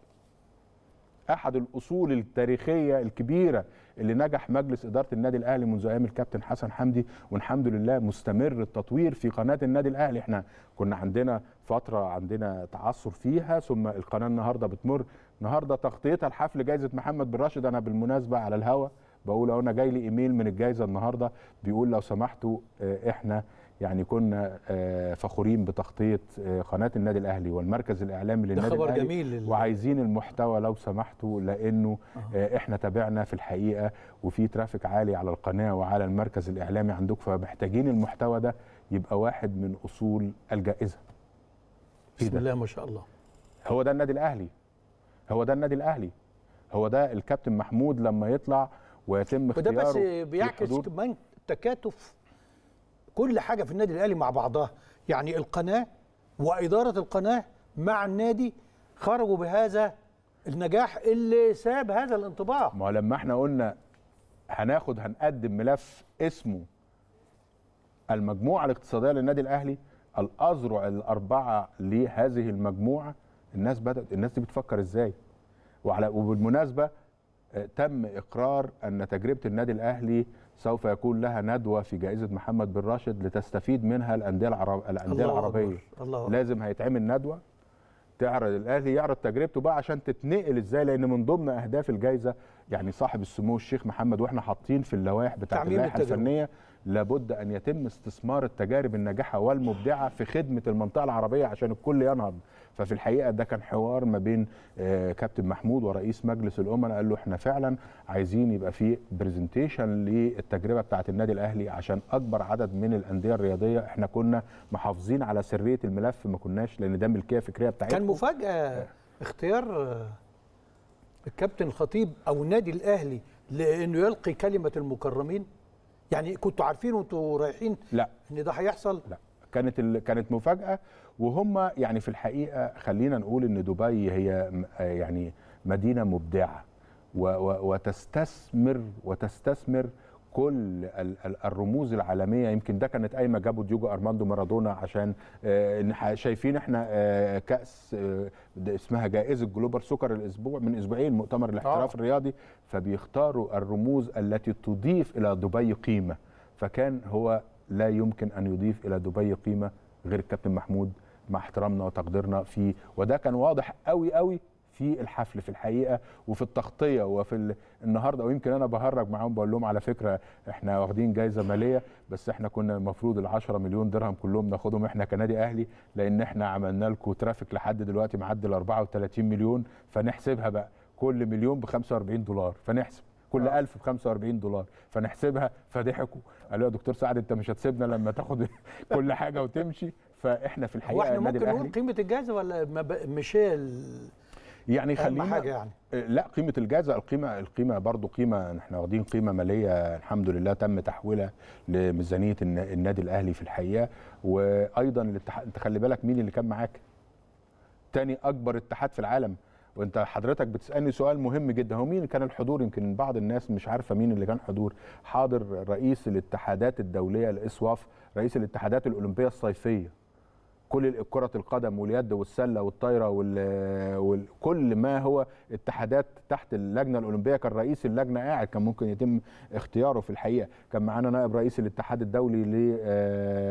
أحد الأصول التاريخية الكبيرة اللي نجح مجلس إدارة النادي الأهلي منذ أيام الكابتن حسن حمدي، والحمد لله مستمر التطوير في قناة النادي الأهلي. إحنا كنا عندنا فترة عندنا تعثر فيها، ثم القناة النهاردة بتمر، النهاردة تغطيتها الحفل جائزة محمد بن راشد. أنا بالمناسبة على الهوا بقول أهو، أنا جاي لي إيميل من الجائزة النهاردة بيقول لو سمحتوا إحنا يعني كنا فخورين بتغطيه قناه النادي الاهلي والمركز الاعلامي للنادي الاهلي، وعايزين المحتوى لو سمحتوا، لانه أه. احنا تابعنا في الحقيقه، وفي ترافيك عالي على القناه وعلى المركز الاعلامي عندكم، فمحتاجين المحتوى ده يبقى واحد من اصول الجائزه. بسم الله ما شاء الله، هو ده النادي الاهلي، هو ده النادي الاهلي، هو ده الكابتن محمود لما يطلع ويتم اختياره. وده بس بيعكس كمان تكاتف كل حاجه في النادي الاهلي مع بعضها، يعني القناه واداره القناه مع النادي خرجوا بهذا النجاح اللي ساب هذا الانطباع. ما لما احنا قلنا هناخد هنقدم ملف اسمه المجموعه الاقتصاديه للنادي الاهلي، الاذرع الاربعه لهذه المجموعه، الناس بدات الناس دي بتفكر ازاي. وعلى وبالمناسبه تم اقرار ان تجربه النادي الاهلي سوف يكون لها ندوه في جائزه محمد بن راشد لتستفيد منها الانديه العرب الانديه العربيه. الله لازم هيتعمل ندوه تعرض الاهلي، يعرض تجربته بقى عشان تتنقل ازاي، لان من ضمن اهداف الجائزه يعني صاحب السمو الشيخ محمد واحنا حاطين في اللوائح بتاعه اللائحه الفنيه لابد ان يتم استثمار التجارب الناجحه والمبدعه في خدمه المنطقه العربيه عشان الكل ينهض. ففي الحقيقه ده كان حوار ما بين كابتن محمود ورئيس مجلس الامراء، قال له احنا فعلا عايزين يبقى في برزنتيشن للتجربه بتاعه النادي الاهلي عشان اكبر عدد من الانديه الرياضيه. احنا كنا محافظين على سريه الملف، ما كناش لان ده ملكيه فكريه بتاعتنا. كان مفاجاه اختيار الكابتن الخطيب او النادي الاهلي لانه يلقي كلمه المكرمين، يعني كنتوا عارفين وانتوا رايحين لا ان ده هيحصل؟ لا، كانت ال... كانت مفاجاه. وهم يعني في الحقيقه خلينا نقول ان دبي هي يعني مدينه مبدعه و... و... وتستثمر وتستثمر كل الرموز العالميه. يمكن ده كانت قايمه جابوا ديوجو ارماندو مارادونا عشان شايفين احنا كاس اسمها جائزه جلوبال سكر الاسبوع من اسبوعين مؤتمر الاحتراف الرياضي، فبيختاروا الرموز التي تضيف الى دبي قيمه. فكان هو لا يمكن ان يضيف الى دبي قيمه غير الكابتن محمود، مع احترامنا وتقديرنا فيه، وده كان واضح قوي قوي في الحفل في الحقيقه وفي التغطيه وفي النهارده. ويمكن انا بهرج معاهم بقول لهم على فكره احنا واخدين جايزه ماليه، بس احنا كنا المفروض ال عشرة مليون درهم كلهم ناخدهم احنا كنادي اهلي، لان احنا عملنا لكم ترافيك لحد دلوقتي معدي ال أربعة وثلاثين مليون، فنحسبها بقى كل مليون ب خمسة وأربعين دولار، فنحسب كل ألف ب خمسة وأربعين دولار فنحسبها. فضحكوا قالوا يا دكتور سعد انت مش هتسيبنا لما تاخد كل حاجه وتمشي. فاحنا في الحقيقه واحنا ممكن نقول قيمه الجائزه ولا مش يعني خلينا حاجة يعني. لا، قيمة الجائزة القيمة القيمة برضه قيمة، احنا واخدين قيمة مالية الحمد لله تم تحويلها لميزانية النادي الأهلي في الحقيقة. وأيضا الاتحاد، أنت خلي بالك مين اللي كان معاك؟ تاني أكبر اتحاد في العالم، وأنت حضرتك بتسألني سؤال مهم جدا، هو مين كان الحضور؟ يمكن بعض الناس مش عارفة مين اللي كان حضور. حاضر رئيس الاتحادات الدولية الإسواف، رئيس الاتحادات الأولمبية الصيفية، كل كرة القدم واليد والسلة والطايرة وكل ما هو اتحادات تحت اللجنة الأولمبية، كان رئيس اللجنة قاعد كان ممكن يتم اختياره في الحقيقة. كان معانا نائب رئيس الاتحاد الدولي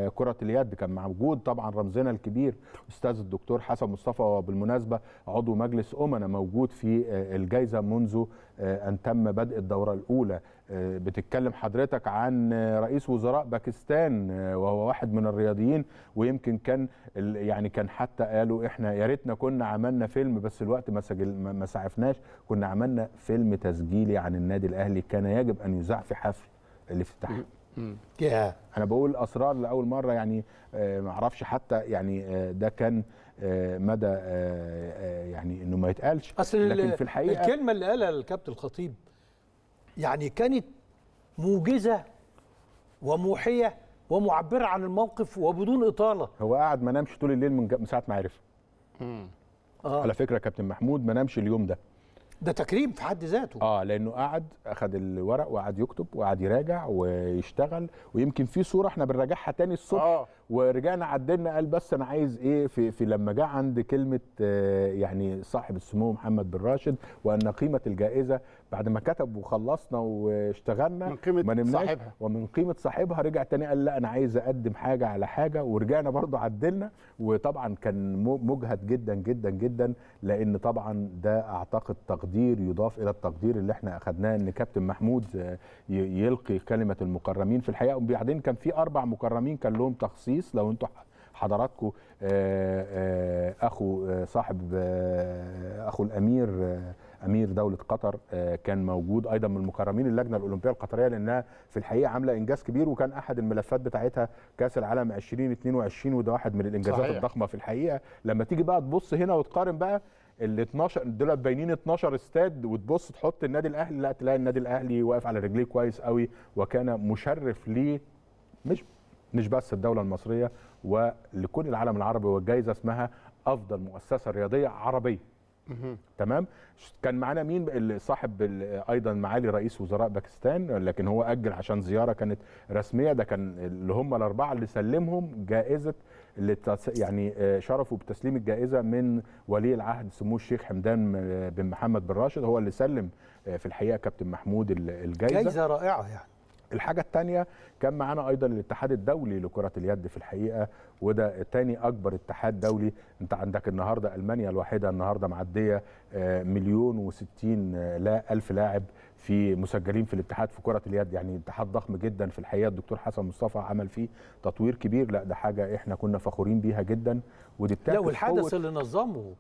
لكرة اليد، كان موجود طبعا رمزنا الكبير أستاذ الدكتور حسن مصطفى، وبالمناسبة عضو مجلس أمنا موجود في الجائزة منذ أن تم بدء الدورة الأولى. بتتكلم حضرتك عن رئيس وزراء باكستان وهو واحد من الرياضيين، ويمكن كان يعني كان حتى قالوا احنا يا ريتنا كنا عملنا فيلم بس الوقت ما سجل ما سعفناش، كنا عملنا فيلم تسجيلي عن النادي الاهلي كان يجب ان يذاع في حفل الافتتاح. انا بقول اسرار لاول مره، يعني ما اعرفش حتى يعني ده كان مدى يعني انه ما يتقالش، لكن في الحقيقه الكلمه اللي قالها الكابتن الخطيب يعني كانت موجزه وموحيه ومعبره عن الموقف وبدون اطاله. هو قاعد ما نامش طول الليل من, من ساعه ما عرف. امم آه. على فكره كابتن محمود ما نامش اليوم ده، ده تكريم في حد ذاته. اه لانه قعد اخذ الورق وقعد يكتب وقعد يراجع ويشتغل، ويمكن في صوره احنا بنراجعها تاني الصبح آه. ورجعنا عدلنا، قال بس انا عايز ايه في, في لما جه عند كلمه آه يعني صاحب السمو محمد بن راشد وان قيمه الجائزه بعد ما كتب وخلصنا واشتغلنا من قيمه صاحبها ومن قيمه صاحبها، رجع تاني قال لا انا عايز اقدم حاجه على حاجه، ورجعنا برضه عدلنا. وطبعا كان مجهد جدا جدا جدا، لان طبعا ده اعتقد تقدير يضاف الى التقدير اللي احنا اخذناه ان كابتن محمود يلقي كلمه المكرمين في الحقيقه. وبعدين كان في اربع مكرمين كان لهم تخصيص، لو انتم حضراتكم اخو صاحب اخو الامير امير دوله قطر كان موجود ايضا من المكرمين اللجنه الاولمبيه القطريه، لانها في الحقيقه عامله انجاز كبير، وكان احد الملفات بتاعتها كاس العالم ألفين واثنين وعشرين، وده واحد من الانجازات صحيح. الضخمه في الحقيقه. لما تيجي بقى تبص هنا وتقارن بقى ال اتناشر دول باينين اتناشر استاد، وتبص تحط النادي الاهلي لا تلاقي النادي الاهلي واقف على رجليه كويس قوي، وكان مشرف ليه مش مش بس الدوله المصريه ولكل العالم العربي، والجائزه اسمها افضل مؤسسه رياضيه عربيه. تمام. كان معانا مين صاحب ايضا معالي رئيس وزراء باكستان، لكن هو اجل عشان زياره كانت رسميه. ده كان اللي هم الاربعه اللي سلمهم جائزه اللي يعني شرفوا بتسليم الجائزه من ولي العهد سمو الشيخ حمدان بن محمد بن راشد، هو اللي سلم في الحقيقه كابتن محمود الجائزه. جائزه رائعه يعني. الحاجه الثانيه كان معانا ايضا الاتحاد الدولي لكره اليد في الحقيقه، وده ثاني اكبر اتحاد دولي. انت عندك النهارده المانيا الواحده النهارده معديه مليون وستين لا الف لاعب في مسجلين في الاتحاد في كره اليد، يعني اتحاد ضخم جدا في الحقيقه. الدكتور حسن مصطفى عمل فيه تطوير كبير، لا ده حاجه احنا كنا فخورين بيها جدا، ودي بتاعت لا والحدث اللي نظمه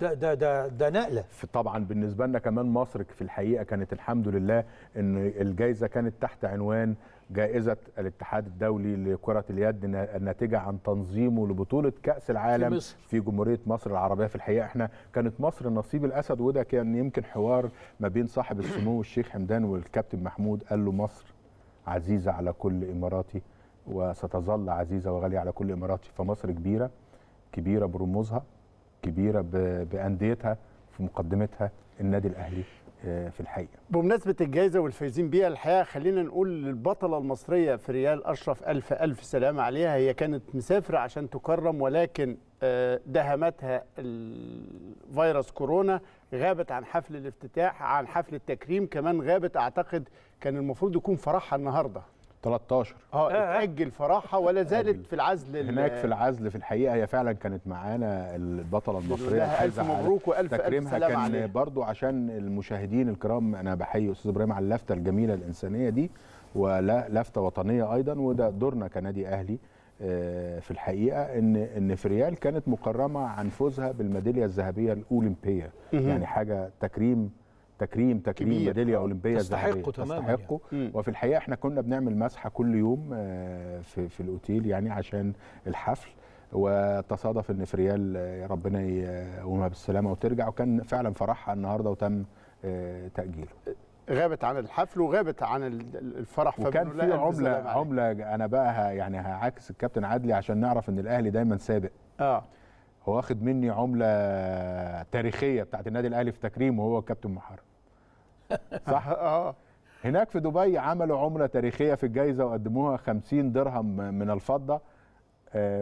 ده ده ده ده نقله طبعا بالنسبه لنا كمان. مصر في الحقيقه كانت الحمد لله ان الجائزه كانت تحت عنوان جائزه الاتحاد الدولي لكره اليد الناتجه عن تنظيمه لبطوله كاس العالم في, مصر. في جمهوريه مصر العربيه. في الحقيقه احنا كانت مصر نصيب الاسد، وده كان يمكن حوار ما بين صاحب السمو الشيخ حمدان والكابتن محمود، قال له مصر عزيزه على كل اماراتي وستظل عزيزه وغاليه على كل اماراتي. فمصر كبيره كبيره برموزها، كبيرة بأنديتها، في مقدمتها النادي الأهلي في الحقيقة. بمناسبة الجائزة والفايزين بيها الحقيقة، خلينا نقول للبطلة المصرية فريال أشرف ألف ألف سلام عليها. هي كانت مسافرة عشان تكرم، ولكن دهمتها الفيروس كورونا، غابت عن حفل الافتتاح، عن حفل التكريم كمان غابت. أعتقد كان المفروض يكون فرحها النهاردة تلتاشر اه اتأجل فرحها، ولا زالت في العزل هناك في العزل في الحقيقه. هي فعلا كانت معانا البطله المصريه، ألف مبروك وألف ألف سلام عليها. كان برضو عشان المشاهدين الكرام، انا بحيي استاذ ابراهيم على اللفته الجميله الانسانيه دي، ولا لفته وطنيه ايضا، وده دورنا كنادي اهلي في الحقيقه. ان ان فريال كانت مكرمه عن فوزها بالميداليه الذهبيه الاولمبيه، يعني حاجه تكريم تكريم تكريم ميداليه اولمبيه تستحقه تماما. وفي الحقيقه احنا كنا بنعمل مسحه كل يوم في في الاوتيل يعني عشان الحفل، وتصادف ان فريال ربنا يقومها بالسلامه وترجع، وكان فعلا فرحها النهارده وتم تاجيله. غابت عن الحفل وغابت عن الفرح، وكان في عمله عمله انا بقى يعني هعكس الكابتن عدلي عشان نعرف ان الاهلي دايما سابق. اه هو واخد مني عمله تاريخيه بتاعت النادي الاهلي في تكريمه، هو كابتن محرم صح. اه هناك في دبي عملوا عمله تاريخيه في الجائزه وقدموها خمسين درهم من الفضه،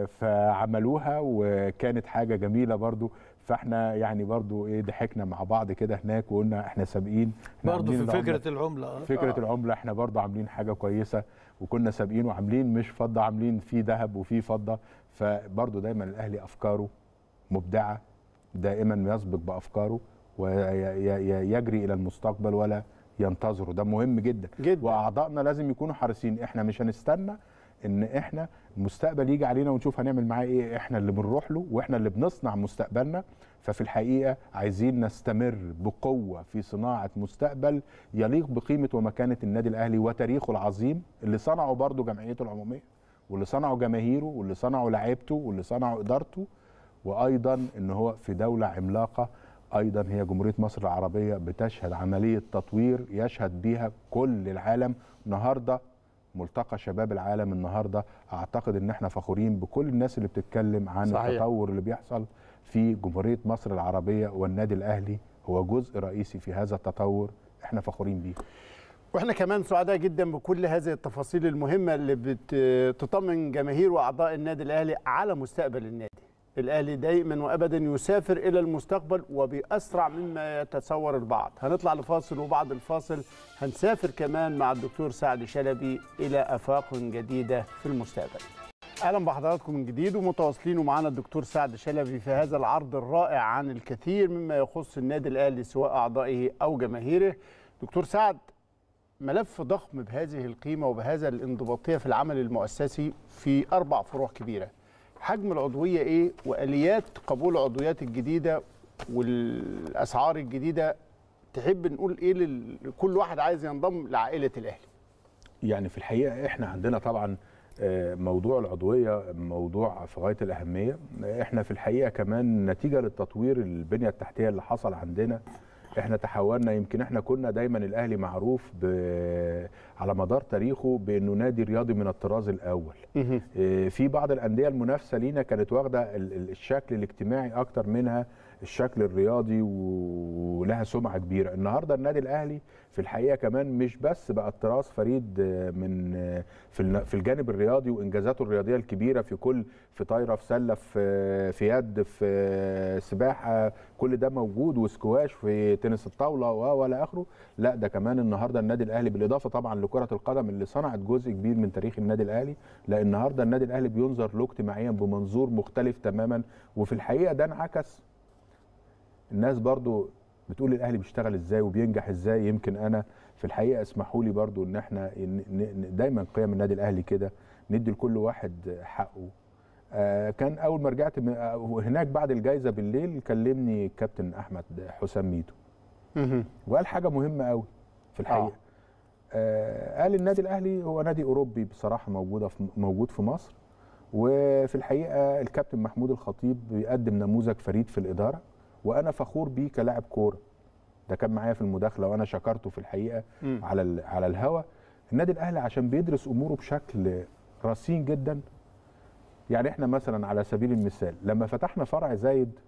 فعملوها وكانت حاجه جميله برضو. فاحنا يعني برضو ايه ضحكنا مع بعض كده هناك، وقلنا احنا سابقين برضو في فكره العمله. فكره آه. العمله احنا برضو عاملين حاجه كويسه، وكنا سابقين وعاملين مش فضه، عاملين فيه ذهب وفيه فضه. فبرضو دايما الاهلي افكاره مبدعة، دائما يسبق بأفكاره ويجري إلى المستقبل ولا ينتظره. ده مهم جدا, جداً. وأعضائنا لازم يكونوا حريصين، إحنا مش هنستنى إن إحنا المستقبل يجي علينا ونشوف هنعمل معاه إيه، إحنا اللي بنروح له وإحنا اللي بنصنع مستقبلنا. ففي الحقيقة عايزين نستمر بقوة في صناعة مستقبل يليق بقيمة ومكانة النادي الأهلي وتاريخه العظيم، اللي صنعه برضه جمعيته العمومية، واللي صنعه جماهيره، واللي صنعه لعيبته، واللي صنعه إدارته، وايضا ان هو في دوله عملاقه ايضا هي جمهوريه مصر العربيه، بتشهد عمليه تطوير يشهد بيها كل العالم. النهارده ملتقى شباب العالم، النهارده اعتقد ان احنا فخورين بكل الناس اللي بتتكلم عن صحيح. التطور اللي بيحصل في جمهوريه مصر العربيه، والنادي الاهلي هو جزء رئيسي في هذا التطور، احنا فخورين بيه. واحنا كمان سعداء جدا بكل هذه التفاصيل المهمه اللي بتطمن جماهير واعضاء النادي الاهلي على مستقبل النادي. الأهلي دائما وأبدا يسافر إلى المستقبل وبأسرع مما يتصور البعض. هنطلع لفاصل، وبعد الفاصل هنسافر كمان مع الدكتور سعد شلبي إلى آفاق جديدة في المستقبل. أهلا بحضراتكم من جديد، ومتواصلين ومعنا الدكتور سعد شلبي في هذا العرض الرائع عن الكثير مما يخص النادي الأهلي سواء أعضائه أو جماهيره. دكتور سعد، ملف ضخم بهذه القيمة وبهذا الانضباطية في العمل المؤسسي في أربع فروع كبيرة. حجم العضوية إيه، وآليات قبول العضويات الجديدة والأسعار الجديدة، تحب نقول إيه لكل واحد عايز ينضم لعائلة الأهلي؟ يعني في الحقيقة إحنا عندنا طبعا موضوع العضوية موضوع في غاية الأهمية. احنا في الحقيقة كمان نتيجة للتطوير البنية التحتية اللي حصل عندنا احنا تحولنا، يمكن احنا كنا دايما الاهلي معروف ب... على مدار تاريخه بانه نادي رياضي من الطراز الاول. في بعض الانديه المنافسه لينا كانت واخده الشكل الاجتماعي اكتر منها الشكل الرياضي ولها سمعه كبيره. النهارده النادي الاهلي في الحقيقه كمان مش بس بقى طراز فريد من في الجانب الرياضي وانجازاته الرياضيه الكبيره في كل في طايره في سله في في يد في سباحه كل ده موجود وسكواش في تنس الطاوله ولا اخره، لا ده كمان النهارده النادي الاهلي بالاضافه طبعا لكره القدم اللي صنعت جزء كبير من تاريخ النادي الاهلي، لان النهارده النادي الاهلي بينظر له اجتماعيا بمنظور مختلف تماما. وفي الحقيقه ده انعكس، الناس برضو بتقول الاهلي بيشتغل ازاي وبينجح ازاي. يمكن انا في الحقيقه اسمحوا لي برضو ان احنا دايما قيم النادي الاهلي كده ندي لكل واحد حقه. كان اول ما رجعت هناك بعد الجائزه بالليل كلمني كابتن احمد حسن ميدو وقال حاجه مهمه قوي في الحقيقه. آه. قال النادي الاهلي هو نادي اوروبي بصراحه موجوده موجود في مصر، وفي الحقيقه الكابتن محمود الخطيب بيقدم نموذج فريد في الاداره وانا فخور بيه كلاعب كوره. ده كان معايا في المداخله وانا شكرته في الحقيقه م. على على الهوا. النادي الاهلي عشان بيدرس اموره بشكل رصين جدا. يعني احنا مثلا على سبيل المثال لما فتحنا فرع زايد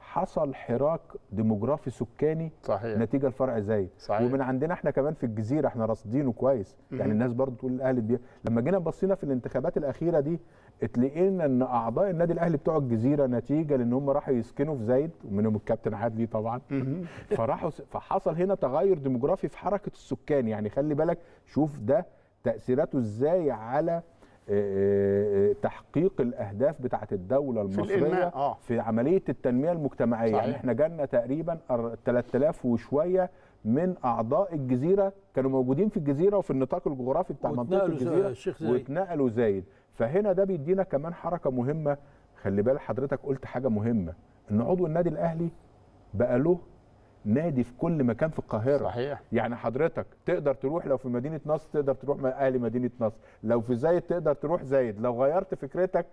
حصل حراك ديموغرافي سكاني صحيح. نتيجه لفرع زايد صحيح. ومن عندنا احنا كمان في الجزيره احنا راصدينه كويس م -م. يعني الناس برضو تقول الاهلي بي... لما جينا بصينا في الانتخابات الاخيره دي اتلقينا ان اعضاء النادي الاهلي بتوع الجزيره نتيجه لان هم راحوا يسكنوا في زايد ومنهم الكابتن عادلي طبعا فراحوا فحصل هنا تغير ديموغرافي في حركه السكان. يعني خلي بالك شوف ده تاثيراته ازاي على تحقيق الاهداف بتاعه الدوله المصريه في, آه. في عمليه التنميه المجتمعيه صحيح. يعني احنا جالنا تقريبا ثلاثة آلاف وشويه من اعضاء الجزيره كانوا موجودين في الجزيره وفي النطاق الجغرافي بتاع منطقه الجزيره واتنقلوا زايد. فهنا ده بيدينا كمان حركه مهمه. خلي بالك حضرتك قلت حاجه مهمه ان عضو النادي الاهلي بقى له نادي في كل مكان في القاهرة صحيح. يعني حضرتك تقدر تروح لو في مدينة نصر تقدر تروح أهلي مدينة نصر، لو في زايد تقدر تروح زايد لو غيرت فكرتك.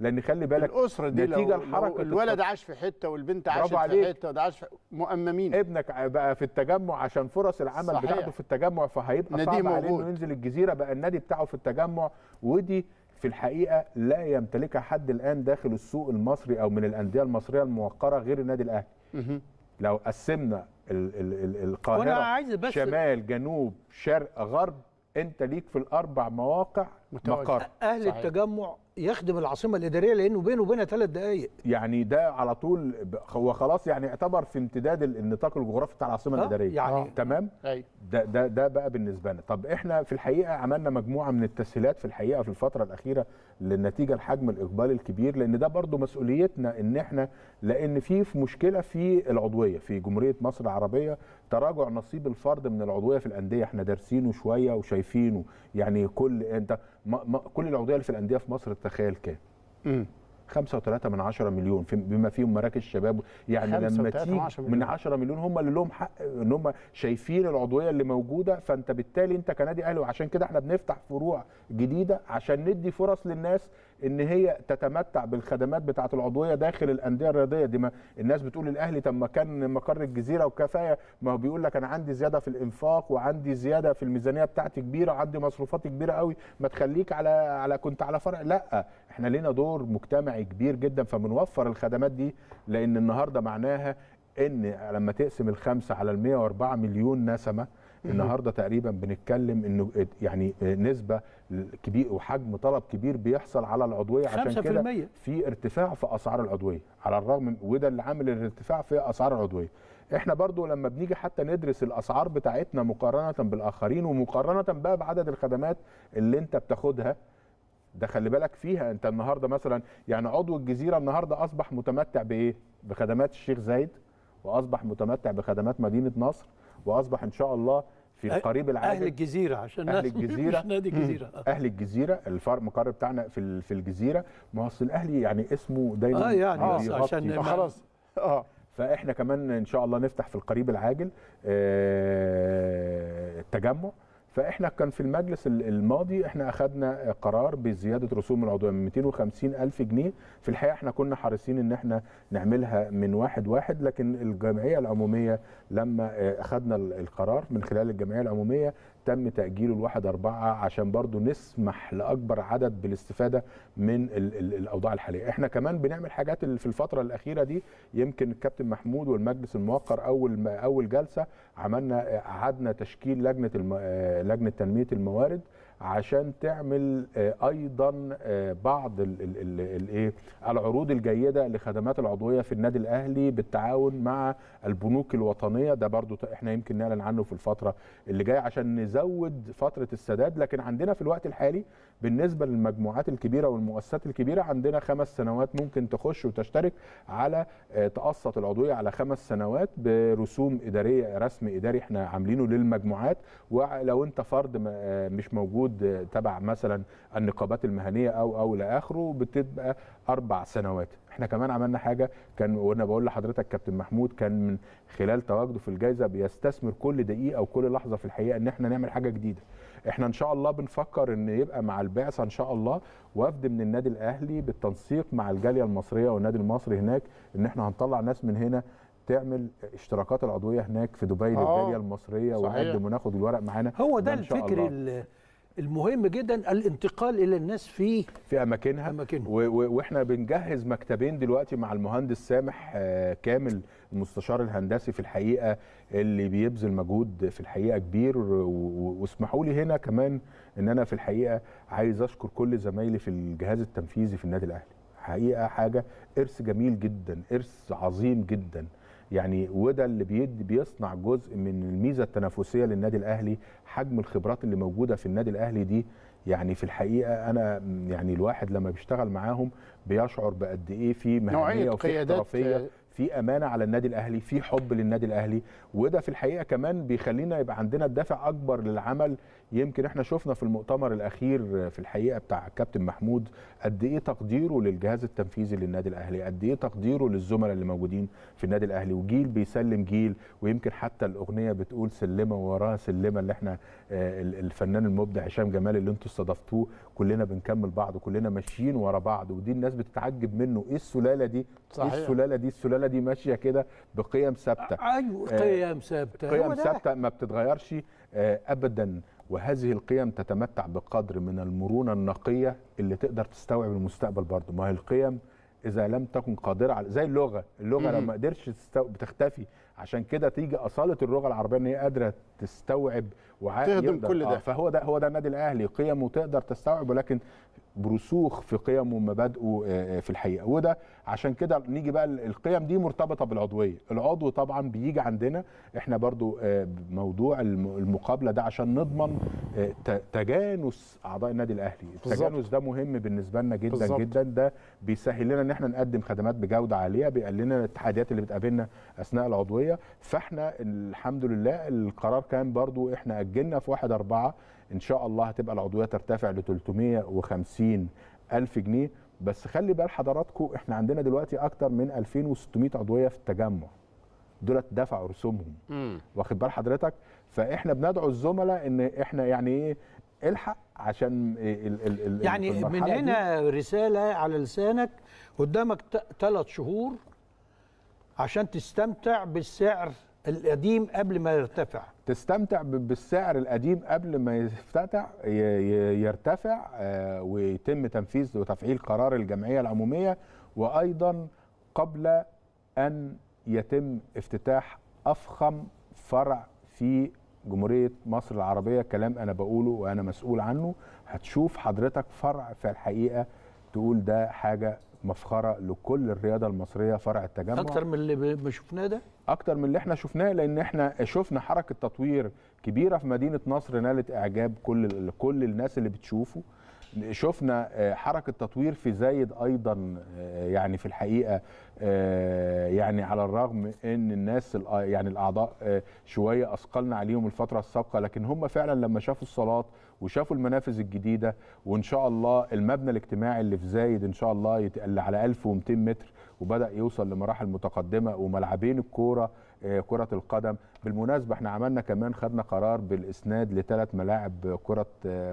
لأن خلي بالك الأسرة دي نتيجة لو الولد عاش في حتة والبنت عاشت في حتة وده عاش في مؤممين ابنك بقى في التجمع عشان فرص العمل صحيح. بتاعته في التجمع فهيبقى صعب عليه إنه ينزل الجزيرة بقى النادي بتاعه في التجمع. ودي في الحقيقة لا يمتلكها حد الآن داخل السوق المصري أو من الأندية المصرية الموقرة غير النادي الأهلي. لو قسمنا القاهرة شمال جنوب شرق غرب انت ليك في الاربع مواقع مقر. اهل صحيح. التجمع يخدم العاصمه الاداريه لانه بينه وبينها ثلاث دقائق يعني ده على طول هو خلاص يعني يعتبر في امتداد النطاق الجغرافي بتاع العاصمه الاداريه يعني آه. تمام أي. ده ده ده بقى بالنسبه لنا. طب احنا في الحقيقه عملنا مجموعه من التسهيلات في الحقيقه في الفتره الاخيره للنتيجه لحجم الاقبال الكبير لان ده برضو مسؤوليتنا ان احنا لان في مشكله في العضويه في جمهوريه مصر العربيه تراجع نصيب الفرد من العضويه في الانديه احنا دارسينه شويه وشايفينه. يعني كل انت ما ما كل العضويه اللي في الانديه في مصر تخيل كام؟ امم خمسة وثلاثة من عشرة مليون في بما فيهم مراكز شباب. يعني لما تيجي من عشرة مليون هم اللي لهم حق ان هم شايفين العضويه اللي موجوده. فانت بالتالي انت كنادي اهلي وعشان كده احنا بنفتح فروع جديده عشان ندي فرص للناس ان هي تتمتع بالخدمات بتاعه العضويه داخل الانديه الرياضيه دي. ما الناس بتقول الاهلي طب ما كان مقر الجزيره وكفايه، ما هو بيقول لك انا عندي زياده في الانفاق وعندي زياده في الميزانيه بتاعتي كبيره وعندي مصروفات كبيره قوي ما تخليك على على كنت على فرع. لا احنا لينا دور مجتمعي كبير جدا فبنوفر الخدمات دي. لان النهارده معناها ان لما تقسم الخمسه على ال مئة وأربعة مليون نسمه النهارده تقريبا بنتكلم انه يعني نسبه كبير وحجم طلب كبير بيحصل على العضويه عشان كده في ارتفاع في اسعار العضويه على الرغم وده اللي عامل الارتفاع في اسعار العضويه. احنا برضو لما بنيجي حتى ندرس الاسعار بتاعتنا مقارنه بالاخرين ومقارنه بقى بعدد الخدمات اللي انت بتاخدها ده خلي بالك فيها انت النهارده مثلا يعني عضو الجزيره النهارده اصبح متمتع بايه؟ بخدمات الشيخ زايد واصبح متمتع بخدمات مدينه نصر واصبح ان شاء الله في القريب العاجل اهل الجزيره عشان اهل الجزيره مش نادي الجزيره اهل الجزيره الفرع مقر بتاعنا في في الجزيره. ما هو الاهلي يعني اسمه دايما اه يعني آه عشان خلاص اه فاحنا كمان ان شاء الله نفتح في القريب العاجل آه التجمع فاحنا كان في المجلس الماضي احنا اخذنا قرار بزياده رسوم العضويه من مئتين وخمسين ألف جنيه. في الحقيقه احنا كنا حريصين ان احنا نعملها من واحد واحد، لكن الجمعيه العموميه لما اخذنا القرار من خلال الجمعيه العموميه تم تاجيله لواحد أربعة عشان برضو نسمح لاكبر عدد بالاستفاده من الاوضاع الحاليه. احنا كمان بنعمل حاجات في الفتره الاخيره دي، يمكن الكابتن محمود والمجلس الموقر اول اول جلسه عملنا اعدنا تشكيل لجنه لجنه تنميه الموارد عشان تعمل ايضا بعض الايه العروض الجيده لخدمات العضويه في النادي الاهلي بالتعاون مع البنوك الوطنيه. ده برضو احنا يمكن نعلن عنه في الفتره اللي جايه عشان نزود فتره السداد. لكن عندنا في الوقت الحالي بالنسبه للمجموعات الكبيره والمؤسسات الكبيره عندنا خمس سنوات ممكن تخش وتشترك على تقسط العضويه على خمس سنوات برسوم اداريه، رسم اداري احنا عاملينه للمجموعات. ولو انت فرد مش موجود تبع مثلا النقابات المهنيه او او لاخره بتبقى اربع سنوات. احنا كمان عملنا حاجه، كان وانا بقول لحضرتك كابتن محمود كان من خلال تواجده في الجائزه بيستثمر كل دقيقه وكل لحظه في الحقيقه ان احنا نعمل حاجه جديده. احنا ان شاء الله بنفكر ان يبقى مع البعثه ان شاء الله وفد من النادي الاهلي بالتنسيق مع الجاليه المصريه والنادي المصري هناك، ان احنا هنطلع ناس من هنا تعمل اشتراكات العضويه هناك في دبي للجاليه المصريه ونقدم وناخد الورق معانا. هو ده الفكر المهم جدا، الانتقال الى الناس في في اماكنها, أماكنها. واحنا بنجهز مكتبين دلوقتي مع المهندس سامح كامل المستشار الهندسي في الحقيقه اللي بيبذل مجهود في الحقيقه كبير. واسمحوا لي هنا كمان ان انا في الحقيقه عايز اشكر كل زمايلي في الجهاز التنفيذي في النادي الاهلي. حقيقه حاجه ارث جميل جدا، ارث عظيم جدا يعني، وده اللي بيدي بيصنع جزء من الميزه التنافسيه للنادي الاهلي. حجم الخبرات اللي موجوده في النادي الاهلي دي يعني في الحقيقه انا يعني الواحد لما بيشتغل معاهم بيشعر بقد ايه في مهنيه وفي احترافيه، في امانه على النادي الاهلي، في حب للنادي الاهلي. وده في الحقيقه كمان بيخلينا يبقى عندنا الدافع اكبر للعمل. يمكن احنا شفنا في المؤتمر الاخير في الحقيقه بتاع الكابتن محمود قد ايه تقديره للجهاز التنفيذي للنادي الاهلي، قد ايه تقديره للزملاء اللي موجودين في النادي الاهلي، وجيل بيسلم جيل. ويمكن حتى الاغنيه بتقول سلمه وراها سلمه، اللي احنا الفنان المبدع هشام جمال اللي انتم استضفتوه، كلنا بنكمل بعض وكلنا ماشيين ورا بعض. ودي الناس بتتعجب منه، ايه السلاله دي؟ صحيح. ايه السلاله دي؟ السلاله دي ماشيه كده بقيم ثابته. ايوه قيم ثابته، قيم ثابته ما بتتغيرش ابدا. وهذه القيم تتمتع بقدر من المرونه النقيه اللي تقدر تستوعب المستقبل برضه. ما هي القيم اذا لم تكن قادره على زي اللغه، اللغه لو ما قدرتش بتختفي. عشان كده تيجي اصاله اللغه العربيه ان هي قادره تستوعب وتهضم كل ده. آه فهو ده هو ده النادي الاهلي، قيمه تقدر تستوعب ولكن برسوخ في قيمه ومبادئه في الحقيقه. وده عشان كده نيجي بقى القيم دي مرتبطه بالعضويه. العضو طبعا بيجي عندنا احنا برضو موضوع المقابله ده عشان نضمن تجانس اعضاء النادي الاهلي. التجانس ده مهم بالنسبه لنا جدا بالزبط. جدا ده بيسهل لنا ان احنا نقدم خدمات بجوده عاليه، بيقلل لنا التحديات اللي بتقابلنا اثناء العضويه. فاحنا الحمد لله القرار كان برضو احنا اجلنا في واحد أربعة ان شاء الله هتبقى العضويه ترتفع ل ثلاثمئة وخمسين ألف جنيه. بس خلي بال حضراتكم احنا عندنا دلوقتي اكتر من ألفين وستمئة عضويه في التجمع، دولت دفعوا رسومهم. واخد بال حضرتك؟ فاحنا بندعو الزملاء ان احنا يعني ايه الحق عشان ال ال يعني من هنا دي. رساله على لسانك، قدامك ثلاث شهور عشان تستمتع بالسعر القديم قبل ما يرتفع. تستمتع بالسعر القديم قبل ما يفتتح يرتفع ويتم تنفيذ وتفعيل قرار الجمعية العمومية، وأيضا قبل أن يتم افتتاح أفخم فرع في جمهورية مصر العربية. كلام أنا بقوله وأنا مسؤول عنه. هتشوف حضرتك فرع في الحقيقة تقول ده حاجة مفخرة لكل الرياضة المصرية، فرع التجمع. أكتر من اللي ما شفناه ده؟ أكتر من اللي احنا شفناه، لأن احنا شفنا حركة تطوير كبيرة في مدينة نصر نالت إعجاب كل كل الناس اللي بتشوفه. شفنا حركة تطوير في زايد أيضا، يعني في الحقيقة يعني على الرغم أن الناس يعني الأعضاء شوية أثقلنا عليهم الفترة السابقة، لكن هم فعلا لما شافوا الصالات وشافوا المنافذ الجديدة، وإن شاء الله المبنى الاجتماعي اللي في زايد إن شاء الله يتقل على ألف ومئتين متر وبدأ يوصل لمراحل متقدمة، وملعبين الكورة كرة القدم. بالمناسبة احنا عملنا كمان خدنا قرار بالإسناد لثلاث ملاعب كرة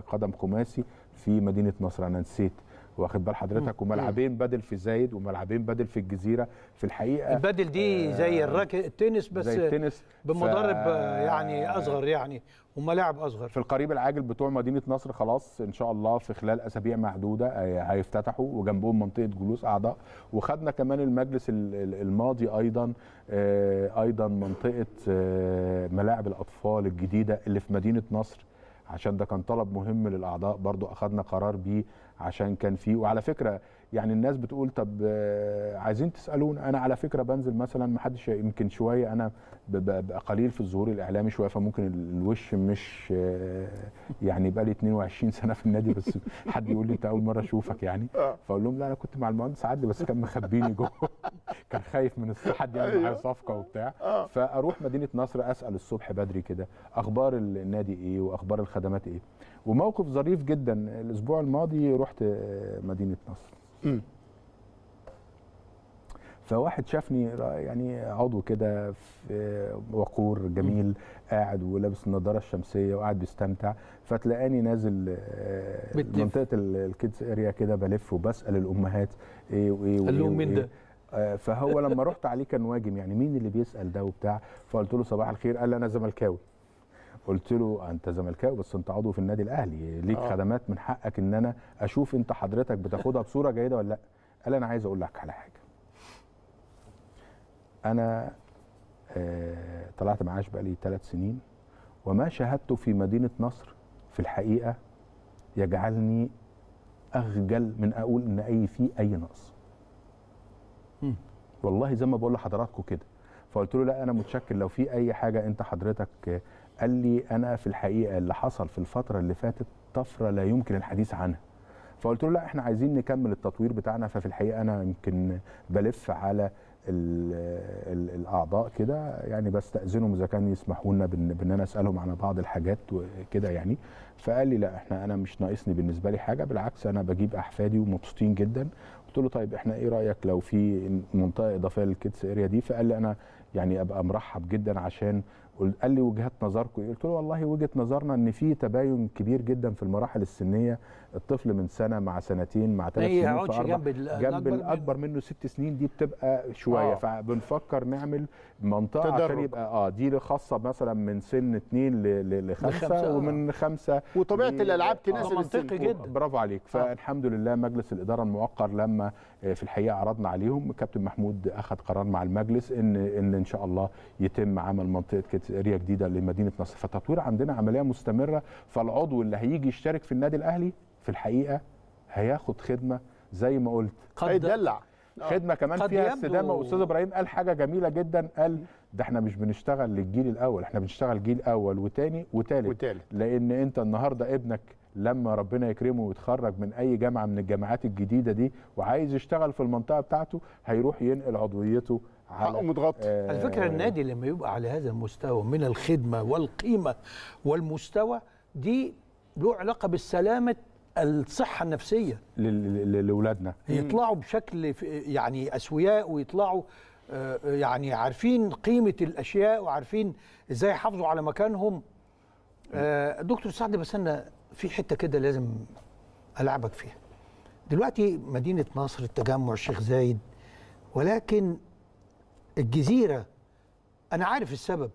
قدم خماسي في مدينة نصر، أنا نسيت واخد بال حضرتك، وملعبين بدل في زايد وملعبين بدل في الجزيرة. في الحقيقة البدل دي زي الراكت التنس، بس زي التنس بمضارب ف... يعني أصغر يعني وملاعب أصغر. في القريب العاجل بتوع مدينة نصر خلاص إن شاء الله في خلال أسابيع معدودة هيفتتحوا، وجنبهم منطقة جلوس أعضاء. وخدنا كمان المجلس الماضي أيضا أيضا منطقة ملاعب الأطفال الجديدة اللي في مدينة نصر، عشان ده كان طلب مهم للأعضاء برضو أخذنا قرار بيه عشان كان فيه. وعلى فكرة يعني الناس بتقول طب عايزين تسألون، أنا على فكرة بنزل مثلا محدش، يمكن شوية أنا ببقى قليل في الظهور الإعلامي شوية، فممكن الوش مش يعني بقى لي اتنين وعشرين سنة في النادي، بس حد يقول لي أنت أول مرة أشوفك يعني، فأقول لهم لا أنا كنت مع المهندس عدلي بس كان مخبيني جوه، كان خايف من حد يعمل معايا صفقة وبتاع. فأروح مدينة نصر أسأل الصبح بدري كده أخبار النادي إيه وأخبار الخدمات إيه. وموقف ظريف جدا الأسبوع الماضي رحت مدينة نصر، فواحد شافني يعني عضو كده وقور جميل قاعد ولابس النضاره الشمسيه وقاعد بيستمتع، فتلاقاني نازل منطقه الكيدز اريا كده بلف وبسال الامهات ايه وايه وايه. قال لهم مين ده؟ فهو لما رحت عليه كان واجم يعني، مين اللي بيسال ده وبتاع؟ فقلت له صباح الخير، قال لي انا زملكاوي. قلت له انت زملكاوي بس انت عضو في النادي الاهلي، ليك آه. خدمات من حقك ان انا اشوف انت حضرتك بتاخدها بصوره جيده ولا لا. قال انا عايز اقول لك على حاجه، انا آه طلعت معاش بقالي ثلاث سنين، وما شاهدته في مدينه نصر في الحقيقه يجعلني اخجل من اقول ان اي في اي نقص م. والله زي ما بقول لحضراتكم كده. فقلت له لا انا متشكر لو في اي حاجه انت حضرتك. قال لي أنا في الحقيقة اللي حصل في الفترة اللي فاتت طفرة لا يمكن الحديث عنها. فقلت له لا احنا عايزين نكمل التطوير بتاعنا. ففي الحقيقة أنا يمكن بلف على ال ال الأعضاء كده يعني، بستأذنهم إذا كان يسمحوا لنا بإن أنا أسألهم على بعض الحاجات وكده يعني. فقال لي لا احنا أنا مش ناقصني بالنسبة لي حاجة، بالعكس أنا بجيب أحفادي ومبسوطين جدا. قلت له طيب احنا إيه رأيك لو في منطقة إضافية للكيدز إيريا دي؟ فقال لي أنا يعني أبقى مرحب جدا. عشان قال لي وجهات نظركم ايه؟ قلت له والله وجهه نظرنا ان في تباين كبير جدا في المراحل السنيه، الطفل من سنه مع سنتين مع ثلاث سنين ما جنب, جنب الاكبر منه ست سنين دي بتبقى شويه آه. فبنفكر نعمل منطقه عشان يبقى اه دي خاصه مثلا من سن اتنين لخمسه ومن خمسه، وطبيعه الالعاب تناسب آه. منطقي جدا. برافو عليك. فالحمد لله مجلس الاداره الموقر لما في الحقيقه عرضنا عليهم، كابتن محمود اخذ قرار مع المجلس ان ان ان شاء الله يتم عمل منطقه كده اريا جديده لمدينه نصر. فالتطوير عندنا عمليه مستمره، فالعضو اللي هيجي يشترك في النادي الاهلي في الحقيقه هياخد خدمه زي ما قلت، هيدلع خدمه كمان فيها استدامه. استاذ ابراهيم قال حاجه جميله جدا، قال ده احنا مش بنشتغل للجيل الاول، احنا بنشتغل جيل اول وثاني وثالث، لان انت النهارده ابنك لما ربنا يكرمه ويتخرج من اي جامعه من الجامعات الجديده دي وعايز يشتغل في المنطقه بتاعته، هيروح ينقل عضويته حقه متغطي. آه على فكره النادي لما يبقى على هذا المستوى من الخدمه والقيمه والمستوى دي له علاقه بالسلامه، الصحه النفسيه لاولادنا، يطلعوا بشكل يعني اسوياء، ويطلعوا آه يعني عارفين قيمه الاشياء وعارفين ازاي يحافظوا على مكانهم. آه دكتور سعد، بس انا في حته كده لازم العبك فيها دلوقتي، مدينه نصر، التجمع، الشيخ زايد، ولكن الجزيرة أنا عارف السبب،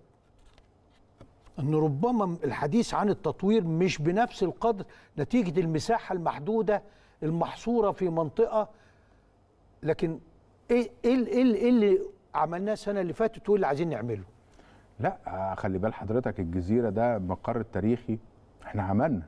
أن ربما الحديث عن التطوير مش بنفس القدر نتيجة المساحة المحدودة المحصورة في منطقة. لكن إيه, إيه, إيه, إيه اللي عملناه السنة اللي فاتت واللي عايزين نعمله؟ لا خلي بال حضرتك، الجزيرة ده مقر تاريخي، إحنا عملنا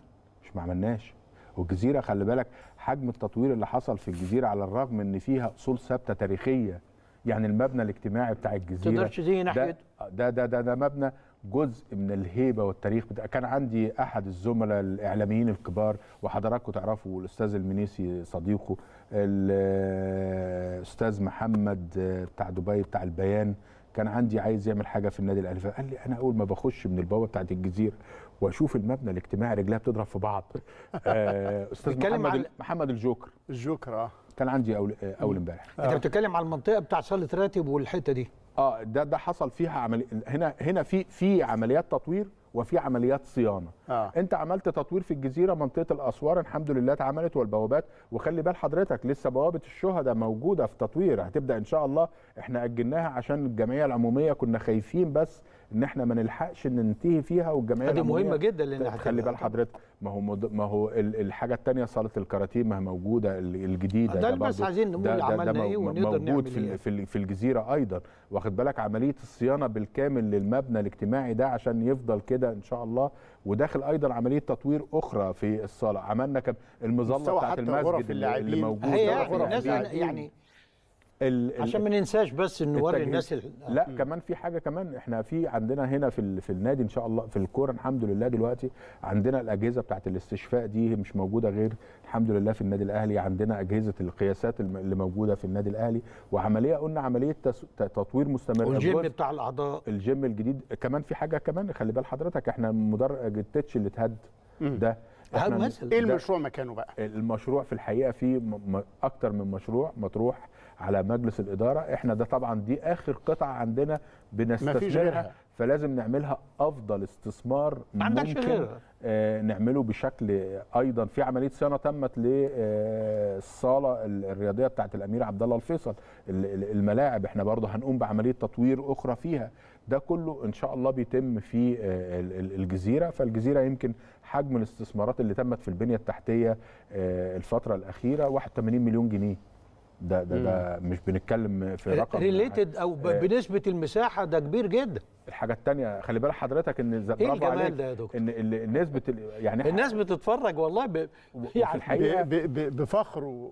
مش ما عملناش. والجزيرة خلي بالك حجم التطوير اللي حصل في الجزيرة، على الرغم أن فيها أصول ثابتة تاريخية، يعني المبنى الاجتماعي بتاع الجزيره ده ده, ده ده ده مبنى جزء من الهيبه والتاريخ بتاع. كان عندي احد الزملاء الاعلاميين الكبار وحضراتكم تعرفوا الاستاذ المنيسي صديقه، الاستاذ محمد بتاع دبي بتاع البيان، كان عندي عايز يعمل حاجه في النادي الاهلي، فقال لي انا اول ما بخش من البوابه بتاعه الجزيره واشوف المبنى الاجتماعي رجليها بتضرب في بعض. استاذ محمد محمد الجوكر الجوكر اه كان عندي اول اول امبارح. انت بتتكلم على المنطقه بتاع صاله راتب والحته دي؟ اه ده ده حصل فيها عملي... هنا هنا في في عمليات تطوير وفي عمليات صيانه. آه. انت عملت تطوير في الجزيره، منطقه الاسوار الحمد لله اتعملت والبوابات، وخلي بال حضرتك لسه بوابه الشهداء موجوده في تطوير، هتبدا ان شاء الله. احنا اجلناها عشان الجمعيه العموميه، كنا خايفين بس ان احنا ما نلحقش ننتهي فيها، والجمعيه دي مهمه جدا لان خلي بال حضرتك ما هو مد... ما هو الحاجه الثانيه صاله الكاراتيه ما هي موجوده الجديده، ده بس عايزين نقول عملنا ايه ونقدر نعمل ايه موجود في في في الجزيره ايضا. واخد بالك عمليه الصيانه بالكامل للمبنى الاجتماعي ده عشان يفضل كده ان شاء الله، وداخل ايضا عمليه تطوير اخرى في الصاله. عملنا كم المظله بتاعه المسجد اللي, اللي موجوده يعني, يعني ال عشان ما ننساش بس نوري الناس ال... لا م. كمان في حاجه كمان احنا في عندنا هنا في في النادي ان شاء الله في الكوره الحمد لله دلوقتي عندنا الاجهزه بتاعه الاستشفاء دي مش موجوده غير الحمد لله في النادي الاهلي، عندنا اجهزه القياسات اللي موجوده في النادي الاهلي، وعمليه قلنا عمليه تس... تطوير مستمر، والجيم بتاع الاعضاء الجيم الجديد. كمان في حاجه كمان خلي بال حضرتك احنا المدرج التتش اللي اتهد ده ايه المشروع مكانه بقى؟ المشروع في الحقيقه في م... اكتر من مشروع مطروح على مجلس الاداره، احنا ده طبعا دي اخر قطعه عندنا بنستثمرها، فلازم نعملها افضل استثمار ممكن آه نعمله بشكل. ايضا في عمليه صيانه تمت للصاله الرياضيه بتاعه الامير عبد الله الفيصل، الملاعب احنا برضه هنقوم بعمليه تطوير اخرى فيها، ده كله ان شاء الله بيتم في الجزيره. فالجزيره يمكن حجم الاستثمارات اللي تمت في البنيه التحتيه الفتره الاخيره واحد وثمانين مليون جنيه، ده ده, ده مش بنتكلم في رقم ريليتد او بنسبه المساحه، ده كبير جدا. الحاجه الثانيه خلي بالك حضرتك ان برافو عليك ان نسبه يعني الناس بتتفرج والله ب... يعني الحقيقه ب... ب... بفخر و...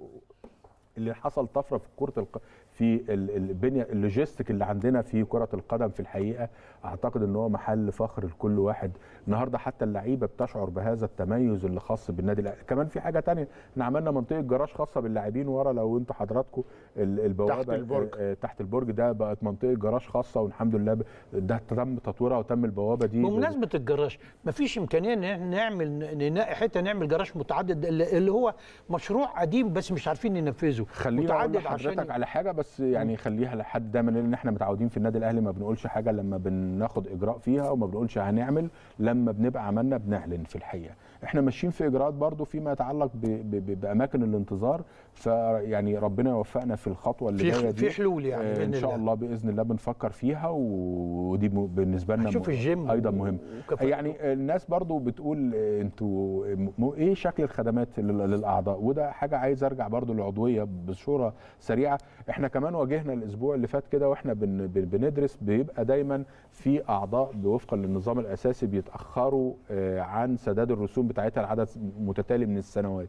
اللي حصل طفره في كره الق... في البنيه اللوجيستيك اللي عندنا في كره القدم في الحقيقه، اعتقد ان هو محل فخر لكل واحد النهارده، حتى اللعيبه بتشعر بهذا التميز اللي خاص بالنادي الاهلي. كمان في حاجه ثانيه، احنا عملنا منطقه جراج خاصه باللاعبين ورا، لو انتوا حضراتكم البوابه تحت البرج تحت البرج ده بقت منطقه جراج خاصه، والحمد لله ده تم تطويرها وتم البوابه دي. بمناسبه الجراج، مفيش امكانيه ان احنا نعمل ننقي حته نعمل جراج متعدد اللي هو مشروع قديم بس مش عارفين ننفذه؟ خلينا نقول لحضرتك على حاجه بس يعني خليها لحد دايما، لان احنا متعودين في النادي الاهلي ما بنقولش حاجه لما بناخد اجراء فيها، وما بنقولش هنعمل لما بنبقى عملنا بنعلن. في الحقيقه احنا ماشيين في اجراءات برضو فيما يتعلق ب ب باماكن الانتظار، فيعني ربنا يوفقنا في الخطوه اللي جايه دي في حلول يعني آه ان شاء الله باذن الله بنفكر فيها، ودي بالنسبه لنا م... ايضا مهم. يعني الناس برضو بتقول انتوا م... ايه شكل الخدمات للاعضاء، وده حاجه عايز ارجع برضو للعضويه بصوره سريعه. احنا كمان واجهنا الاسبوع اللي فات كده واحنا بن بندرس، بيبقى دايما في اعضاء وفقا للنظام الاساسي بيتاخروا عن سداد الرسوم بتاعتها لعدد متتالي من السنوات.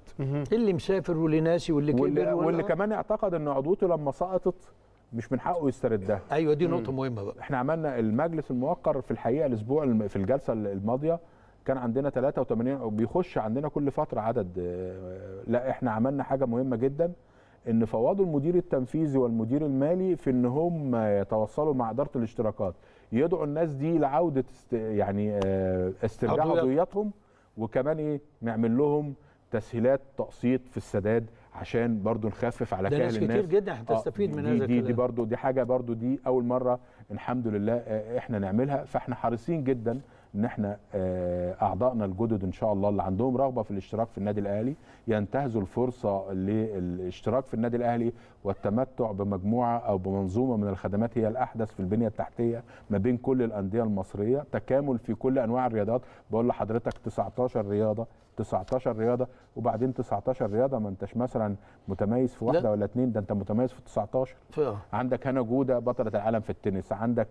اللي مسافر واللي ناسي واللي كبر واللي, واللي كمان اعتقد ان عضوته لما سقطت مش من حقه يستردها. ايوه دي نقطه مهمه بقى. احنا عملنا المجلس الموقر في الحقيقه الاسبوع في الجلسه الماضيه كان عندنا ثلاثة وثمانين، بيخش عندنا كل فتره عدد. لا احنا عملنا حاجه مهمه جدا، ان فوضوا المدير التنفيذي والمدير المالي في ان هم يتواصلوا مع اداره الاشتراكات، يدعوا الناس دي لعوده است... يعني استرجاع عضوياتهم، وكمان ايه نعمل لهم تسهيلات تقسيط في السداد عشان برضو نخفف على كاهل الناس. ده ناس كتير جدا هتستفيد آه من هذا الكلام. دي دي برضو دي حاجه برضو دي اول مره الحمد لله احنا نعملها، فاحنا حريصين جدا ان احنا اعضائنا الجدد ان شاء الله اللي عندهم رغبه في الاشتراك في النادي الاهلي ينتهزوا الفرصه للاشتراك في النادي الاهلي والتمتع بمجموعه او بمنظومه من الخدمات هي الاحدث في البنيه التحتيه ما بين كل الانديه المصريه، تكامل في كل انواع الرياضات. بقول لحضرتك تسعتاشر رياضه تسعتاشر رياضه وبعدين تسعتاشر رياضه، ما انتش مثلا متميز في واحده ولا اتنين، ده انت متميز في تسعتاشر. عندك هنا جوده بطله العالم في التنس، عندك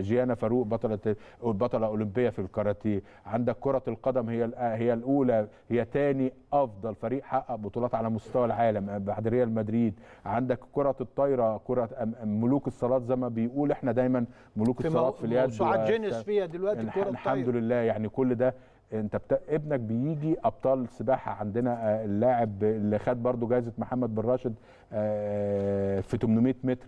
جيانا فاروق بطله بطله اولمبيه في الكاراتيه، عندك كره القدم هي هي الاولى، هي ثاني افضل فريق حقق بطولات على مستوى العالم بعد ريال مدريد، عندك كره الطايره، كره ملوك الصالات زي ما بيقول احنا دايما ملوك الصالات في اليد، موسوعات جينيس فيها دلوقتي الكره الطايره الحمد لله. يعني كل ده انت بتا... ابنك بيجي ابطال سباحه. عندنا اللاعب اللي خد برضو جائزه محمد بن راشد في ثمنمية متر.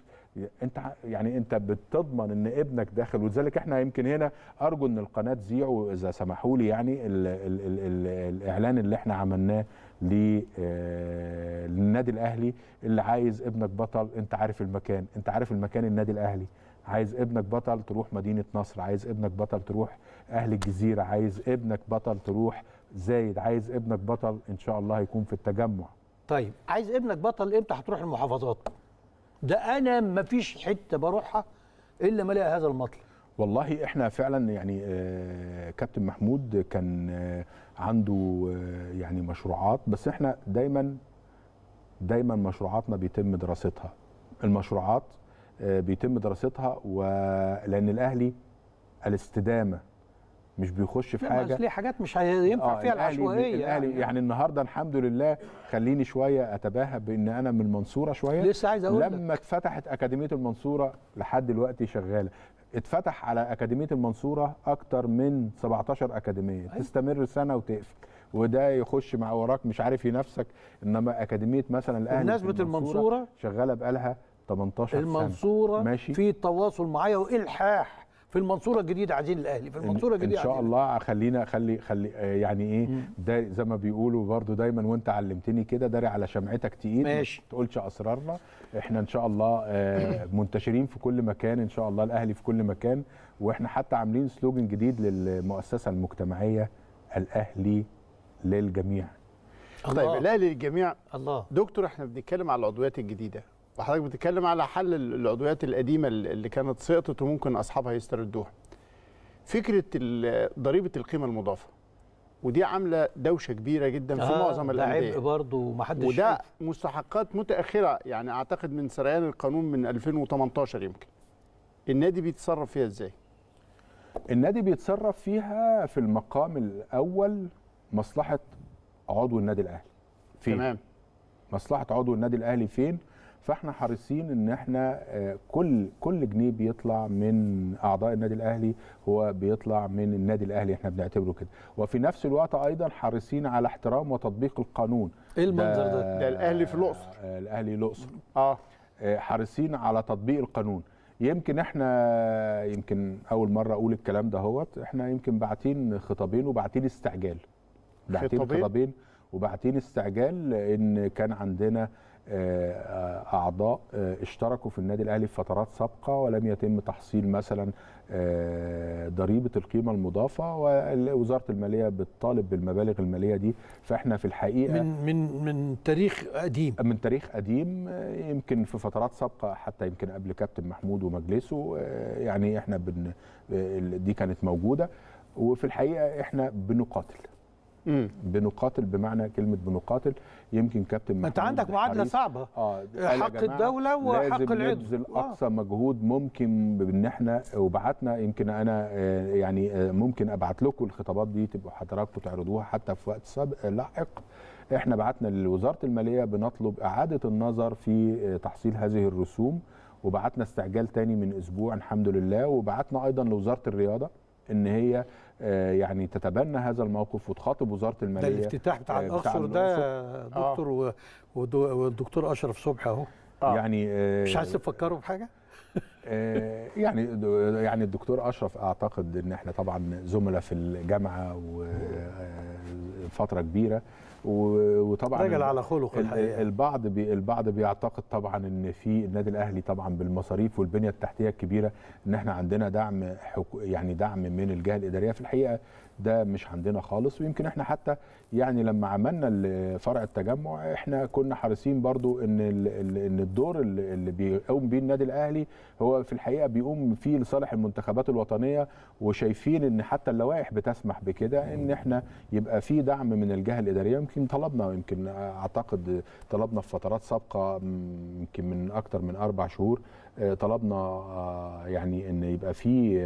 انت يعني انت بتضمن ان ابنك داخل، ولذلك احنا يمكن هنا ارجو ان القناه تذيعوا اذا سمحوا لي يعني ال... ال... ال... ال... الاعلان اللي احنا عملناه للنادي الاهلي، اللي عايز ابنك بطل انت عارف المكان، انت عارف المكان النادي الاهلي، عايز ابنك بطل تروح مدينه نصر، عايز ابنك بطل تروح اهل الجزيره، عايز ابنك بطل تروح زايد، عايز ابنك بطل ان شاء الله هيكون في التجمع. طيب عايز ابنك بطل امتى هتروح المحافظات؟ ده انا ما فيش حته بروحها الا ما الاقي هذا المطلب. والله احنا فعلا يعني كابتن محمود كان عنده يعني مشروعات، بس احنا دايما دايما مشروعاتنا بيتم دراستها، المشروعات بيتم دراستها، ولان الاهلي الاستدامه مش بيخش في حاجه، ليه حاجات مش هينفع آه فيها العشوائيه. الاهلي يعني, يعني النهارده الحمد لله، خليني شويه اتباهى بان انا من المنصوره شويه، لسه عايز اقول لما اتفتحت اكاديميه المنصوره لحد دلوقتي شغاله، اتفتح على اكاديميه المنصوره اكتر من سبعتاشر اكاديميه، أيه؟ تستمر سنه وتقفل، وده يخش مع وراك مش عارف ينافسك، انما اكاديميه مثلا الاهلي بمناسبه المنصوره شغاله بقالها تمنتاشر المنصورة سنة. ماشي. في تواصل معايا والحاح في المنصوره الجديده، عايزين الاهلي في المنصوره الجديده ان شاء الله. خلينا خلي خلي يعني ايه ده زي ما بيقولوا برضو دايما، وانت علمتني كده داري على شمعتك تقيل، ما تقولش اسرارنا، احنا ان شاء الله منتشرين في كل مكان ان شاء الله، الاهلي في كل مكان. واحنا حتى عاملين سلوجن جديد للمؤسسه المجتمعيه، الاهلي للجميع. الله. طيب الاهلي للجميع. الله دكتور، احنا بنتكلم على العضويات الجديده وحضرتك بتتكلم على حل العضويات القديمه اللي كانت سقطت وممكن اصحابها يستردوها. فكره ضريبه القيمه المضافه، ودي عامله دوشه كبيره جدا في آه معظم الانديه، ده عبء برضه ومحدش، وده مستحقات متاخره، يعني اعتقد من سريان القانون من ألفين وتمنتاشر يمكن. النادي بيتصرف فيها ازاي؟ النادي بيتصرف فيها في المقام الاول مصلحه عضو النادي الاهلي فين؟ تمام. مصلحه عضو النادي الاهلي فين؟ فاحنا حريصين ان احنا كل كل جنيه بيطلع من اعضاء النادي الاهلي هو بيطلع من النادي الاهلي، احنا بنعتبره كده. وفي نفس الوقت ايضا حريصين على احترام وتطبيق القانون. ايه المنظر ده؟ ده الاهلي في الاقصر. الاهلي الاقصر. اه حريصين على تطبيق القانون. يمكن احنا يمكن اول مره اقول الكلام ده هوت، احنا يمكن باعتين خطابين وباعتين استعجال. باعتين خطابين وباعتين استعجال، ان كان عندنا أعضاء اشتركوا في النادي الأهلي في فترات سابقة ولم يتم تحصيل مثلا ضريبة القيمة المضافة، ووزارة المالية بتطالب بالمبالغ المالية دي. فاحنا في الحقيقة من من من تاريخ قديم، من تاريخ قديم يمكن في فترات سابقة حتى يمكن قبل كابتن محمود ومجلسه، يعني احنا بن دي كانت موجودة. وفي الحقيقة احنا بنقاتل مم. بنقاتل بمعنى كلمه بنقاتل. يمكن كابتن محمود انت عندك معادله صعبه، آه حق الدوله وحق العضو، لازم نبذل اقصى آه. مجهود ممكن بان احنا، وبعتنا يمكن انا آه يعني آه ممكن ابعت لكم الخطابات دي، تبقوا حضراتكم تعرضوها حتى في وقت سابق لاحق. احنا بعتنا لوزاره الماليه بنطلب اعاده النظر في آه تحصيل هذه الرسوم، وبعتنا استعجال تاني من اسبوع الحمد لله، وبعتنا ايضا لوزاره الرياضه ان هي يعني تتبنى هذا الموقف وتخاطب وزاره الماليه. ده الافتتاح بتاع الاقصر ده دكتور، والدكتور اشرف صبحي اهو، يعني مش عايز تفكروا بحاجه؟ يعني يعني الدكتور اشرف اعتقد ان احنا طبعا زملاء في الجامعه وفتره كبيره، وطبعا رجل على خلق الحقيقه. البعض بي البعض بيعتقد طبعا ان في النادي الاهلي طبعا بالمصاريف والبنيه التحتيه الكبيره ان احنا عندنا دعم، يعني دعم من الجهه الاداريه. في الحقيقه ده مش عندنا خالص. ويمكن احنا حتى يعني لما عملنا فرع التجمع احنا كنا حريصين برضو ان ان الدور اللي بيقوم بيه النادي الاهلي هو في الحقيقه بيقوم فيه لصالح المنتخبات الوطنيه، وشايفين ان حتى اللوائح بتسمح بكده ان احنا يبقى في دعم من الجهه الاداريه. يمكن طلبنا يمكن اعتقد طلبنا في فترات سابقه يمكن من اكتر من اربع شهور طلبنا يعني ان يبقى في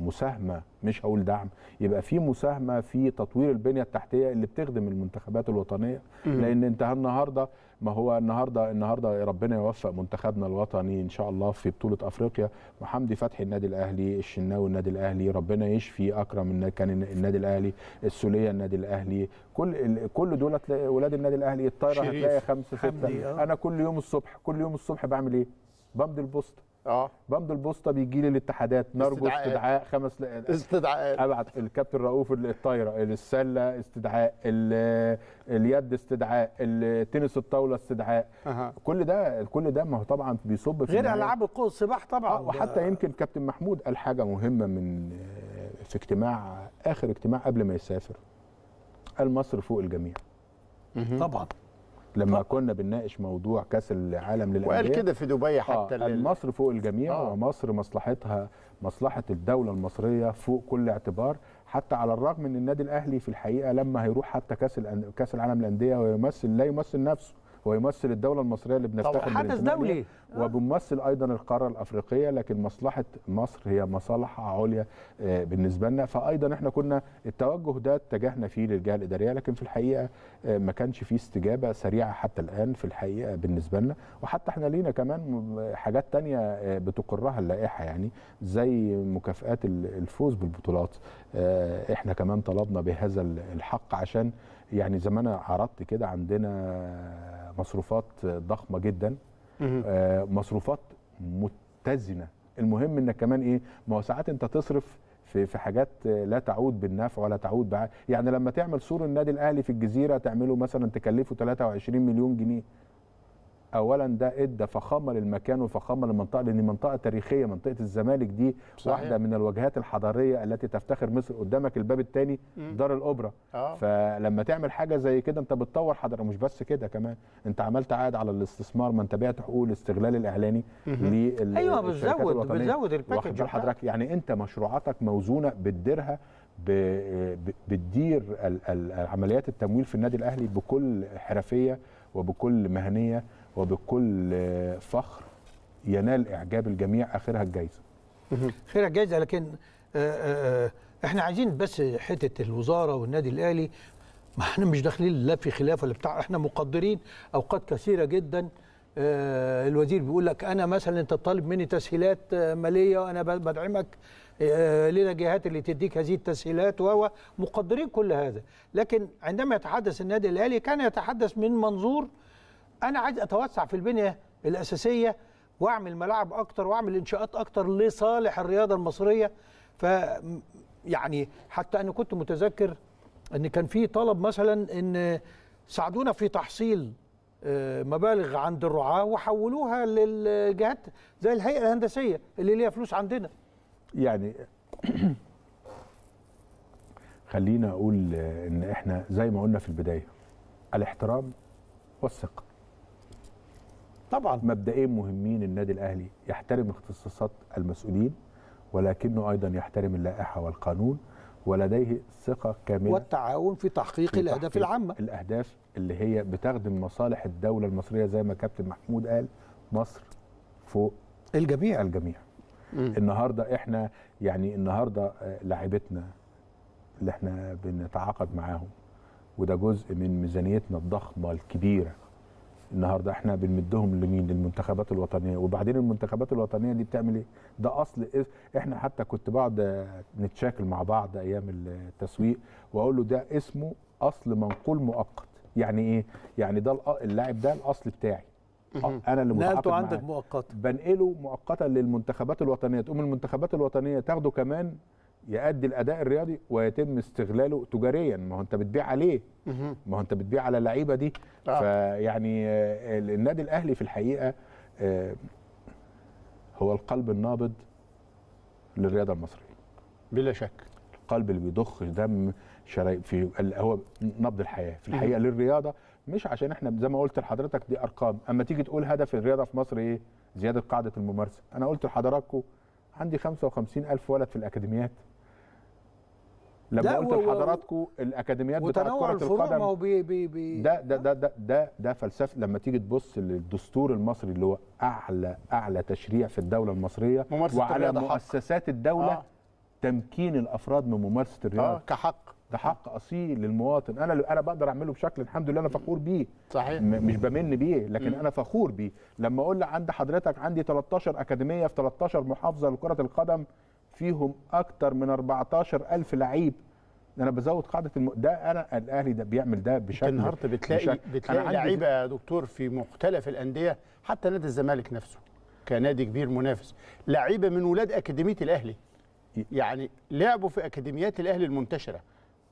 مساهمه، مش هقول دعم، يبقى في مساهمه في تطوير البنيه التحتيه اللي بتخدم المنتخبات الوطنيه. لان انت النهارده ما هو النهارده النهارده ربنا يوفق منتخبنا الوطني ان شاء الله في بطوله افريقيا، وحمدي فتحي النادي الاهلي، الشناوي النادي الاهلي، ربنا يشفي اكرم كان النادي الاهلي، السوليه النادي الاهلي، كل كل دول ولاد النادي الاهلي. الطايره هتلاقي خمسه سته. انا كل يوم الصبح كل يوم الصبح بعمل ايه؟ بمضي البوسطه. اه بمضي البوسطه بيجي لي الاتحادات، نرجو استدعاء خمس ل... استدعاء ابعت الكابتن رؤوف، الطايره، السله استدعاء، اليد استدعاء، التنس الطاوله استدعاء. أه. كل ده كل ده ما هو طبعا بيصب في غير العاب القوه السباح طبعا. آه. وحتى يمكن كابتن محمود قال حاجه مهمه من في اجتماع اخر اجتماع قبل ما يسافر، قال مصر فوق الجميع. مه. طبعا لما طب. كنا بنناقش موضوع كاس العالم للأندية وقال كده في دبي حتى آه. مصر فوق الجميع. آه. ومصر مصلحتها مصلحة الدولة المصرية فوق كل اعتبار، حتى على الرغم ان النادي الاهلي في الحقيقة لما هيروح حتى كاس كاس العالم للأندية ويمثل لا يمثل نفسه، هو يمثل الدولة المصرية اللي بنفتخر بيها. حدث دولي وبيمثل ايضا القاره الافريقيه، لكن مصلحه مصر هي مصالح عليا بالنسبه لنا. فايضا احنا كنا التوجه ده اتجهنا فيه للجهه الاداريه، لكن في الحقيقه ما كانش فيه استجابه سريعه حتى الان في الحقيقه بالنسبه لنا. وحتى احنا لينا كمان حاجات تانية بتقرها اللائحه، يعني زي مكافئات الفوز بالبطولات احنا كمان طلبنا بهذا الحق، عشان يعني زي ما انا عرضت كده عندنا مصروفات ضخمه جدا، مصروفات متزنه. المهم انك كمان ايه، ما هو ساعات انت تصرف في في حاجات لا تعود بالنفع ولا تعود بع... يعني لما تعمل سور النادي الاهلي في الجزيره تعمله مثلا تكلفه ثلاثة وعشرين مليون جنيه. اولا ده ادى فخامه للمكان وفخامه للمنطقه، لان منطقه تاريخيه، منطقه الزمالك دي صحيح. واحده من الواجهات الحضاريه التي تفتخر مصر. قدامك الباب الثاني دار الاوبرا. آه. فلما تعمل حاجه زي كده انت بتطور حضاره. مش بس كده، كمان انت عملت عقد على الاستثمار، ما انت بعت حقوق الاستغلال الاعلاني للشركات. ايوه بتزود بتزود الباكج حضرتك، يعني انت مشروعاتك موزونه بتديرها، بتدير عمليات التمويل في النادي الاهلي بكل حرفيه وبكل مهنيه وبكل فخر ينال إعجاب الجميع. آخرها الجائزة آخرها الجائزة. لكن آآ آآ احنا عايزين بس حتة الوزارة والنادي الأهلي، ما احنا مش داخلين لا في خلاف ولا بتاع، احنا مقدرين أوقات كثيرة جدا. الوزير بيقول لك أنا مثلا أنت طالب مني تسهيلات مالية وأنا بدعمك، لنا جهات اللي تديك هذه التسهيلات، وهو مقدرين كل هذا. لكن عندما يتحدث النادي الأهلي كان يتحدث من منظور أنا عايز أتوسع في البنية الأساسية وأعمل ملاعب أكتر وأعمل إنشاءات أكتر لصالح الرياضة المصرية. ف يعني حتى أنا كنت متذكر أن كان في طلب مثلا أن ساعدونا في تحصيل مبالغ عند الرعاة وحولوها للجهات زي الهيئة الهندسية اللي ليها فلوس عندنا. يعني خلينا أقول أن إحنا زي ما قلنا في البداية، الاحترام والثقة طبعا مبدئين مهمين. النادي الاهلي يحترم اختصاصات المسؤولين، ولكنه ايضا يحترم اللائحه والقانون، ولديه ثقه كامله والتعاون في تحقيق الاهداف العامه، الاهداف اللي هي بتخدم مصالح الدوله المصريه. زي ما كابتن محمود قال، مصر فوق الجميع الجميع. م. النهارده احنا يعني النهارده لاعبتنا اللي احنا بنتعاقد معاهم، وده جزء من ميزانيتنا الضخمه الكبيره. النهارده احنا بنمدهم لمين؟ للمنتخبات الوطنيه. وبعدين المنتخبات الوطنيه دي بتعمل ايه؟ ده اصل إيه؟ احنا حتى كنت بقعد نتشاكل مع بعض ايام التسويق واقول له ده اسمه اصل منقول مؤقت. يعني ايه؟ يعني ده اللاعب ده الاصل بتاعي انا اللي متعاقد معاه، عندك مؤقت بنقله مؤقتا للمنتخبات الوطنيه، تقوم المنتخبات الوطنيه تاخده كمان يؤدي الاداء الرياضي ويتم استغلاله تجاريا. ما هو انت بتبيع عليه، ما هو انت بتبيع على اللعيبه دي. آه. فيعني النادي الاهلي في الحقيقه هو القلب النابض للرياضه المصريه بلا شك. القلب اللي بيضخ دم شرايين في هو نبض الحياه في الحقيقه للرياضه، مش عشان احنا زي ما قلت لحضرتك دي ارقام. اما تيجي تقول هدف الرياضه في مصر ايه؟ زياده قاعده الممارسه. انا قلت لحضراتكم عندي خمسة وخمسين ألف ولد في الاكاديميات. لما قلت لحضراتكم الاكاديميات بتاعت كره القدم بي بي بي ده, ده, ده ده ده ده فلسفه. لما تيجي تبص للدستور المصري اللي هو اعلى اعلى تشريع في الدوله المصريه وعلى مؤسسات الدوله آه. تمكين الافراد من ممارسه الرياضه آه كحق، ده حق اصيل للمواطن. انا انا بقدر اعمله بشكل الحمد لله انا فخور بيه، صحيح مش بمن بيه لكن م. انا فخور بيه. لما اقول عند حضرتك عندي ثلاثة عشر اكاديميه في ثلاثة عشر محافظه لكره القدم فيهم اكتر من أربعة عشر ألف لعيب، انا بزود قاعده الم... ده انا الاهلي ده بيعمل ده بشكل. النهارده بتلاقي بشكل. بتلاقي لعيبه يا دكتور في مختلف الانديه، حتى نادي الزمالك نفسه كنادي كبير منافس، لعيبه من ولاد اكاديميه الاهلي يعني لعبوا في اكاديميات الاهلي المنتشره.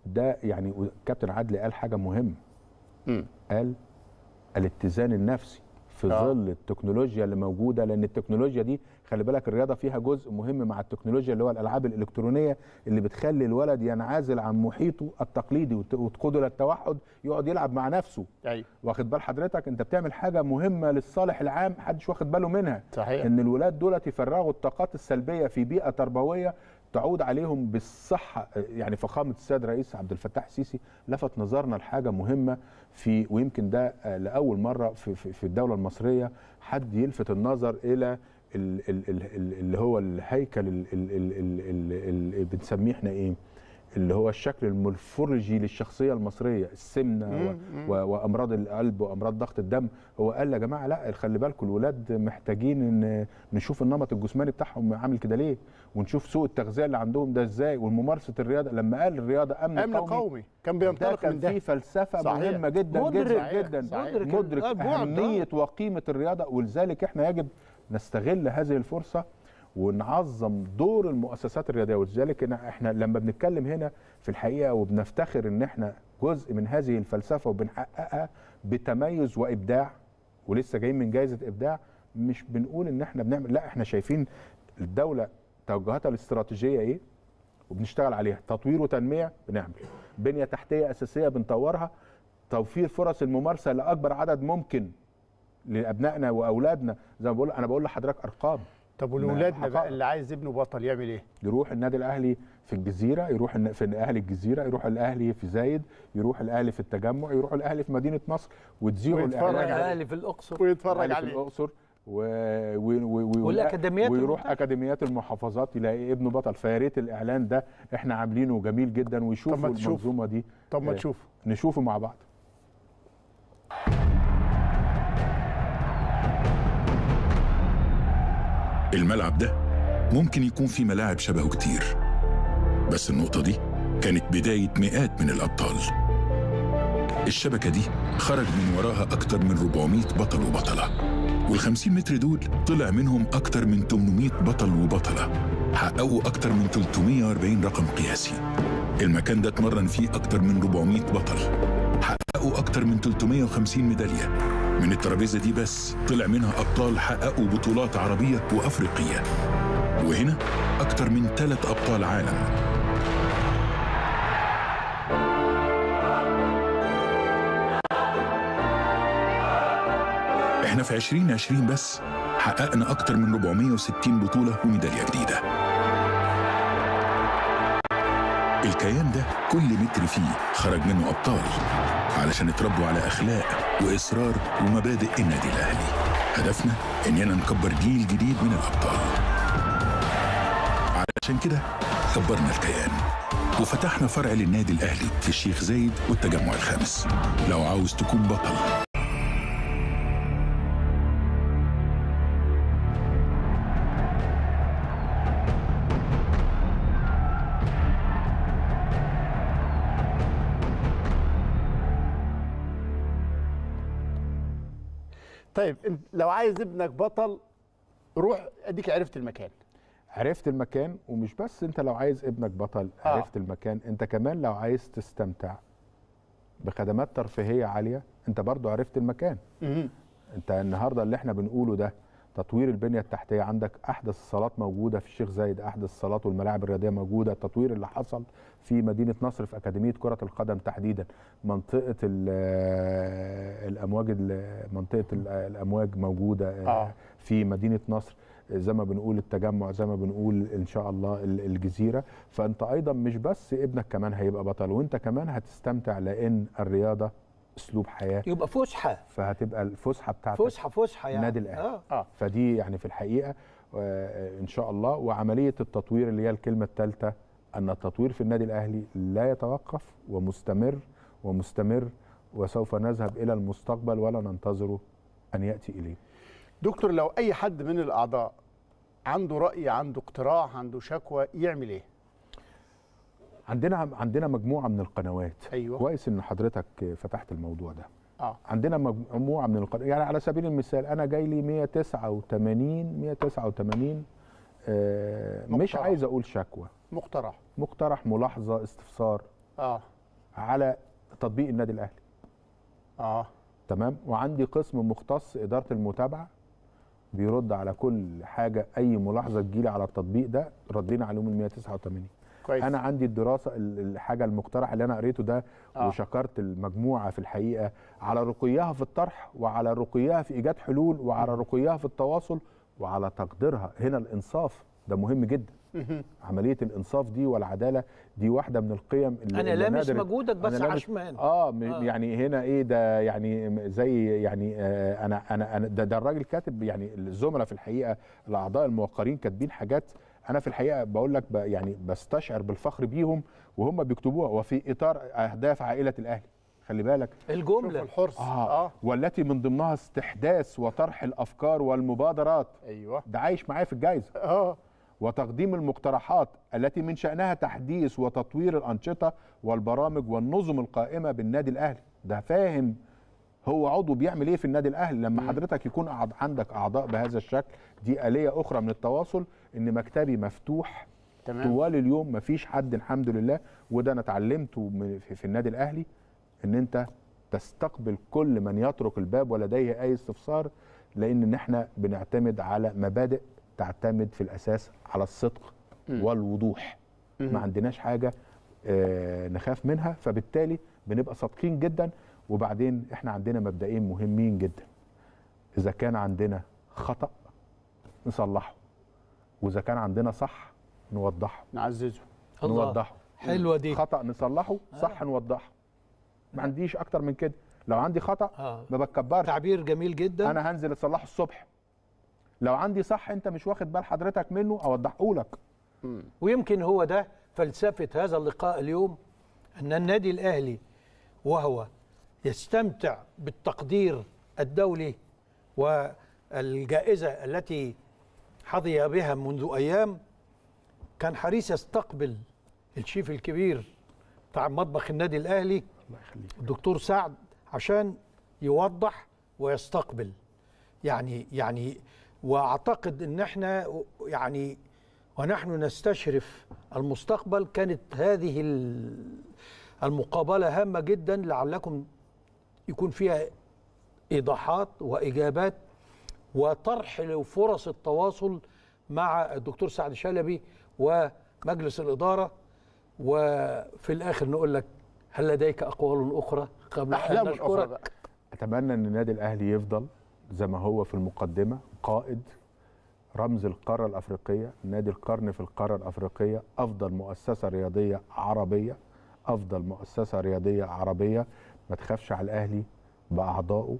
ده يعني كابتن عدلي قال حاجه مهمه، قال الاتزان النفسي في ظل التكنولوجيا اللي موجوده. لان التكنولوجيا دي خلي بالك الرياضه فيها جزء مهم مع التكنولوجيا اللي هو الالعاب الالكترونيه اللي بتخلي الولد ينعزل عن محيطه التقليدي وتقوده للتوحد، يقعد يلعب مع نفسه. أيوة. واخد بال حضرتك انت بتعمل حاجه مهمه للصالح العام محدش واخد باله منها. صحيح. ان الولاد دول يفرغوا الطاقات السلبيه في بيئه تربويه تعود عليهم بالصحه. يعني فخامه السيد رئيس عبد الفتاح السيسي لفت نظرنا لحاجه مهمه في، ويمكن ده لاول مره في في الدوله المصريه حد يلفت النظر الى اللي هو الهيكل اللي بنسميه احنا ايه؟ اللي هو الشكل المورفولوجي للشخصيه المصريه، السمنه وامراض القلب وامراض ضغط الدم. هو قال يا جماعه لا خلي بالكم الولاد محتاجين ان نشوف النمط الجسماني بتاعهم عامل كده ليه، ونشوف سوء التغذيه اللي عندهم ده ازاي، وممارسه الرياضه. لما قال الرياضه امن, أمن قومي, قومي كان بينطلق من ده، كان في فلسفه صحيح. مهمه جدا مدرك جدا صحيح. جدا مدرك اهميه وقيمه الرياضه. ولذلك احنا يجب نستغل هذه الفرصه ونعظم دور المؤسسات الرياضيه. ولذلك احنا لما بنتكلم هنا في الحقيقه وبنفتخر ان احنا جزء من هذه الفلسفه وبنحققها بتميز وابداع، ولسه جايين من جائزه ابداع. مش بنقول ان احنا بنعمل، لا احنا شايفين الدوله توجهاتها الاستراتيجيه ايه وبنشتغل عليها. تطوير وتنميه بنعمل، بنيه تحتيه اساسيه بنطورها، توفير فرص الممارسه لاكبر عدد ممكن لابنائنا واولادنا. زي ما بقول انا بقول لحضرتك ارقام. طب ولولادنا بقى اللي عايز ابنه بطل يعمل ايه؟ يروح النادي الاهلي في الجزيره، يروح في الاهلي الجزيره، يروح الاهلي في زايد، يروح الاهلي في التجمع، يروح الاهلي في مدينه نصر، وتزيعوا الاهلي في الاقصر، ويتفرج عليه في الاقصر و... و... و... و... والاكاديميات، ويروح اكاديميات المحافظات يلاقي ابنه بطل. فيا ريت الاعلان ده احنا عاملينه جميل جدا ويشوفوا المنظومه دي. طب ما تشوف نشوفه مع بعض. الملعب ده ممكن يكون في ملاعب شبهه كتير، بس النقطة دي كانت بداية مئات من الأبطال. الشبكة دي خرج من وراها أكتر من أربعمائة بطل وبطلة، والخمسين متر دول طلع منهم أكتر من ثمانمائة بطل وبطلة، حققوا أكتر من ثلاثمائة وأربعين رقم قياسي. المكان ده اتمرن فيه أكتر من أربعمائة بطل، حققوا أكتر من ثلاثمائة وخمسين ميدالية. من الترابيزة دي بس طلع منها أبطال حققوا بطولات عربية وأفريقية، وهنا أكتر من ثلاث أبطال عالم. إحنا في عشرين عشرين بس حققنا أكتر من أربعمائة وستين بطولة وميدالية جديدة. الكيان ده كل متر فيه خرج منه أبطال علشان اتربوا على أخلاق وإصرار ومبادئ النادي الأهلي. هدفنا إننا نكبر جيل جديد من الأبطال، علشان كده كبرنا الكيان وفتحنا فرع للنادي الأهلي في الشيخ زايد والتجمع الخامس. لو عاوز تكون بطل طيب لو عايز ابنك بطل روح اديك عرفت المكان. عرفت المكان، ومش بس انت لو عايز ابنك بطل عرفت آه. المكان، انت كمان لو عايز تستمتع بخدمات ترفيهيه عاليه انت برضو عرفت المكان. مم. انت النهارده اللي احنا بنقوله ده تطوير البنيه التحتيه، عندك احدث الصالات موجوده في الشيخ زايد، احدث الصالات والملاعب الرياضيه موجوده، التطوير اللي حصل في مدينه نصر في اكاديميه كره القدم تحديدا، منطقه الامواج منطقه الامواج موجوده في مدينه نصر، زي ما بنقول التجمع، زي ما بنقول ان شاء الله الجزيره. فانت ايضا مش بس ابنك كمان هيبقى بطل، وانت كمان هتستمتع، لان الرياضه اسلوب حياه، يبقى فسحه، فهتبقى الفسحه بتاعتك فسحه فسحه يعني نادي الاهلي. آه. آه. فدي يعني في الحقيقه آه ان شاء الله. وعمليه التطوير اللي هي الكلمه الثالثه، ان التطوير في النادي الاهلي لا يتوقف ومستمر ومستمر، وسوف نذهب الى المستقبل ولا ننتظره ان ياتي اليه. دكتور، لو اي حد من الاعضاء عنده راي، عنده اقتراح، عنده شكوى، يعمل ايه؟ عندنا عندنا مجموعه من القنوات. أيوة. كويس ان حضرتك فتحت الموضوع ده. آه. عندنا مجموعه من القنوات، يعني على سبيل المثال انا جاي لي مئة وتسعة وثمانين آه مش عايز اقول شكوى، مقترح مقترح ملاحظه، استفسار اه على تطبيق النادي الاهلي. اه تمام. وعندي قسم مختص اداره المتابعه بيرد على كل حاجه، اي ملاحظه تجيلي على التطبيق ده ردينا عليهم ال مئة وتسعة وثمانين. كويس. انا عندي الدراسه، الحاجه المقترح اللي انا قريته ده. آه. وشكرت المجموعه في الحقيقه على رقيها في الطرح، وعلى رقيها في ايجاد حلول، وعلى رقيها في التواصل، وعلى تقديرها. هنا الانصاف ده مهم جدا. عمليه الانصاف دي والعداله دي واحده من القيم اللي انا لامس مجهودك بس عشمان. آه, اه يعني هنا ايه ده، يعني زي يعني آه انا انا ده, ده الراجل كاتب، يعني الزملاء في الحقيقه الاعضاء الموقرين كاتبين حاجات انا في الحقيقه بقول لك يعني بستشعر بالفخر بيهم وهم بيكتبوها، وفي اطار اهداف عائله الاهلي. خلي بالك الجمله الحرص آه. آه. والتي من ضمنها استحداث وطرح الافكار والمبادرات. ايوه ده عايش معايا في الجائزه. اه وتقديم المقترحات التي من شأنها تحديث وتطوير الأنشطة والبرامج والنظم القائمة بالنادي الأهلي. ده فاهم هو عضو بيعمل إيه في النادي الأهلي. لما حضرتك يكون عندك أعضاء بهذا الشكل، دي آلية أخرى من التواصل، إن مكتبي مفتوح. تمام. طوال اليوم مفيش حد، الحمد لله. وده أنا اتعلمته في النادي الأهلي، إن أنت تستقبل كل من يترك الباب ولديه أي استفسار، لأن إحنا بنعتمد على مبادئ تعتمد في الأساس على الصدق والوضوح. ما عندناش حاجة نخاف منها، فبالتالي بنبقى صادقين جدا. وبعدين احنا عندنا مبدئين مهمين جدا، إذا كان عندنا خطأ نصلحه، وإذا كان عندنا صح نوضحه نعززه نوضحه. حلوة دي، خطأ نصلحه، صح نوضحه. ما عنديش أكتر من كده. لو عندي خطأ ما بتكبرش. تعبير جميل جدا. أنا هنزل أصلحه الصبح. لو عندي صح انت مش واخد بال حضرتك منه، اوضحه لك. ويمكن هو ده فلسفه هذا اللقاء اليوم، ان النادي الاهلي وهو يستمتع بالتقدير الدولي والجائزه التي حظي بها منذ ايام، كان حريص يستقبل الشيف الكبير بتاع مطبخ النادي الاهلي الله يخليك الدكتور سعد، عشان يوضح ويستقبل. يعني يعني واعتقد ان احنا يعني ونحن نستشرف المستقبل، كانت هذه المقابله هامه جدا، لعلكم يكون فيها ايضاحات واجابات وطرح لفرص التواصل مع الدكتور سعد شلبي ومجلس الاداره. وفي الاخر نقول لك، هل لديك اقوال اخرى قبل ان نشكرك؟ اتمنى ان النادي الاهلي يفضل زي ما هو في المقدمة، قائد، رمز القارة الأفريقية، نادي القرن في القارة الأفريقية، أفضل مؤسسة رياضية عربية، أفضل مؤسسة رياضية عربية. ما تخافش على الأهلي بأعضائه،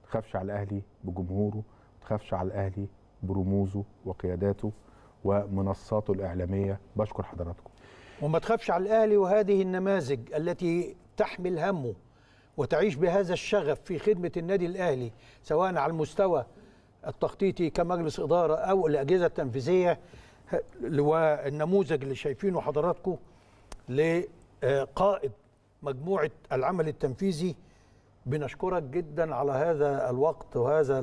ما تخافش على الأهلي بجمهوره، ما تخافش على الأهلي برموزه وقياداته ومنصاته الإعلامية. بشكر حضراتكم. وما تخافش على الأهلي وهذه النماذج التي تحمل همه وتعيش بهذا الشغف في خدمة النادي الأهلي، سواء على المستوى التخطيطي كمجلس إدارة أو الأجهزة التنفيذية. والنموذج اللي شايفينه حضراتكم لقائد مجموعة العمل التنفيذي. بنشكرك جدا على هذا الوقت وهذا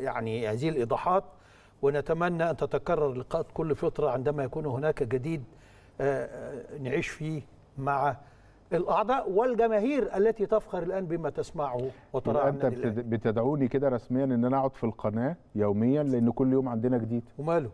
يعني هذه الإيضاحات، ونتمنى أن تتكرر لقاءات كل فترة عندما يكون هناك جديد نعيش فيه مع الأعضاء والجماهير التي تفخر الآن بما تسمعه وتراه. أنت بتدعوني كده رسميا إن أنا أقعد في القناة يوميا، لأن كل يوم عندنا جديد. وماله؟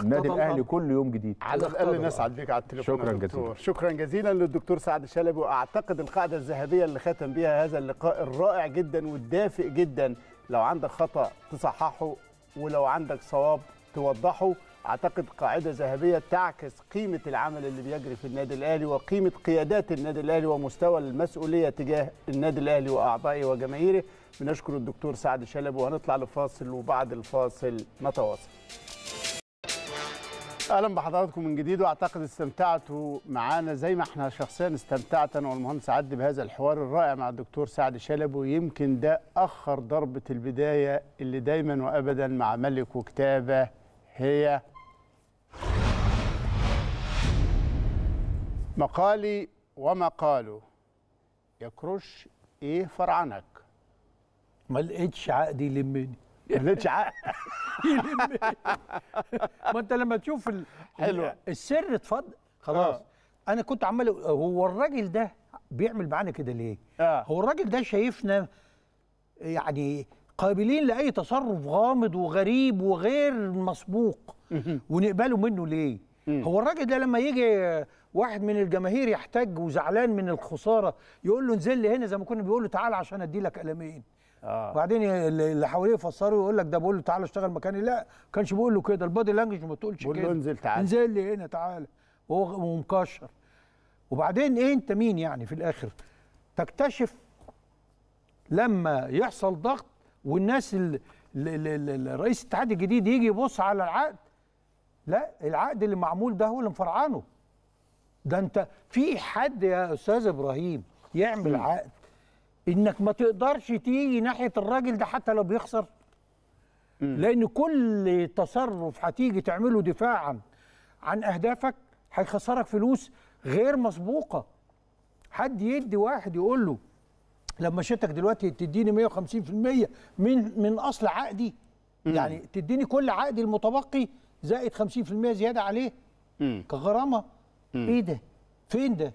النادي الاهلي كل يوم جديد. على الاقل نسعد بيك على التليفون. شكرا جزيلا. شكرا جزيلا للدكتور سعد شلبي، واعتقد القاعده الذهبيه اللي ختم بيها هذا اللقاء الرائع جدا والدافئ جدا. لو عندك خطا تصححه، ولو عندك صواب توضحه. اعتقد قاعده ذهبيه تعكس قيمه العمل اللي بيجري في النادي الاهلي، وقيمه قيادات النادي الاهلي، ومستوى المسؤوليه تجاه النادي الاهلي واعضائه وجماهيره. بنشكر الدكتور سعد شلبي، وهنطلع لفاصل، وبعد الفاصل نتواصل. اهلا بحضراتكم من جديد، واعتقد استمتعتوا معانا زي ما احنا شخصيا استمتعت انا والمهندس عدلي بهذا الحوار الرائع مع الدكتور سعد شلبي. ويمكن ده اخر ضربه البدايه اللي دايما وابدا مع ملك وكتابه هي مقالي وما قالوا يا كروش ايه فرعنك. ما لقيتش عقدي يلمني، ما لقيتش عقد يلمني. ما انت لما تشوف ال... حلوة. السر اتفضل خلاص. آه. انا كنت عمال هو الراجل ده بيعمل معانا كده ليه؟ آه. هو الراجل ده شايفنا يعني قابلين لاي تصرف غامض وغريب وغير مسبوق ونقبله منه ليه؟ هو الراجل ده لما يجي واحد من الجماهير يحتاج وزعلان من الخساره يقول له انزل لي هنا زي ما كنا بيقول له تعالى عشان ادي لك قلمين. آه. وبعدين اللي حواليه يفسروا يقول لك ده بقول له تعالى اشتغل مكاني، لا كانش بيقول له كده، البادي لانجوج ما تقولش كده، بقول له انزل تعالى، انزل لي هنا تعالى، وهو مكشر. وبعدين ايه انت مين يعني في الاخر؟ تكتشف لما يحصل ضغط والناس الرئيس الاتحاد الجديد يجي يبص على العقد، لا العقد اللي معمول ده هو اللي مفرعنه. ده انت في حد يا استاذ ابراهيم يعمل عقد انك ما تقدرش تيجي ناحيه الراجل ده حتى لو بيخسر؟ م. لان كل تصرف هتيجي تعمله دفاعا عن اهدافك هيخسرك فلوس غير مسبوقه. حد يدي واحد يقول له لما شتك دلوقتي تديني مية وخمسين في المية من من اصل عقدي، م. يعني تديني كل عقدي المتبقي زائد خمسين في المية زياده عليه م. كغرامه. م. ايه ده؟ فين ده؟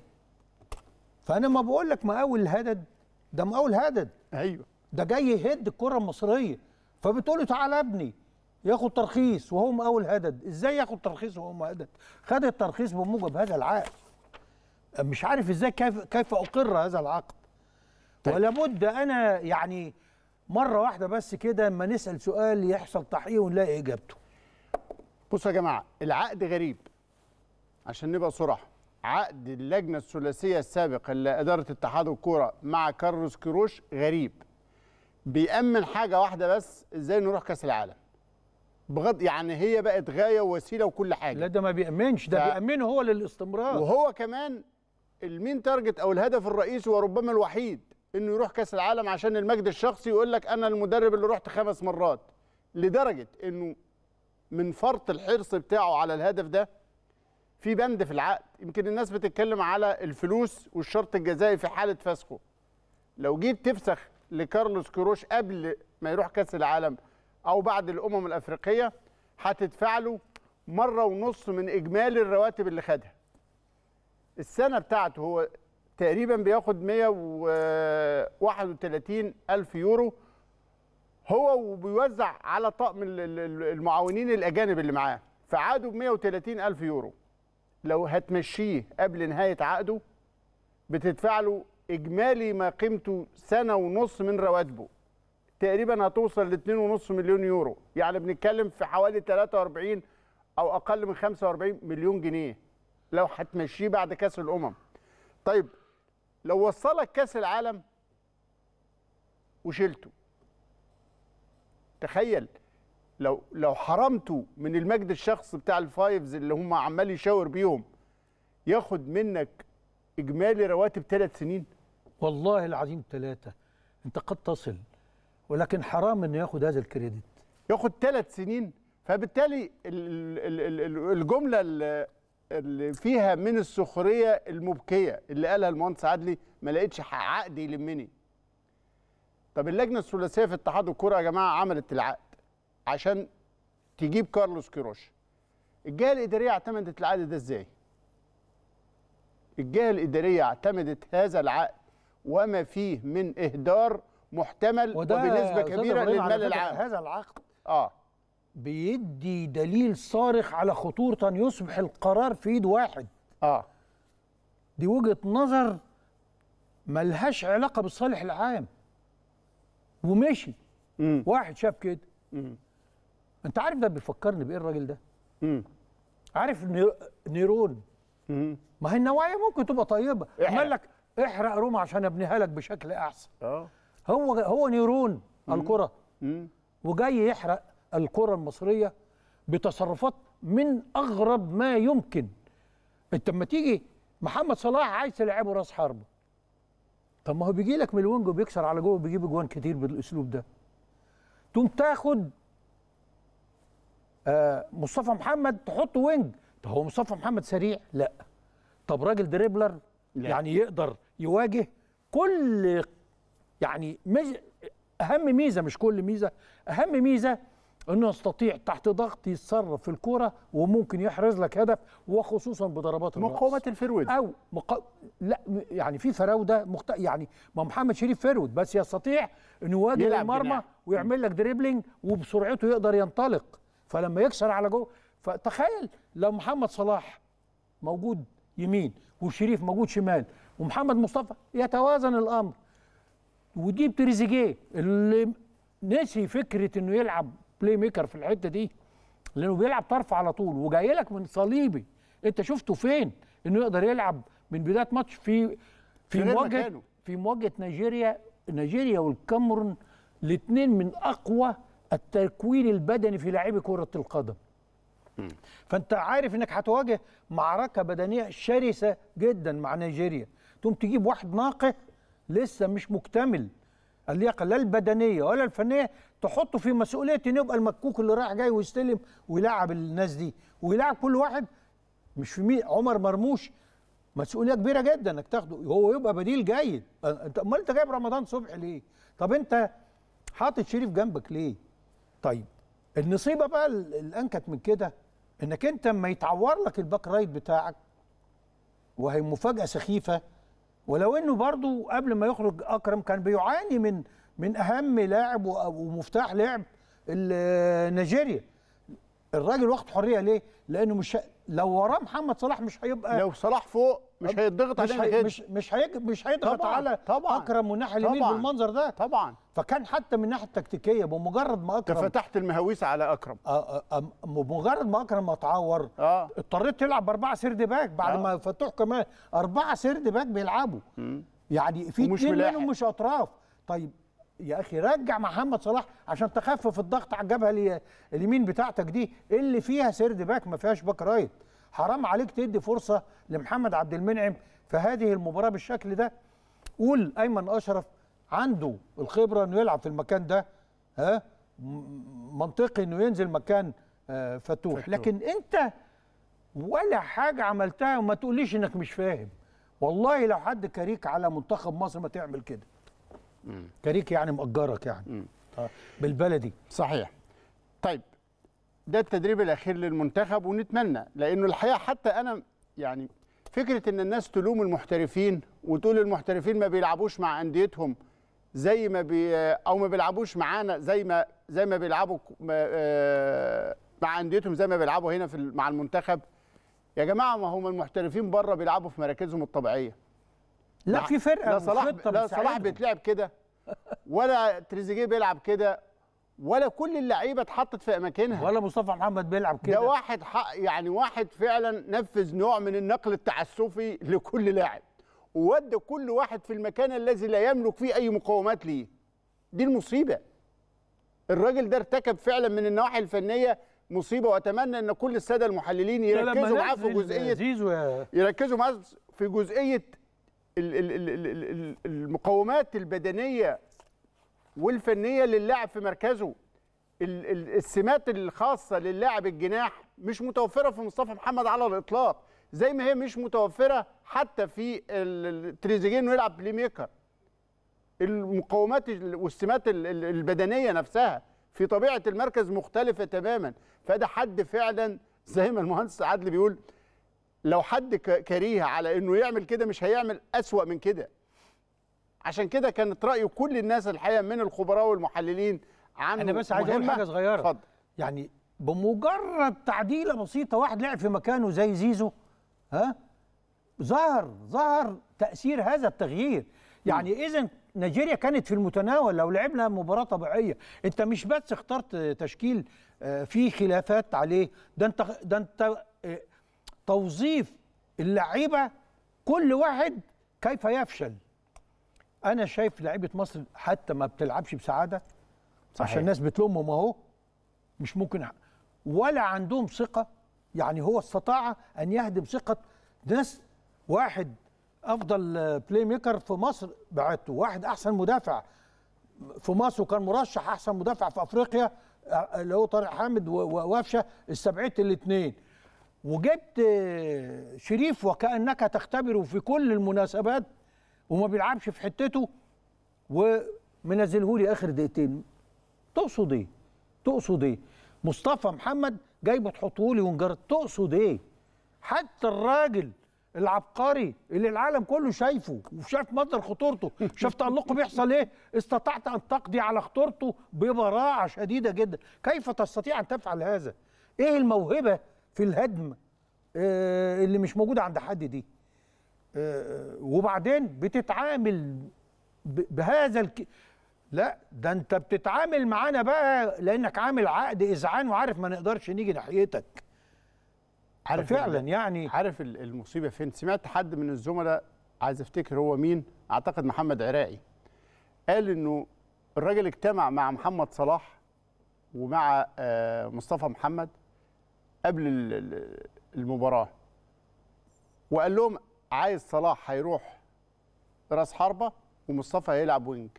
فانا ما بقول لك مقاول الهدد ده، مقاول هدد. ايوه ده جاي يهد الكره المصريه، فبتقول له تعالى يا ابني ياخد ترخيص وهو مقاول هدد. ازاي ياخد ترخيص وهو مقاول هدد؟ خد الترخيص بموجب هذا العقد. مش عارف ازاي كيف كيف اقر هذا العقد. طيب. ولابد انا يعني مره واحده بس كده اما نسال سؤال يحصل تحقيق ونلاقي اجابته. بصوا يا جماعه، العقد غريب عشان نبقى صراحه. عقد اللجنة الثلاثية السابقة اللي إدارة اتحاد الكورة مع كارلوس كيروش غريب، بيأمن حاجة واحدة بس، إزاي نروح كأس العالم. بغض يعني هي بقت غاية ووسيلة وكل حاجة. لا ده ما بيأمنش، ده ف... بيأمنه هو للاستمرار. وهو كمان المين تارجت أو الهدف الرئيسي وربما الوحيد إنه يروح كأس العالم عشان المجد الشخصي، يقول لك أنا المدرب اللي رحت خمس مرات، لدرجة إنه من فرط الحرص بتاعه على الهدف ده في بند في العقد. يمكن الناس بتتكلم على الفلوس والشرط الجزائي في حاله فسخه. لو جيت تفسخ لكارلوس كيروش قبل ما يروح كاس العالم او بعد الامم الافريقيه، هتدفع له مره ونص من اجمالي الرواتب اللي خدها. السنه بتاعته هو تقريبا بياخد مية وواحد وتلاتين ألف يورو، هو وبيوزع على طقم المعاونين الاجانب اللي معاه، فعادوا ب مية وتلاتين ألف يورو. لو هتمشيه قبل نهاية عقده بتدفع له إجمالي ما قيمته سنة ونص من رواتبه، تقريبا هتوصل ل اتنين ونص مليون يورو، يعني بنتكلم في حوالي تلاتة وأربعين أو أقل من خمسة وأربعين مليون جنيه لو هتمشيه بعد كأس الأمم. طيب لو وصلك كأس العالم وشلته، تخيل لو لو حرمته من المجد الشخص بتاع الفايفز اللي هم عمال يشاور بيهم، ياخد منك اجمالي رواتب ثلاث سنين. والله العظيم ثلاثه. انت قد تصل، ولكن حرام انه ياخد هذا الكريدت. ياخد ثلاث سنين، فبالتالي الجمله اللي فيها من السخريه المبكيه اللي قالها المهندس عدلي، ما لقيتش عقد يلمني. طب اللجنه الثلاثيه في اتحاد الكوره يا جماعه عملت العقد عشان تجيب كارلوس كيروش. الجهه الاداريه اعتمدت العقد ده ازاي؟ الجهة الإدارية اعتمدت هذا العقد وما فيه من إهدار محتمل وبنسبة كبيرة للمال العام. هذا العقد آه بيدي دليل صارخ على خطورة أن يصبح القرار في يد واحد. آه دي وجهة نظر ملهاش علاقة بالصالح العام. ومشي مم. واحد شاف كده. مم. أنت عارف ده بيفكرني بإيه الراجل ده؟ مم. عارف نيرون؟ مم. ما هي النوايا ممكن تبقى طيبة، عمل لك احرق روما عشان ابنيها لك بشكل أحسن. أوه. هو هو نيرون الكرة وجاي يحرق الكرة المصرية بتصرفات من أغرب ما يمكن. أنت لما تيجي محمد صلاح عايز تلعبه راس حربة، طب ما هو بيجي لك من الوينج وبيكسر على جوه وبيجيب اجوان كتير بالاسلوب ده. تقوم تاخد آه مصطفى محمد تحطه وينج، طب هو مصطفى محمد سريع؟ لا. طب راجل دريبلر؟ لا. يعني يقدر يواجه كل يعني ميزة، اهم ميزه مش كل ميزه، اهم ميزه انه يستطيع تحت ضغط يتصرف في الكوره وممكن يحرز لك هدف، وخصوصا بضربات الراس مقاومه الفرود او مقا... لا يعني في فراوده مخت... يعني ما محمد شريف فرود بس يستطيع انه يواجه المرمى جناح ويعمل لك دريبلينج وبسرعته يقدر ينطلق، فلما يكسر على جوه. فتخيل لو محمد صلاح موجود يمين وشريف موجود شمال ومحمد مصطفى يتوازن الامر. ودي بتريزيجيه اللي نسي فكره انه يلعب بلاي ميكر في الحته دي، لانه بيلعب طرف على طول وجاي لك من صليبي. انت شفته فين انه يقدر يلعب من بدايه ماتش في في مواجهه في مواجهه نيجيريا نيجيريا والكاميرون، الاثنين من اقوى التكوين البدني في لاعبي كره القدم. م. فانت عارف انك هتواجه معركه بدنيه شرسه جدا مع نيجيريا، تقوم تجيب واحد ناقه لسه مش مكتمل اللياقه لا البدنيه ولا الفنيه، تحطه في مسؤوليه انه يبقى المكوك اللي رايح جاي ويستلم ويلعب الناس دي ويلعب كل واحد. مش في مين عمر مرموش مسؤوليه كبيره جدا انك تاخده، هو يبقى بديل جيد. انت امال انت جايب رمضان صبحي ليه؟ طب انت حاطط شريف جنبك ليه؟ طيب النصيبه بقى الانكت من كده انك انت اما يتعور لك الباك رايت بتاعك، وهي مفاجاه سخيفه. ولو انه برضه قبل ما يخرج اكرم كان بيعاني من من اهم لاعب ومفتاح لعب نيجيريا. الراجل واخد حريه ليه؟ لانه مش لو وراه محمد صلاح مش هيبقى، لو صلاح فوق مش هيتضغط عليه كده، مش مش هيج... مش هيضغط على طبعًا اكرم والناحيه اليمين بالمنظر ده طبعا. فكان حتى من الناحيه التكتيكيه بمجرد ما اكرم فتحت المهاويس على اكرم، بمجرد ما اكرم اتعور آه. اضطريت تلعب باربعه سرد باك بعد آه. ما فتحوا كمان اربعه سرد باك بيلعبوا م. يعني في اثنين منهم مش اطراف. طيب يا اخي رجع محمد صلاح عشان تخفف الضغط على الجبهه اليمين بتاعتك دي اللي فيها سيرد باك ما فيهاش باك رايت. حرام عليك تدي فرصه لمحمد عبد المنعم في هذه المباراه بالشكل ده. قول ايمن اشرف عنده الخبره انه يلعب في المكان ده، ها منطقي انه ينزل مكان فتوح، لكن انت ولا حاجه عملتها وما تقوليش انك مش فاهم. والله لو حد كريك على منتخب مصر ما تعمل كده. كريك يعني مأجرك يعني بالبلدي. صحيح. طيب ده التدريب الأخير للمنتخب، ونتمنى لأنه الحقيقة حتى أنا يعني فكرة إن الناس تلوم المحترفين وتقول المحترفين ما بيلعبوش مع أنديتهم زي ما بي أو ما بيلعبوش معانا زي ما زي ما بيلعبوا مع أنديتهم زي ما بيلعبوا هنا في مع المنتخب. يا جماعة ما هم المحترفين بره بيلعبوا في مراكزهم الطبيعية. لا في فرقه، لا صلاح لا صلاح بيتلعب كده ولا تريزيجيه بيلعب كده ولا كل اللعيبه اتحطت في اماكنها ولا مصطفى محمد بيلعب كده. ده واحد حق يعني واحد فعلا نفذ نوع من النقل التعسفي لكل لاعب وودى كل واحد في المكان الذي لا يملك فيه اي مقومات ليه. دي المصيبه. الراجل ده ارتكب فعلا من النواحي الفنيه مصيبه، واتمنى ان كل الساده المحللين يركزوا معاه في جزئيه يركزوا معاه في جزئيه المقومات البدنيه والفنيه للاعب في مركزه. السمات الخاصه للاعب الجناح مش متوفره في مصطفى محمد على الاطلاق، زي ما هي مش متوفره حتى في تريزيجيه انه يلعب بلاي ميكر. المقومات والسمات البدنيه نفسها في طبيعه المركز مختلفه تماما. فده حد فعلا زي ما المهندس عادل بيقول لو حد كريه على انه يعمل كده مش هيعمل اسوأ من كده. عشان كده كانت رأي كل الناس الحقيقه من الخبراء والمحللين عنه. انا بس عايز اقول حاجه صغيره. اتفضل. يعني بمجرد تعديله بسيطه واحد لعب في مكانه زي زيزو، ها ظهر ظهر تأثير هذا التغيير. يعني اذا نيجيريا كانت في المتناول لو لعبنا مباراة طبيعية. انت مش بس اخترت تشكيل فيه خلافات عليه، ده انت ده انت توظيف اللعيبة كل واحد كيف يفشل. انا شايف لعيبة مصر حتى ما بتلعبش بسعادة صحيح. عشان الناس بتلومهم اهو، مش ممكن ولا عندهم ثقة. يعني هو استطاع ان يهدم ثقة ناس. واحد افضل بلاي ميكر في مصر بعته، واحد احسن مدافع في مصر وكان مرشح احسن مدافع في افريقيا اللي هو طارق حامد ووافشه السبعيه الاثنين، وجبت شريف وكانك تختبره في كل المناسبات وما بيلعبش في حتته ومنزلهولي اخر دقيقتين. تقصد ايه؟ تقصد ايه؟ مصطفى محمد جايبه تحطهولي ونجرد، تقصد ايه؟ حتى الراجل العبقري اللي العالم كله شايفه وشاف مصدر خطورته، شاف تألقه بيحصل ايه، استطعت ان تقضي على خطورته ببراعه شديده جدا. كيف تستطيع ان تفعل هذا؟ ايه الموهبه في الهدم آه اللي مش موجوده عند حد دي؟ آه وبعدين بتتعامل بهذا الك... لا ده انت بتتعامل معانا بقى لانك عامل عقد اذعان وعارف ما نقدرش نيجي ناحيتك. عارف فعلا يعني عارف المصيبه فين. سمعت حد من الزملاء، عايز افتكر هو مين، اعتقد محمد عراقي، قال انه الراجل اجتمع مع محمد صلاح ومع مصطفى محمد قبل المباراه وقال لهم عايز صلاح هيروح راس حربه ومصطفى هيلعب وينج،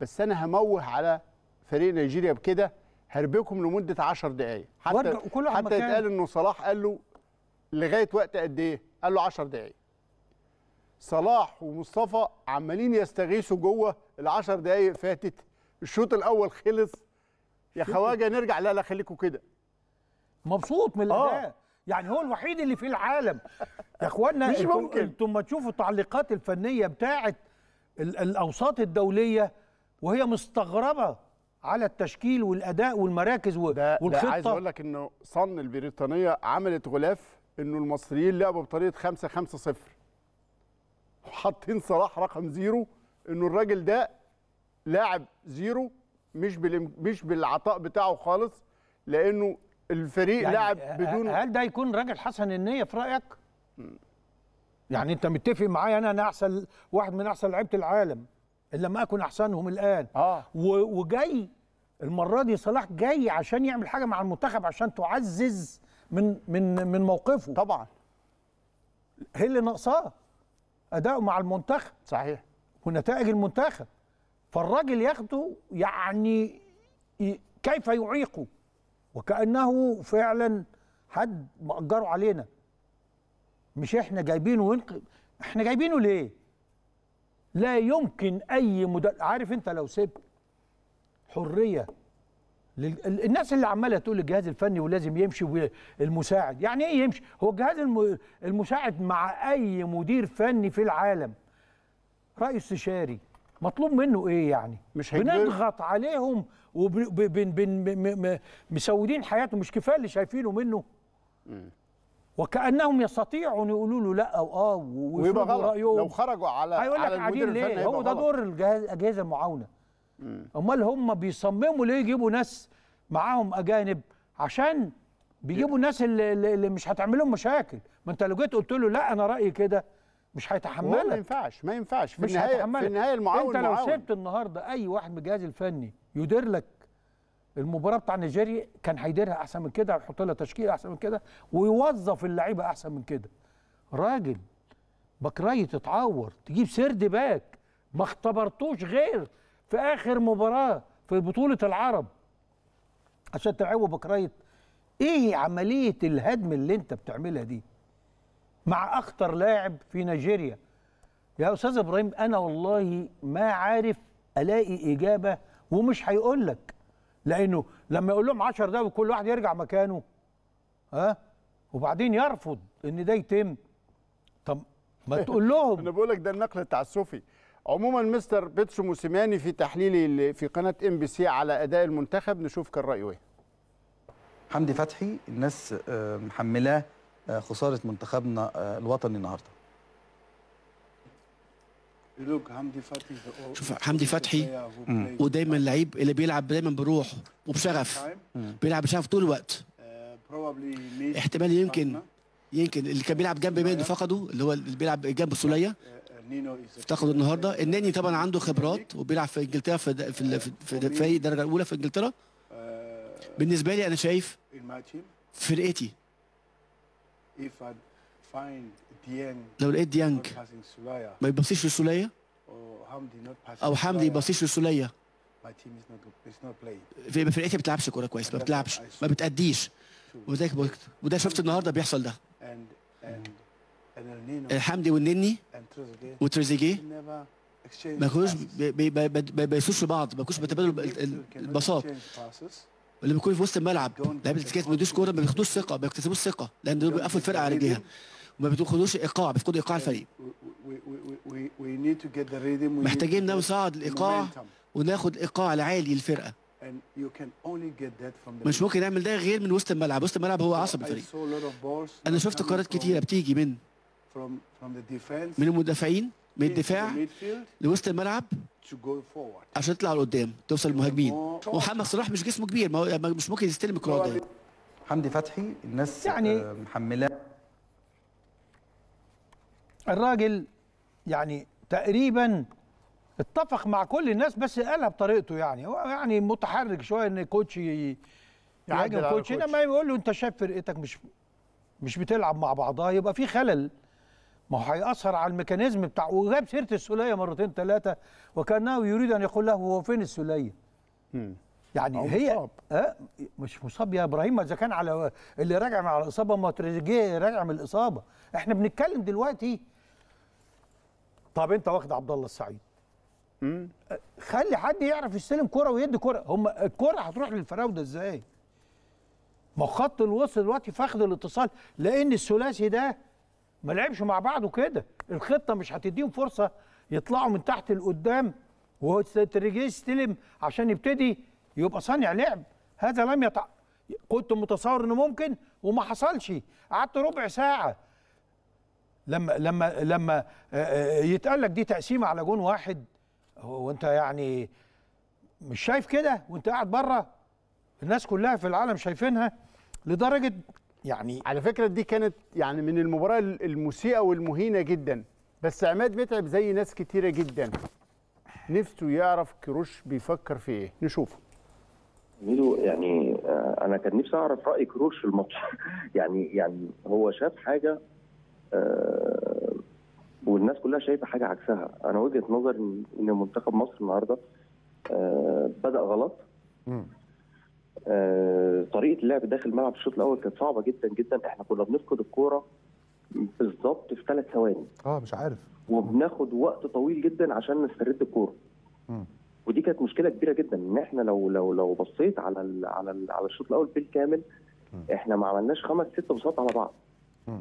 بس انا هموه على فريق نيجيريا بكده، هربكم لمده عشر دقائق. حتى حتى يتقال انه صلاح قال له لغايه وقت قد ايه؟ قال له عشر دقائق. صلاح ومصطفى عمالين يستغيثوا جوه ال عشر دقائق فاتت، الشوط الاول خلص، يا خواجه نرجع، لا لا خليكم كده. مبسوط من الاداء، يعني هو الوحيد اللي في العالم يا اخوانا. مش ممكن انتم ما تشوفوا التعليقات الفنيه بتاعه الاوساط الدوليه وهي مستغربه على التشكيل والاداء والمراكز والخطه. ده عايز اقول لك انه صن البريطانيه عملت غلاف انه المصريين لعبوا بطريقه خمسة خمسة صفر وحاطين صلاح رقم زيرو، انه الراجل ده لاعب زيرو، مش مش بالعطاء بتاعه خالص، لانه الفريق يعني لاعب بدون. هل ده يكون راجل حسن النيه في رايك؟ يعني انت متفق معايا انا انا احسن واحد من احسن لعيبه العالم ان لما اكون احسنهم الان، آه. وجاي المره دي صلاح جاي عشان يعمل حاجه مع المنتخب عشان تعزز من من من موقفه. طبعا هي اللي ناقصاه اداؤه مع المنتخب صحيح ونتائج المنتخب، فالراجل ياخده يعني كيف يعيقه وكانه فعلا حد مأجره علينا، مش احنا جايبينه ونق... احنا جايبينه ليه؟ لا يمكن اي مدرب، عارف انت لو سبت حريه لل... الناس اللي عماله تقول الجهاز الفني ولازم يمشي والمساعد، يعني ايه يمشي؟ هو الجهاز الم... المساعد مع اي مدير فني في العالم رئيس استشاري مطلوب منه ايه يعني؟ مش بنضغط عليهم ومسودين حياتهم، مش كفايه اللي شايفينه منه؟ م. وكأنهم يستطيعوا ان يقولوا له لا او اه ويفرضوا رايهم. لو خرجوا على على المدير الفني هو ده دور الاجهزه المعاونه. امال هم بيصمموا ليه يجيبوا ناس معاهم اجانب؟ عشان بيجيبوا الناس اللي, اللي مش هتعمل لهم مشاكل. ما انت لو جيت قلت له لا انا رايي كده مش هيتحملك. ما ينفعش ما ينفعش في النهايه في النهايه المعاون. انت لو سبت النهارده اي واحد من الجهاز الفني يدير لك المباراه بتاع نيجيريا كان هيديرها احسن من كده، ويحط لها تشكيل احسن من كده، ويوظف اللعيبه احسن من كده. راجل بكرايه تتعور، تجيب سرد باك ما اختبرتوش غير في اخر مباراه في بطوله العرب عشان تلعبه بكرايه. ايه عمليه الهدم اللي انت بتعملها دي مع اخطر لاعب في نيجيريا؟ يا استاذ ابراهيم انا والله ما عارف الاقي اجابه، ومش هيقول لك لانه لما يقول لهم عشر دقايق وكل واحد يرجع مكانه، ها وبعدين يرفض ان ده يتم، طب ما تقول لهم. انا بقول لك ده النقل التعسفي. عموما مستر بيتسو موسيماني في تحليلي في قناه ام بي سي على اداء المنتخب، نشوف كان رايه ايه. حمدي فتحي الناس محملاه خساره منتخبنا الوطني النهارده. شوف حمدي فتحي ودايما لعيب اللي بيلعب دايما بروح وبشغف، بيلعب بشغف طول الوقت. احتمال يمكن يمكن اللي كان بيلعب جنب ميدو فقده، اللي هو اللي بيلعب جنب سوليه افتقدوا النهارده. الناني طبعا عنده خبرات وبيلعب في انجلترا في في في, في درجه اولى في انجلترا. بالنسبه لي انا شايف فرقتي لو لقيت ديانج ما يبصيش للسوليه او حمدي ما يبصيش للسوليه، في فرقتي ما بتلعبش كوره كويس، ما بتلعبش ما بتاديش، وده وده شفت النهارده بيحصل ده. الحمدي والنني وتريزيجيه ما كانوش بيبصوش لبعض، ما كانوش بيتبادلوا الباصات. اللي بيكون في وسط الملعب لعيبه الكاس ما بيدوش كوره، ما بياخدوش ثقه، ما بيكتسبوش ثقه، لان دول بيقفوا الفرقه على رجليها وما بياخدوش ايقاع، بيفقدوا ايقاع الفريق. محتاجين نصعد الايقاع وناخد ايقاع العالي للفرقه. مش ممكن نعمل ده غير من وسط الملعب، وسط الملعب هو عصب الفريق. انا شفت قرارات كتيره بتيجي من من المدافعين من الدفاع لوسط الملعب عشان تطلع لقدام توصل للمهاجمين، ومحمد صلاح مش جسمه كبير، ما مش ممكن يستلم الكرة ده. حمدي فتحي الناس يعني محمله الراجل، يعني تقريبا اتفق مع كل الناس بس قالها بطريقته، يعني هو يعني متحرك شويه ان الكوتش يعاجب الكوتش، انما يقول له انت شايف فرقتك مش مش بتلعب مع بعضها، يبقى في خلل، ما هو هيأثر على الميكانيزم بتاع. وجاب سيره السوليه مرتين ثلاثه وكانه يريد ان يقول له هو فين السوليه؟ يعني هي مصاب. أه مش مصاب يا ابراهيم، اذا كان على اللي راجع من على الاصابه، ما تريزيجيه راجع من الاصابه، احنا بنتكلم دلوقتي. طب انت واخد عبد الله السعيد، امم خلي حد يعرف يستلم كرة ويدي كرة، هم الكرة هتروح للفراوده ازاي؟ ما هو خط الوسط دلوقتي في اخذ الاتصال، لان الثلاثي ده ما لعبش مع بعضه كده، الخطه مش هتديهم فرصه يطلعوا من تحت لقدام وترجيه يستلم عشان يبتدي يبقى صانع لعب، هذا لم يتع... كنت متصور انه ممكن وما حصلش، قعدت ربع ساعه لما لما لما يتقال لك دي تقسيمه على جون واحد، وانت يعني مش شايف كده وانت قاعد بره، الناس كلها في العالم شايفينها لدرجه يعني. على فكره دي كانت يعني من المباراه المسيئه والمهينه جدا، بس عماد متعب زي ناس كتيره جدا نفسه يعرف كيروش بيفكر في ايه، نشوفه. ميدو يعني انا كان نفسي اعرف راي كيروش في الماتش يعني يعني هو شاف حاجه أه والناس كلها شايفه حاجه عكسها. انا وجهه نظري ان منتخب مصر النهارده آه بدا غلط. آه طريقه اللعب داخل الملعب الشوط الاول كانت صعبه جدا جدا، احنا كنا بنفقد الكوره بالظبط في ثلاث ثواني. اه مش عارف. وبناخد وقت طويل جدا عشان نسترد الكوره. ودي كانت مشكله كبيره جدا، ان احنا لو لو لو بصيت على ال على ال على الشوط الاول بالكامل احنا ما عملناش خمس ست بساط على بعض. م.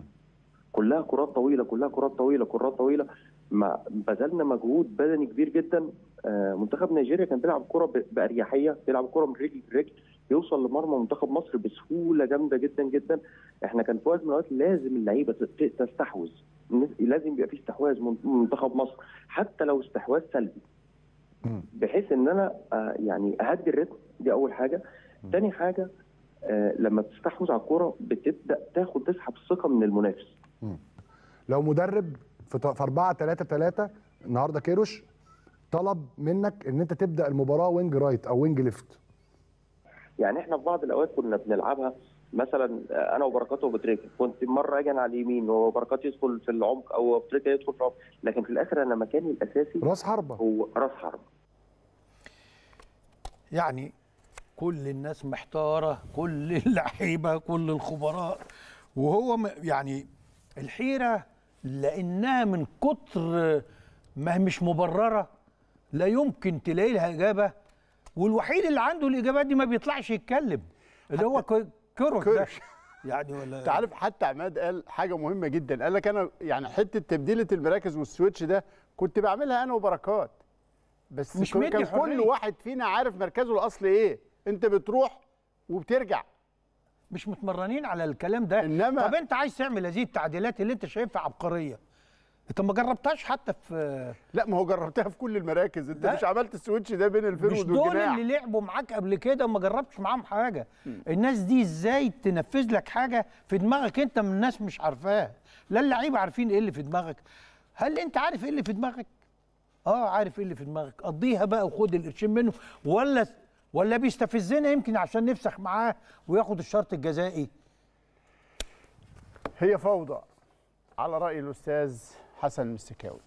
كلها كرات طويله كلها كرات طويله كرات طويله، ما بذلنا مجهود بدني كبير جدا. منتخب نيجيريا كان بيلعب كره باريحيه، بيلعب كره من رجل لرجل، يوصل لمرمى منتخب مصر بسهوله جامده جدا جدا. احنا كان في وقت من الوقت لازم اللعيبه تستحوذ، لازم يبقى في استحواذ من منتخب مصر حتى لو استحواذ سلبي، بحيث ان انا يعني اهدي الريتم. دي اول حاجه. ثاني حاجه لما بتستحوذ على الكره بتبدا تاخد تسحب الثقه من المنافس. لو مدرب في أربعة ثلاثة ثلاثة النهارده كيروش طلب منك ان انت تبدا المباراه وينج رايت او وينج ليفت، يعني احنا في بعض الاوقات كنا بنلعبها مثلا انا وبركات وبتريكه، كنت مره اجي على اليمين وبركات يدخل في العمق او بتريكه يدخل في العمق، لكن في الاخر انا مكاني الاساسي راس حربه، هو راس حربه. يعني كل الناس محتاره، كل اللعيبه، كل الخبراء، وهو يعني الحيرة لأنها من كتر ما مش مبررة لا يمكن تلاقي لها إجابة، والوحيد اللي عنده الإجابات دي ما بيطلعش يتكلم اللي هو كيروش ده يعني ولا انت عارف. حتى عماد قال حاجه مهمه جدا، قال لك انا يعني حته تبديله المراكز والسويتش ده كنت بعملها انا وبركات، بس مش كان كل واحد فينا عارف مركزه الاصلي ايه، انت بتروح وبترجع، مش متمرنين على الكلام ده. إنما طب انت عايز تعمل هذه التعديلات اللي انت شايفها عبقريه، انت ما جربتهاش حتى في، لا ما هو جربتها في كل المراكز، انت مش عملت السويتش ده بين الفرود والجناح، مش دول اللي لعبوا معاك قبل كده وما جربتش معاهم حاجه. م. الناس دي ازاي تنفذ لك حاجه في دماغك انت من الناس مش عارفاها؟ لا اللعيبه عارفين ايه اللي في دماغك. هل انت عارف ايه اللي في دماغك؟ اه عارف ايه اللي في دماغك، قضيها بقى وخد القرشين منه، ولا ولا بيستفزنا يمكن عشان نفسخ معاه وياخد الشرط الجزائي. هي فوضى على راي الاستاذ حسن مستكاوي.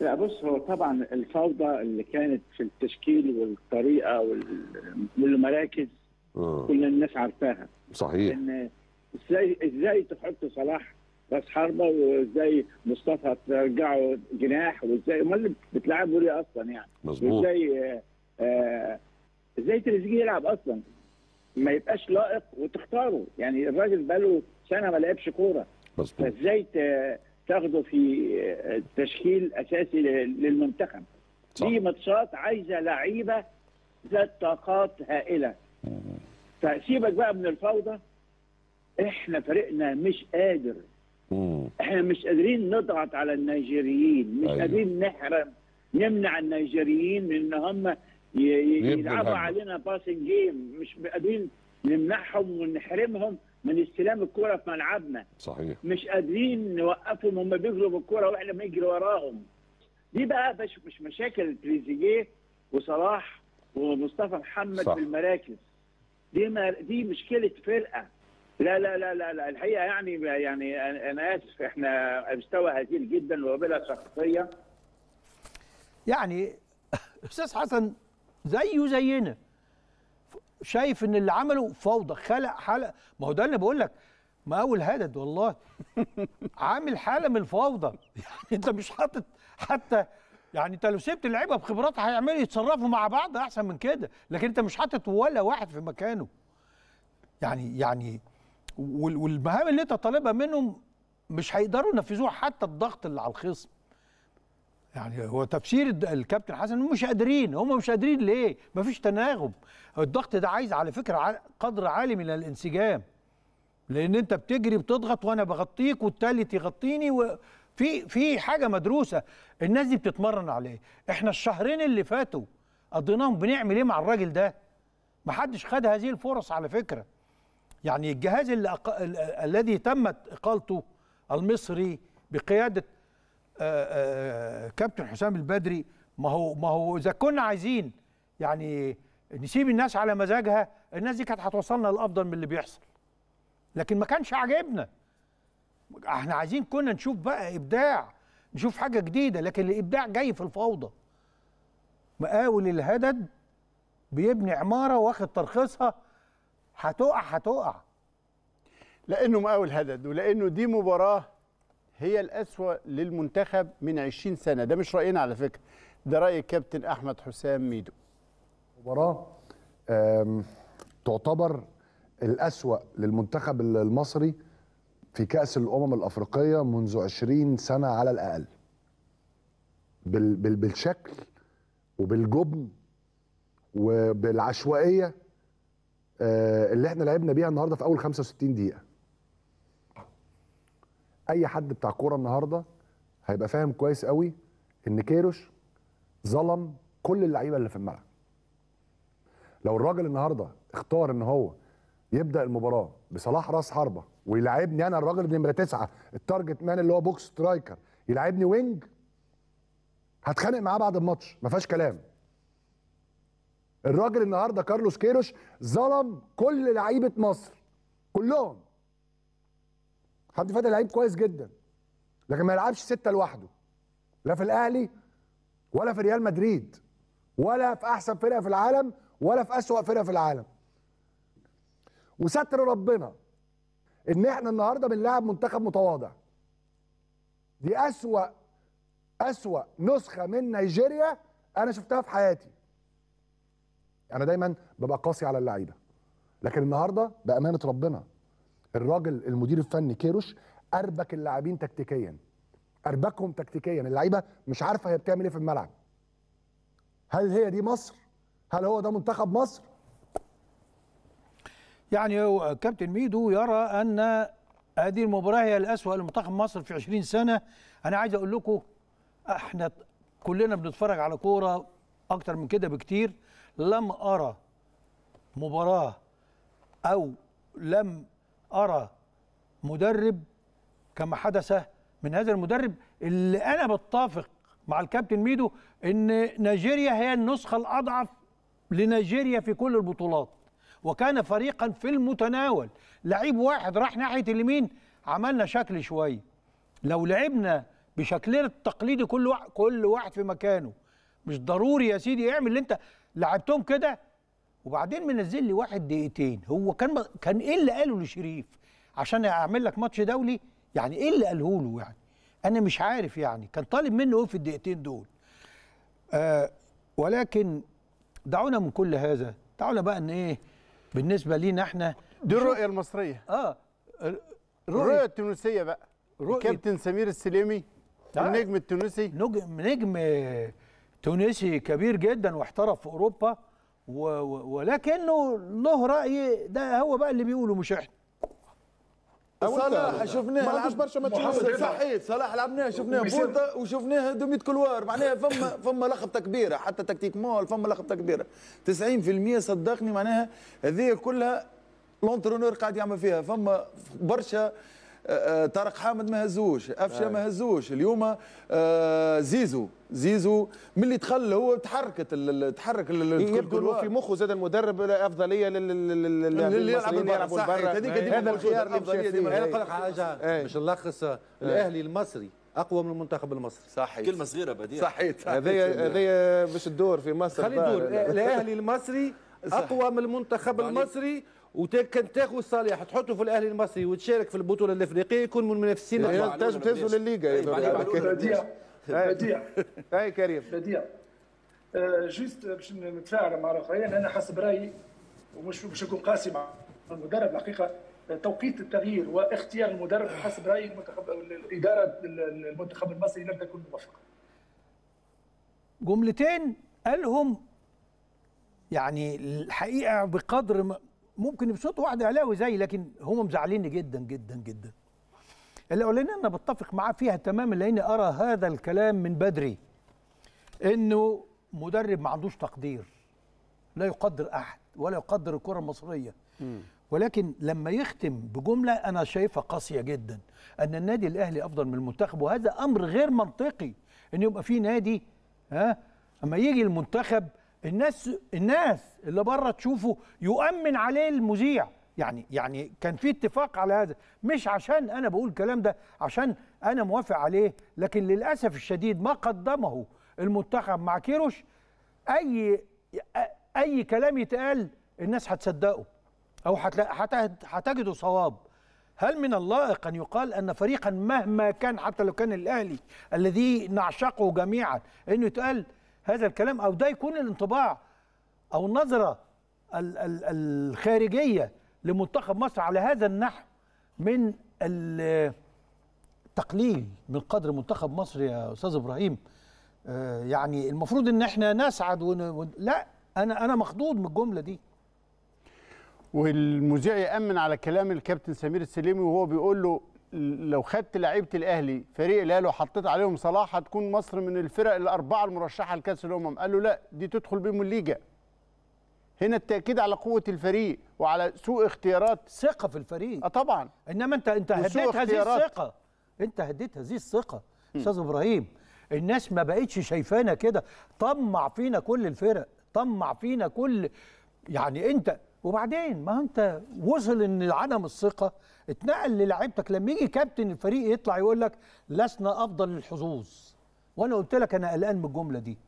لا بص، هو طبعا الفوضى اللي كانت في التشكيل والطريقه والمراكز كل الناس عارفاها. صحيح. ان ازاي ازاي تحط صلاح راس حربه، وازاي مصطفى ترجعه جناح، وازاي امال بتلعبه ليه اصلا يعني؟ مظبوط. وازاي آه ازاي تريزيجيه يلعب اصلا؟ ما يبقاش لائق وتختاره، يعني الراجل بقاله سنه ما لعبش كوره. مظبوط. فازاي تاخده في تشكيل اساسي للمنتخب؟ في ماتشات عايزه لعيبه ذات طاقات هائله. فسيبك بقى من الفوضى، احنا فريقنا مش قادر. مم. احنا مش قادرين نضغط على النيجيريين، مش أيوه. قادرين نحرم نمنع النيجيريين من ان هم يلعبوا علينا باسنج جيم، مش قادرين نمنعهم ونحرمهم من استلام الكرة في ملعبنا. صحيح. مش قادرين نوقفهم هم بيجروا بالكرة واحنا بنجري وراهم. دي بقى مش مشاكل تريزيجيه وصلاح ومصطفى محمد صح. في المراكز دي ما دي مشكلة فرقة. لا لا لا لا لا الحقيقه يعني يعني انا اسف، احنا مستوى هزيل جدا وبلا شخصيه. يعني استاذ حسن زيه زينا شايف ان اللي عمله فوضى، خلق حاله. ما هو ده اللي بقول لك، ما اول هدد والله عامل حاله من الفوضى. يعني انت مش حاطط حتى، يعني انت لو سبت اللعيبه بخبراتها هيعملوا يتصرفوا مع بعض احسن من كده، لكن انت مش حاطط ولا واحد في مكانه. يعني يعني والمهام اللي انت طالبها منهم مش هيقدروا ينفذوها، حتى الضغط اللي على الخصم. يعني هو تفسير الكابتن حسن مش قادرين، هم مش قادرين ليه؟ مفيش تناغم. الضغط ده عايز على فكره قدر عالي من الانسجام، لان انت بتجري بتضغط وانا بغطيك والتالت يغطيني، وفي في حاجه مدروسه الناس دي بتتمرن عليه. احنا الشهرين اللي فاتوا قضيناهم بنعمل ايه مع الراجل ده؟ محدش خد هذه الفرص على فكره. يعني الجهاز اللي أق... الذي تمت اقالته المصري بقياده آآ آآ كابتن حسام البدري، ما هو ما هو اذا كنا عايزين يعني نسيب الناس على مزاجها، الناس دي كانت هتوصلنا لافضل من اللي بيحصل، لكن ما كانش عاجبنا. احنا عايزين كنا نشوف بقى ابداع، نشوف حاجه جديده، لكن الابداع جاي في الفوضى. مقاول الهدد بيبني عماره واخد ترخيصها، هتقع هتقع لانه مقاول هدد، ولانه دي مباراه هي الأسوأ للمنتخب من عشرين سنه. ده مش راينا على فكره، ده راي الكابتن احمد حسام ميدو. مباراه تعتبر الأسوأ للمنتخب المصري في كاس الامم الافريقيه منذ عشرين سنه على الاقل، بال بال بالشكل وبالجبن وبالعشوائيه اللي احنا لعبنا بيها النهارده في اول خمسة وستين دقيقه. اي حد بتاع كوره النهارده هيبقى فاهم كويس قوي ان كيروش ظلم كل اللعيبه اللي في الملعب. لو الراجل النهارده اختار ان هو يبدا المباراه بصلاح راس حربه ويلعبني انا الراجل نمره تسعة التارجت مان اللي هو بوكس سترايكر، يلعبني وينج، هتخانق معاه بعد الماتش ما فيهاش كلام. الراجل النهارده كارلوس كيروش ظلم كل لعيبه مصر كلهم. حمدي فتحي لعيب كويس جدا، لكن ما يلعبش سته لوحده، لا في الاهلي ولا في ريال مدريد ولا في احسن فرقه في العالم ولا في اسوأ فرقه في العالم. وستر ربنا ان احنا النهارده بنلعب منتخب متواضع. دي اسوأ اسوأ نسخه من نيجيريا انا شفتها في حياتي. انا دايما ببقى قاسي على اللعيبه، لكن النهارده بامانه ربنا الراجل المدير الفني كيروش اربك اللاعبين تكتيكيا، اربكهم تكتيكيا، اللعيبه مش عارفه هي بتعمل ايه في الملعب. هل هي دي مصر؟ هل هو ده منتخب مصر؟ يعني كابتن ميدو يرى ان هذه المباراه هي الأسوأ لمنتخب مصر في عشرين سنه. انا عايز اقول لكم احنا كلنا بنتفرج على كوره اكتر من كده بكتير. لم ارى مباراه او لم ارى مدرب كما حدث من هذا المدرب اللي انا بتفق مع الكابتن ميدو ان نيجيريا هي النسخه الاضعف لنيجيريا في كل البطولات، وكان فريقا في المتناول. لعيب واحد راح ناحيه اليمين عملنا شكل شويه. لو لعبنا بشكلنا التقليدي كل واحد كل واحد في مكانه، مش ضروري يا سيدي اعمل اللي انت لعبتهم كده. وبعدين منزل لي واحد دقيقتين، هو كان كان ايه اللي قاله لشريف عشان اعمل لك ماتش دولي؟ يعني ايه اللي قاله له؟ يعني انا مش عارف يعني كان طالب منه ايه في الدقيقتين دول. آه ولكن دعونا من كل هذا، دعونا بقى ان ايه بالنسبه لينا احنا دي الرؤيه المصريه. اه الرؤيه التونسيه بقى، كابتن سمير السليمي النجم التونسي، نجم نجم تونسي كبير جدا واحترف في اوروبا، ولكنه له راي. ده هو بقى اللي بيقوله مش احنا. صلاح شفناه ما فيش برشا ماتشات صحيت، صلاح لعبناه شفناه بورطه وشفناه دميت كلوار، معناها فما فما لخبطه كبيره، حتى تكتيك مول فما لخبطه كبيره. تسعين بالمئة صدقني معناها هذه كلها لونترونور قاعد يعمل فيها. فما برشا طارق حامد ما هزوش، أفشة ما هزوش، اليوم زيزو زيزو من اللي دخل هو تحركت تحرك يبدو في مخه زاد المدرب افضليه للمصريين يلعبوا برا. هذا الخيار الافضليه دي. انا اقول لك حاجه باش نلخص، الاهلي المصري اقوى من المنتخب المصري. صحيح، كلمه صغيره بديع. صحيح، هذه هذه باش تدور في مصر. خلي تدور. الاهلي المصري اقوى من المنتخب المصري، وكان تاخذ صالح تحطه في الاهلي المصري وتشارك في البطوله الافريقيه يكون من المنافسين. تنجم تنزل الليغا بديع بديع. اي كريم بديع. جست باش نتفاعل مع الاخرين، انا حسب رايي ومش باش نكون قاسي مع المدرب الحقيقه، توقيت التغيير واختيار المدرب حسب رايي المنتخب الاداره المنتخب المصري لم تكن موفقه. جملتين قالهم يعني الحقيقه بقدر ما ممكن يبسط واحد اهلاوي زي، لكن هم مزعليني جدا جدا جدا. الاولانيه انا بتفق معاه فيها تماما، لاني ارى هذا الكلام من بدري انه مدرب ما عندوش تقدير، لا يقدر احد ولا يقدر الكره المصريه. ولكن لما يختم بجمله انا شايفها قاسيه جدا، ان النادي الاهلي افضل من المنتخب، وهذا امر غير منطقي ان يبقى في نادي ها اما يجي المنتخب الناس الناس اللي بره تشوفه يؤمن عليه المذيع. يعني يعني كان في اتفاق على هذا، مش عشان انا بقول الكلام ده عشان انا موافق عليه، لكن للاسف الشديد ما قدمه المنتخب مع كيروش اي اي كلام يتقال الناس هتصدقه او هتجده صواب. هل من اللائق ان يقال ان فريقا مهما كان، حتى لو كان الاهلي الذي نعشقه جميعا، انه يتقال هذا الكلام او ده يكون الانطباع او النظره ال ال الخارجيه لمنتخب مصر على هذا النحو من التقليل من قدر منتخب مصر؟ يا استاذ ابراهيم آه يعني المفروض ان احنا نسعد ون... لا انا انا مخضوض من الجمله دي. والمذيع يامن على كلام الكابتن سمير السليمي وهو بيقول له لو خدت لعيبه الاهلي فريق الاهلي وحطيت عليهم صلاح هتكون مصر من الفرق الاربعه المرشحه لكاس الامم. قال له لا، دي تدخل بيهم الليجا. هنا التاكيد على قوه الفريق وعلى سوء اختيارات، ثقه في الفريق. اه طبعا، انما انت انت هديت هذه الثقه، انت هديت هذه الثقه استاذ ابراهيم. الناس ما بقتش شايفانا كده، طمع فينا كل الفرق، طمع فينا كل يعني انت. وبعدين ما انت وصل ان عدم الثقه اتنقل للاعيبتك، لما يجي كابتن الفريق يطلع يقول لك لسنا افضل الحظوظ، وانا قلت لك انا قلقان من الجمله دي.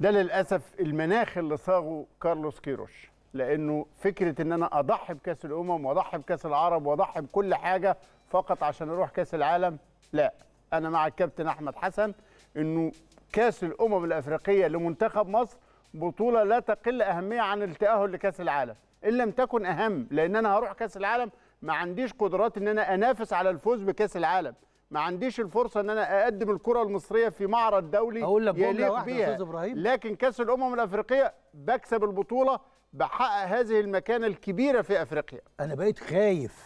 ده للاسف المناخ اللي صاغه كارلوس كيروش، لانه فكره ان انا اضحي بكاس الامم واضحي بكاس العرب واضحي بكل حاجه فقط عشان اروح كاس العالم. لا، انا مع الكابتن احمد حسن انه كاس الامم الافريقيه لمنتخب مصر بطوله لا تقل اهميه عن التاهل لكاس العالم. ان لم تكن اهم، لان انا هروح كاس العالم ما عنديش قدرات ان انا انافس على الفوز بكاس العالم، ما عنديش الفرصه ان انا اقدم الكره المصريه في معرض دولي يليق بيها. لكن كاس الامم الافريقيه بكسب البطوله، بحقق هذه المكانه الكبيره في افريقيا. انا بقيت خايف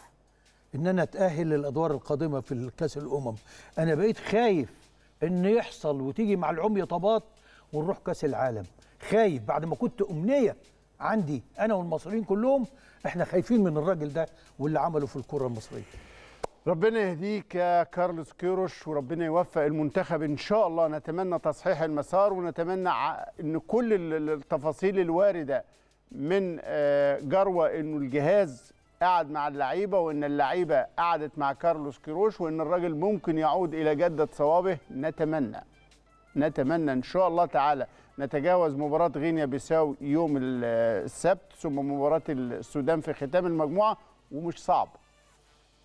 ان انا اتاهل للادوار القادمه في الكاس الامم، انا بقيت خايف ان يحصل وتيجي مع العمي طبات ونروح كاس العالم، خايف بعد ما كنت امنيه عندي انا والمصريين كلهم، احنا خايفين من الراجل ده واللي عمله في الكره المصريه. ربنا يهديك يا كارلوس كيروش، وربنا يوفق المنتخب ان شاء الله. نتمنى تصحيح المسار، ونتمنى ان كل التفاصيل الوارده من جروه انه الجهاز قعد مع اللعيبه، وان اللعيبه قعدت مع كارلوس كيروش، وان الراجل ممكن يعود الى جده صوابه. نتمنى نتمنى ان شاء الله تعالى. نتجاوز مباراه غينيا بيساو يوم السبت، ثم مباراه السودان في ختام المجموعه، ومش صعب،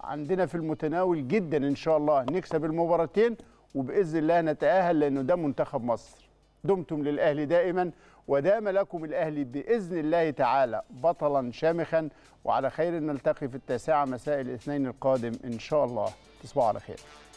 عندنا في المتناول جدا ان شاء الله. نكسب المباراتين وباذن الله نتاهل، لانه ده منتخب مصر. دمتم للاهلي دائما، ودام لكم الاهلي باذن الله تعالى بطلا شامخا. وعلى خير نلتقي في التاسعه مساء الاثنين القادم ان شاء الله. تصبحوا على خير.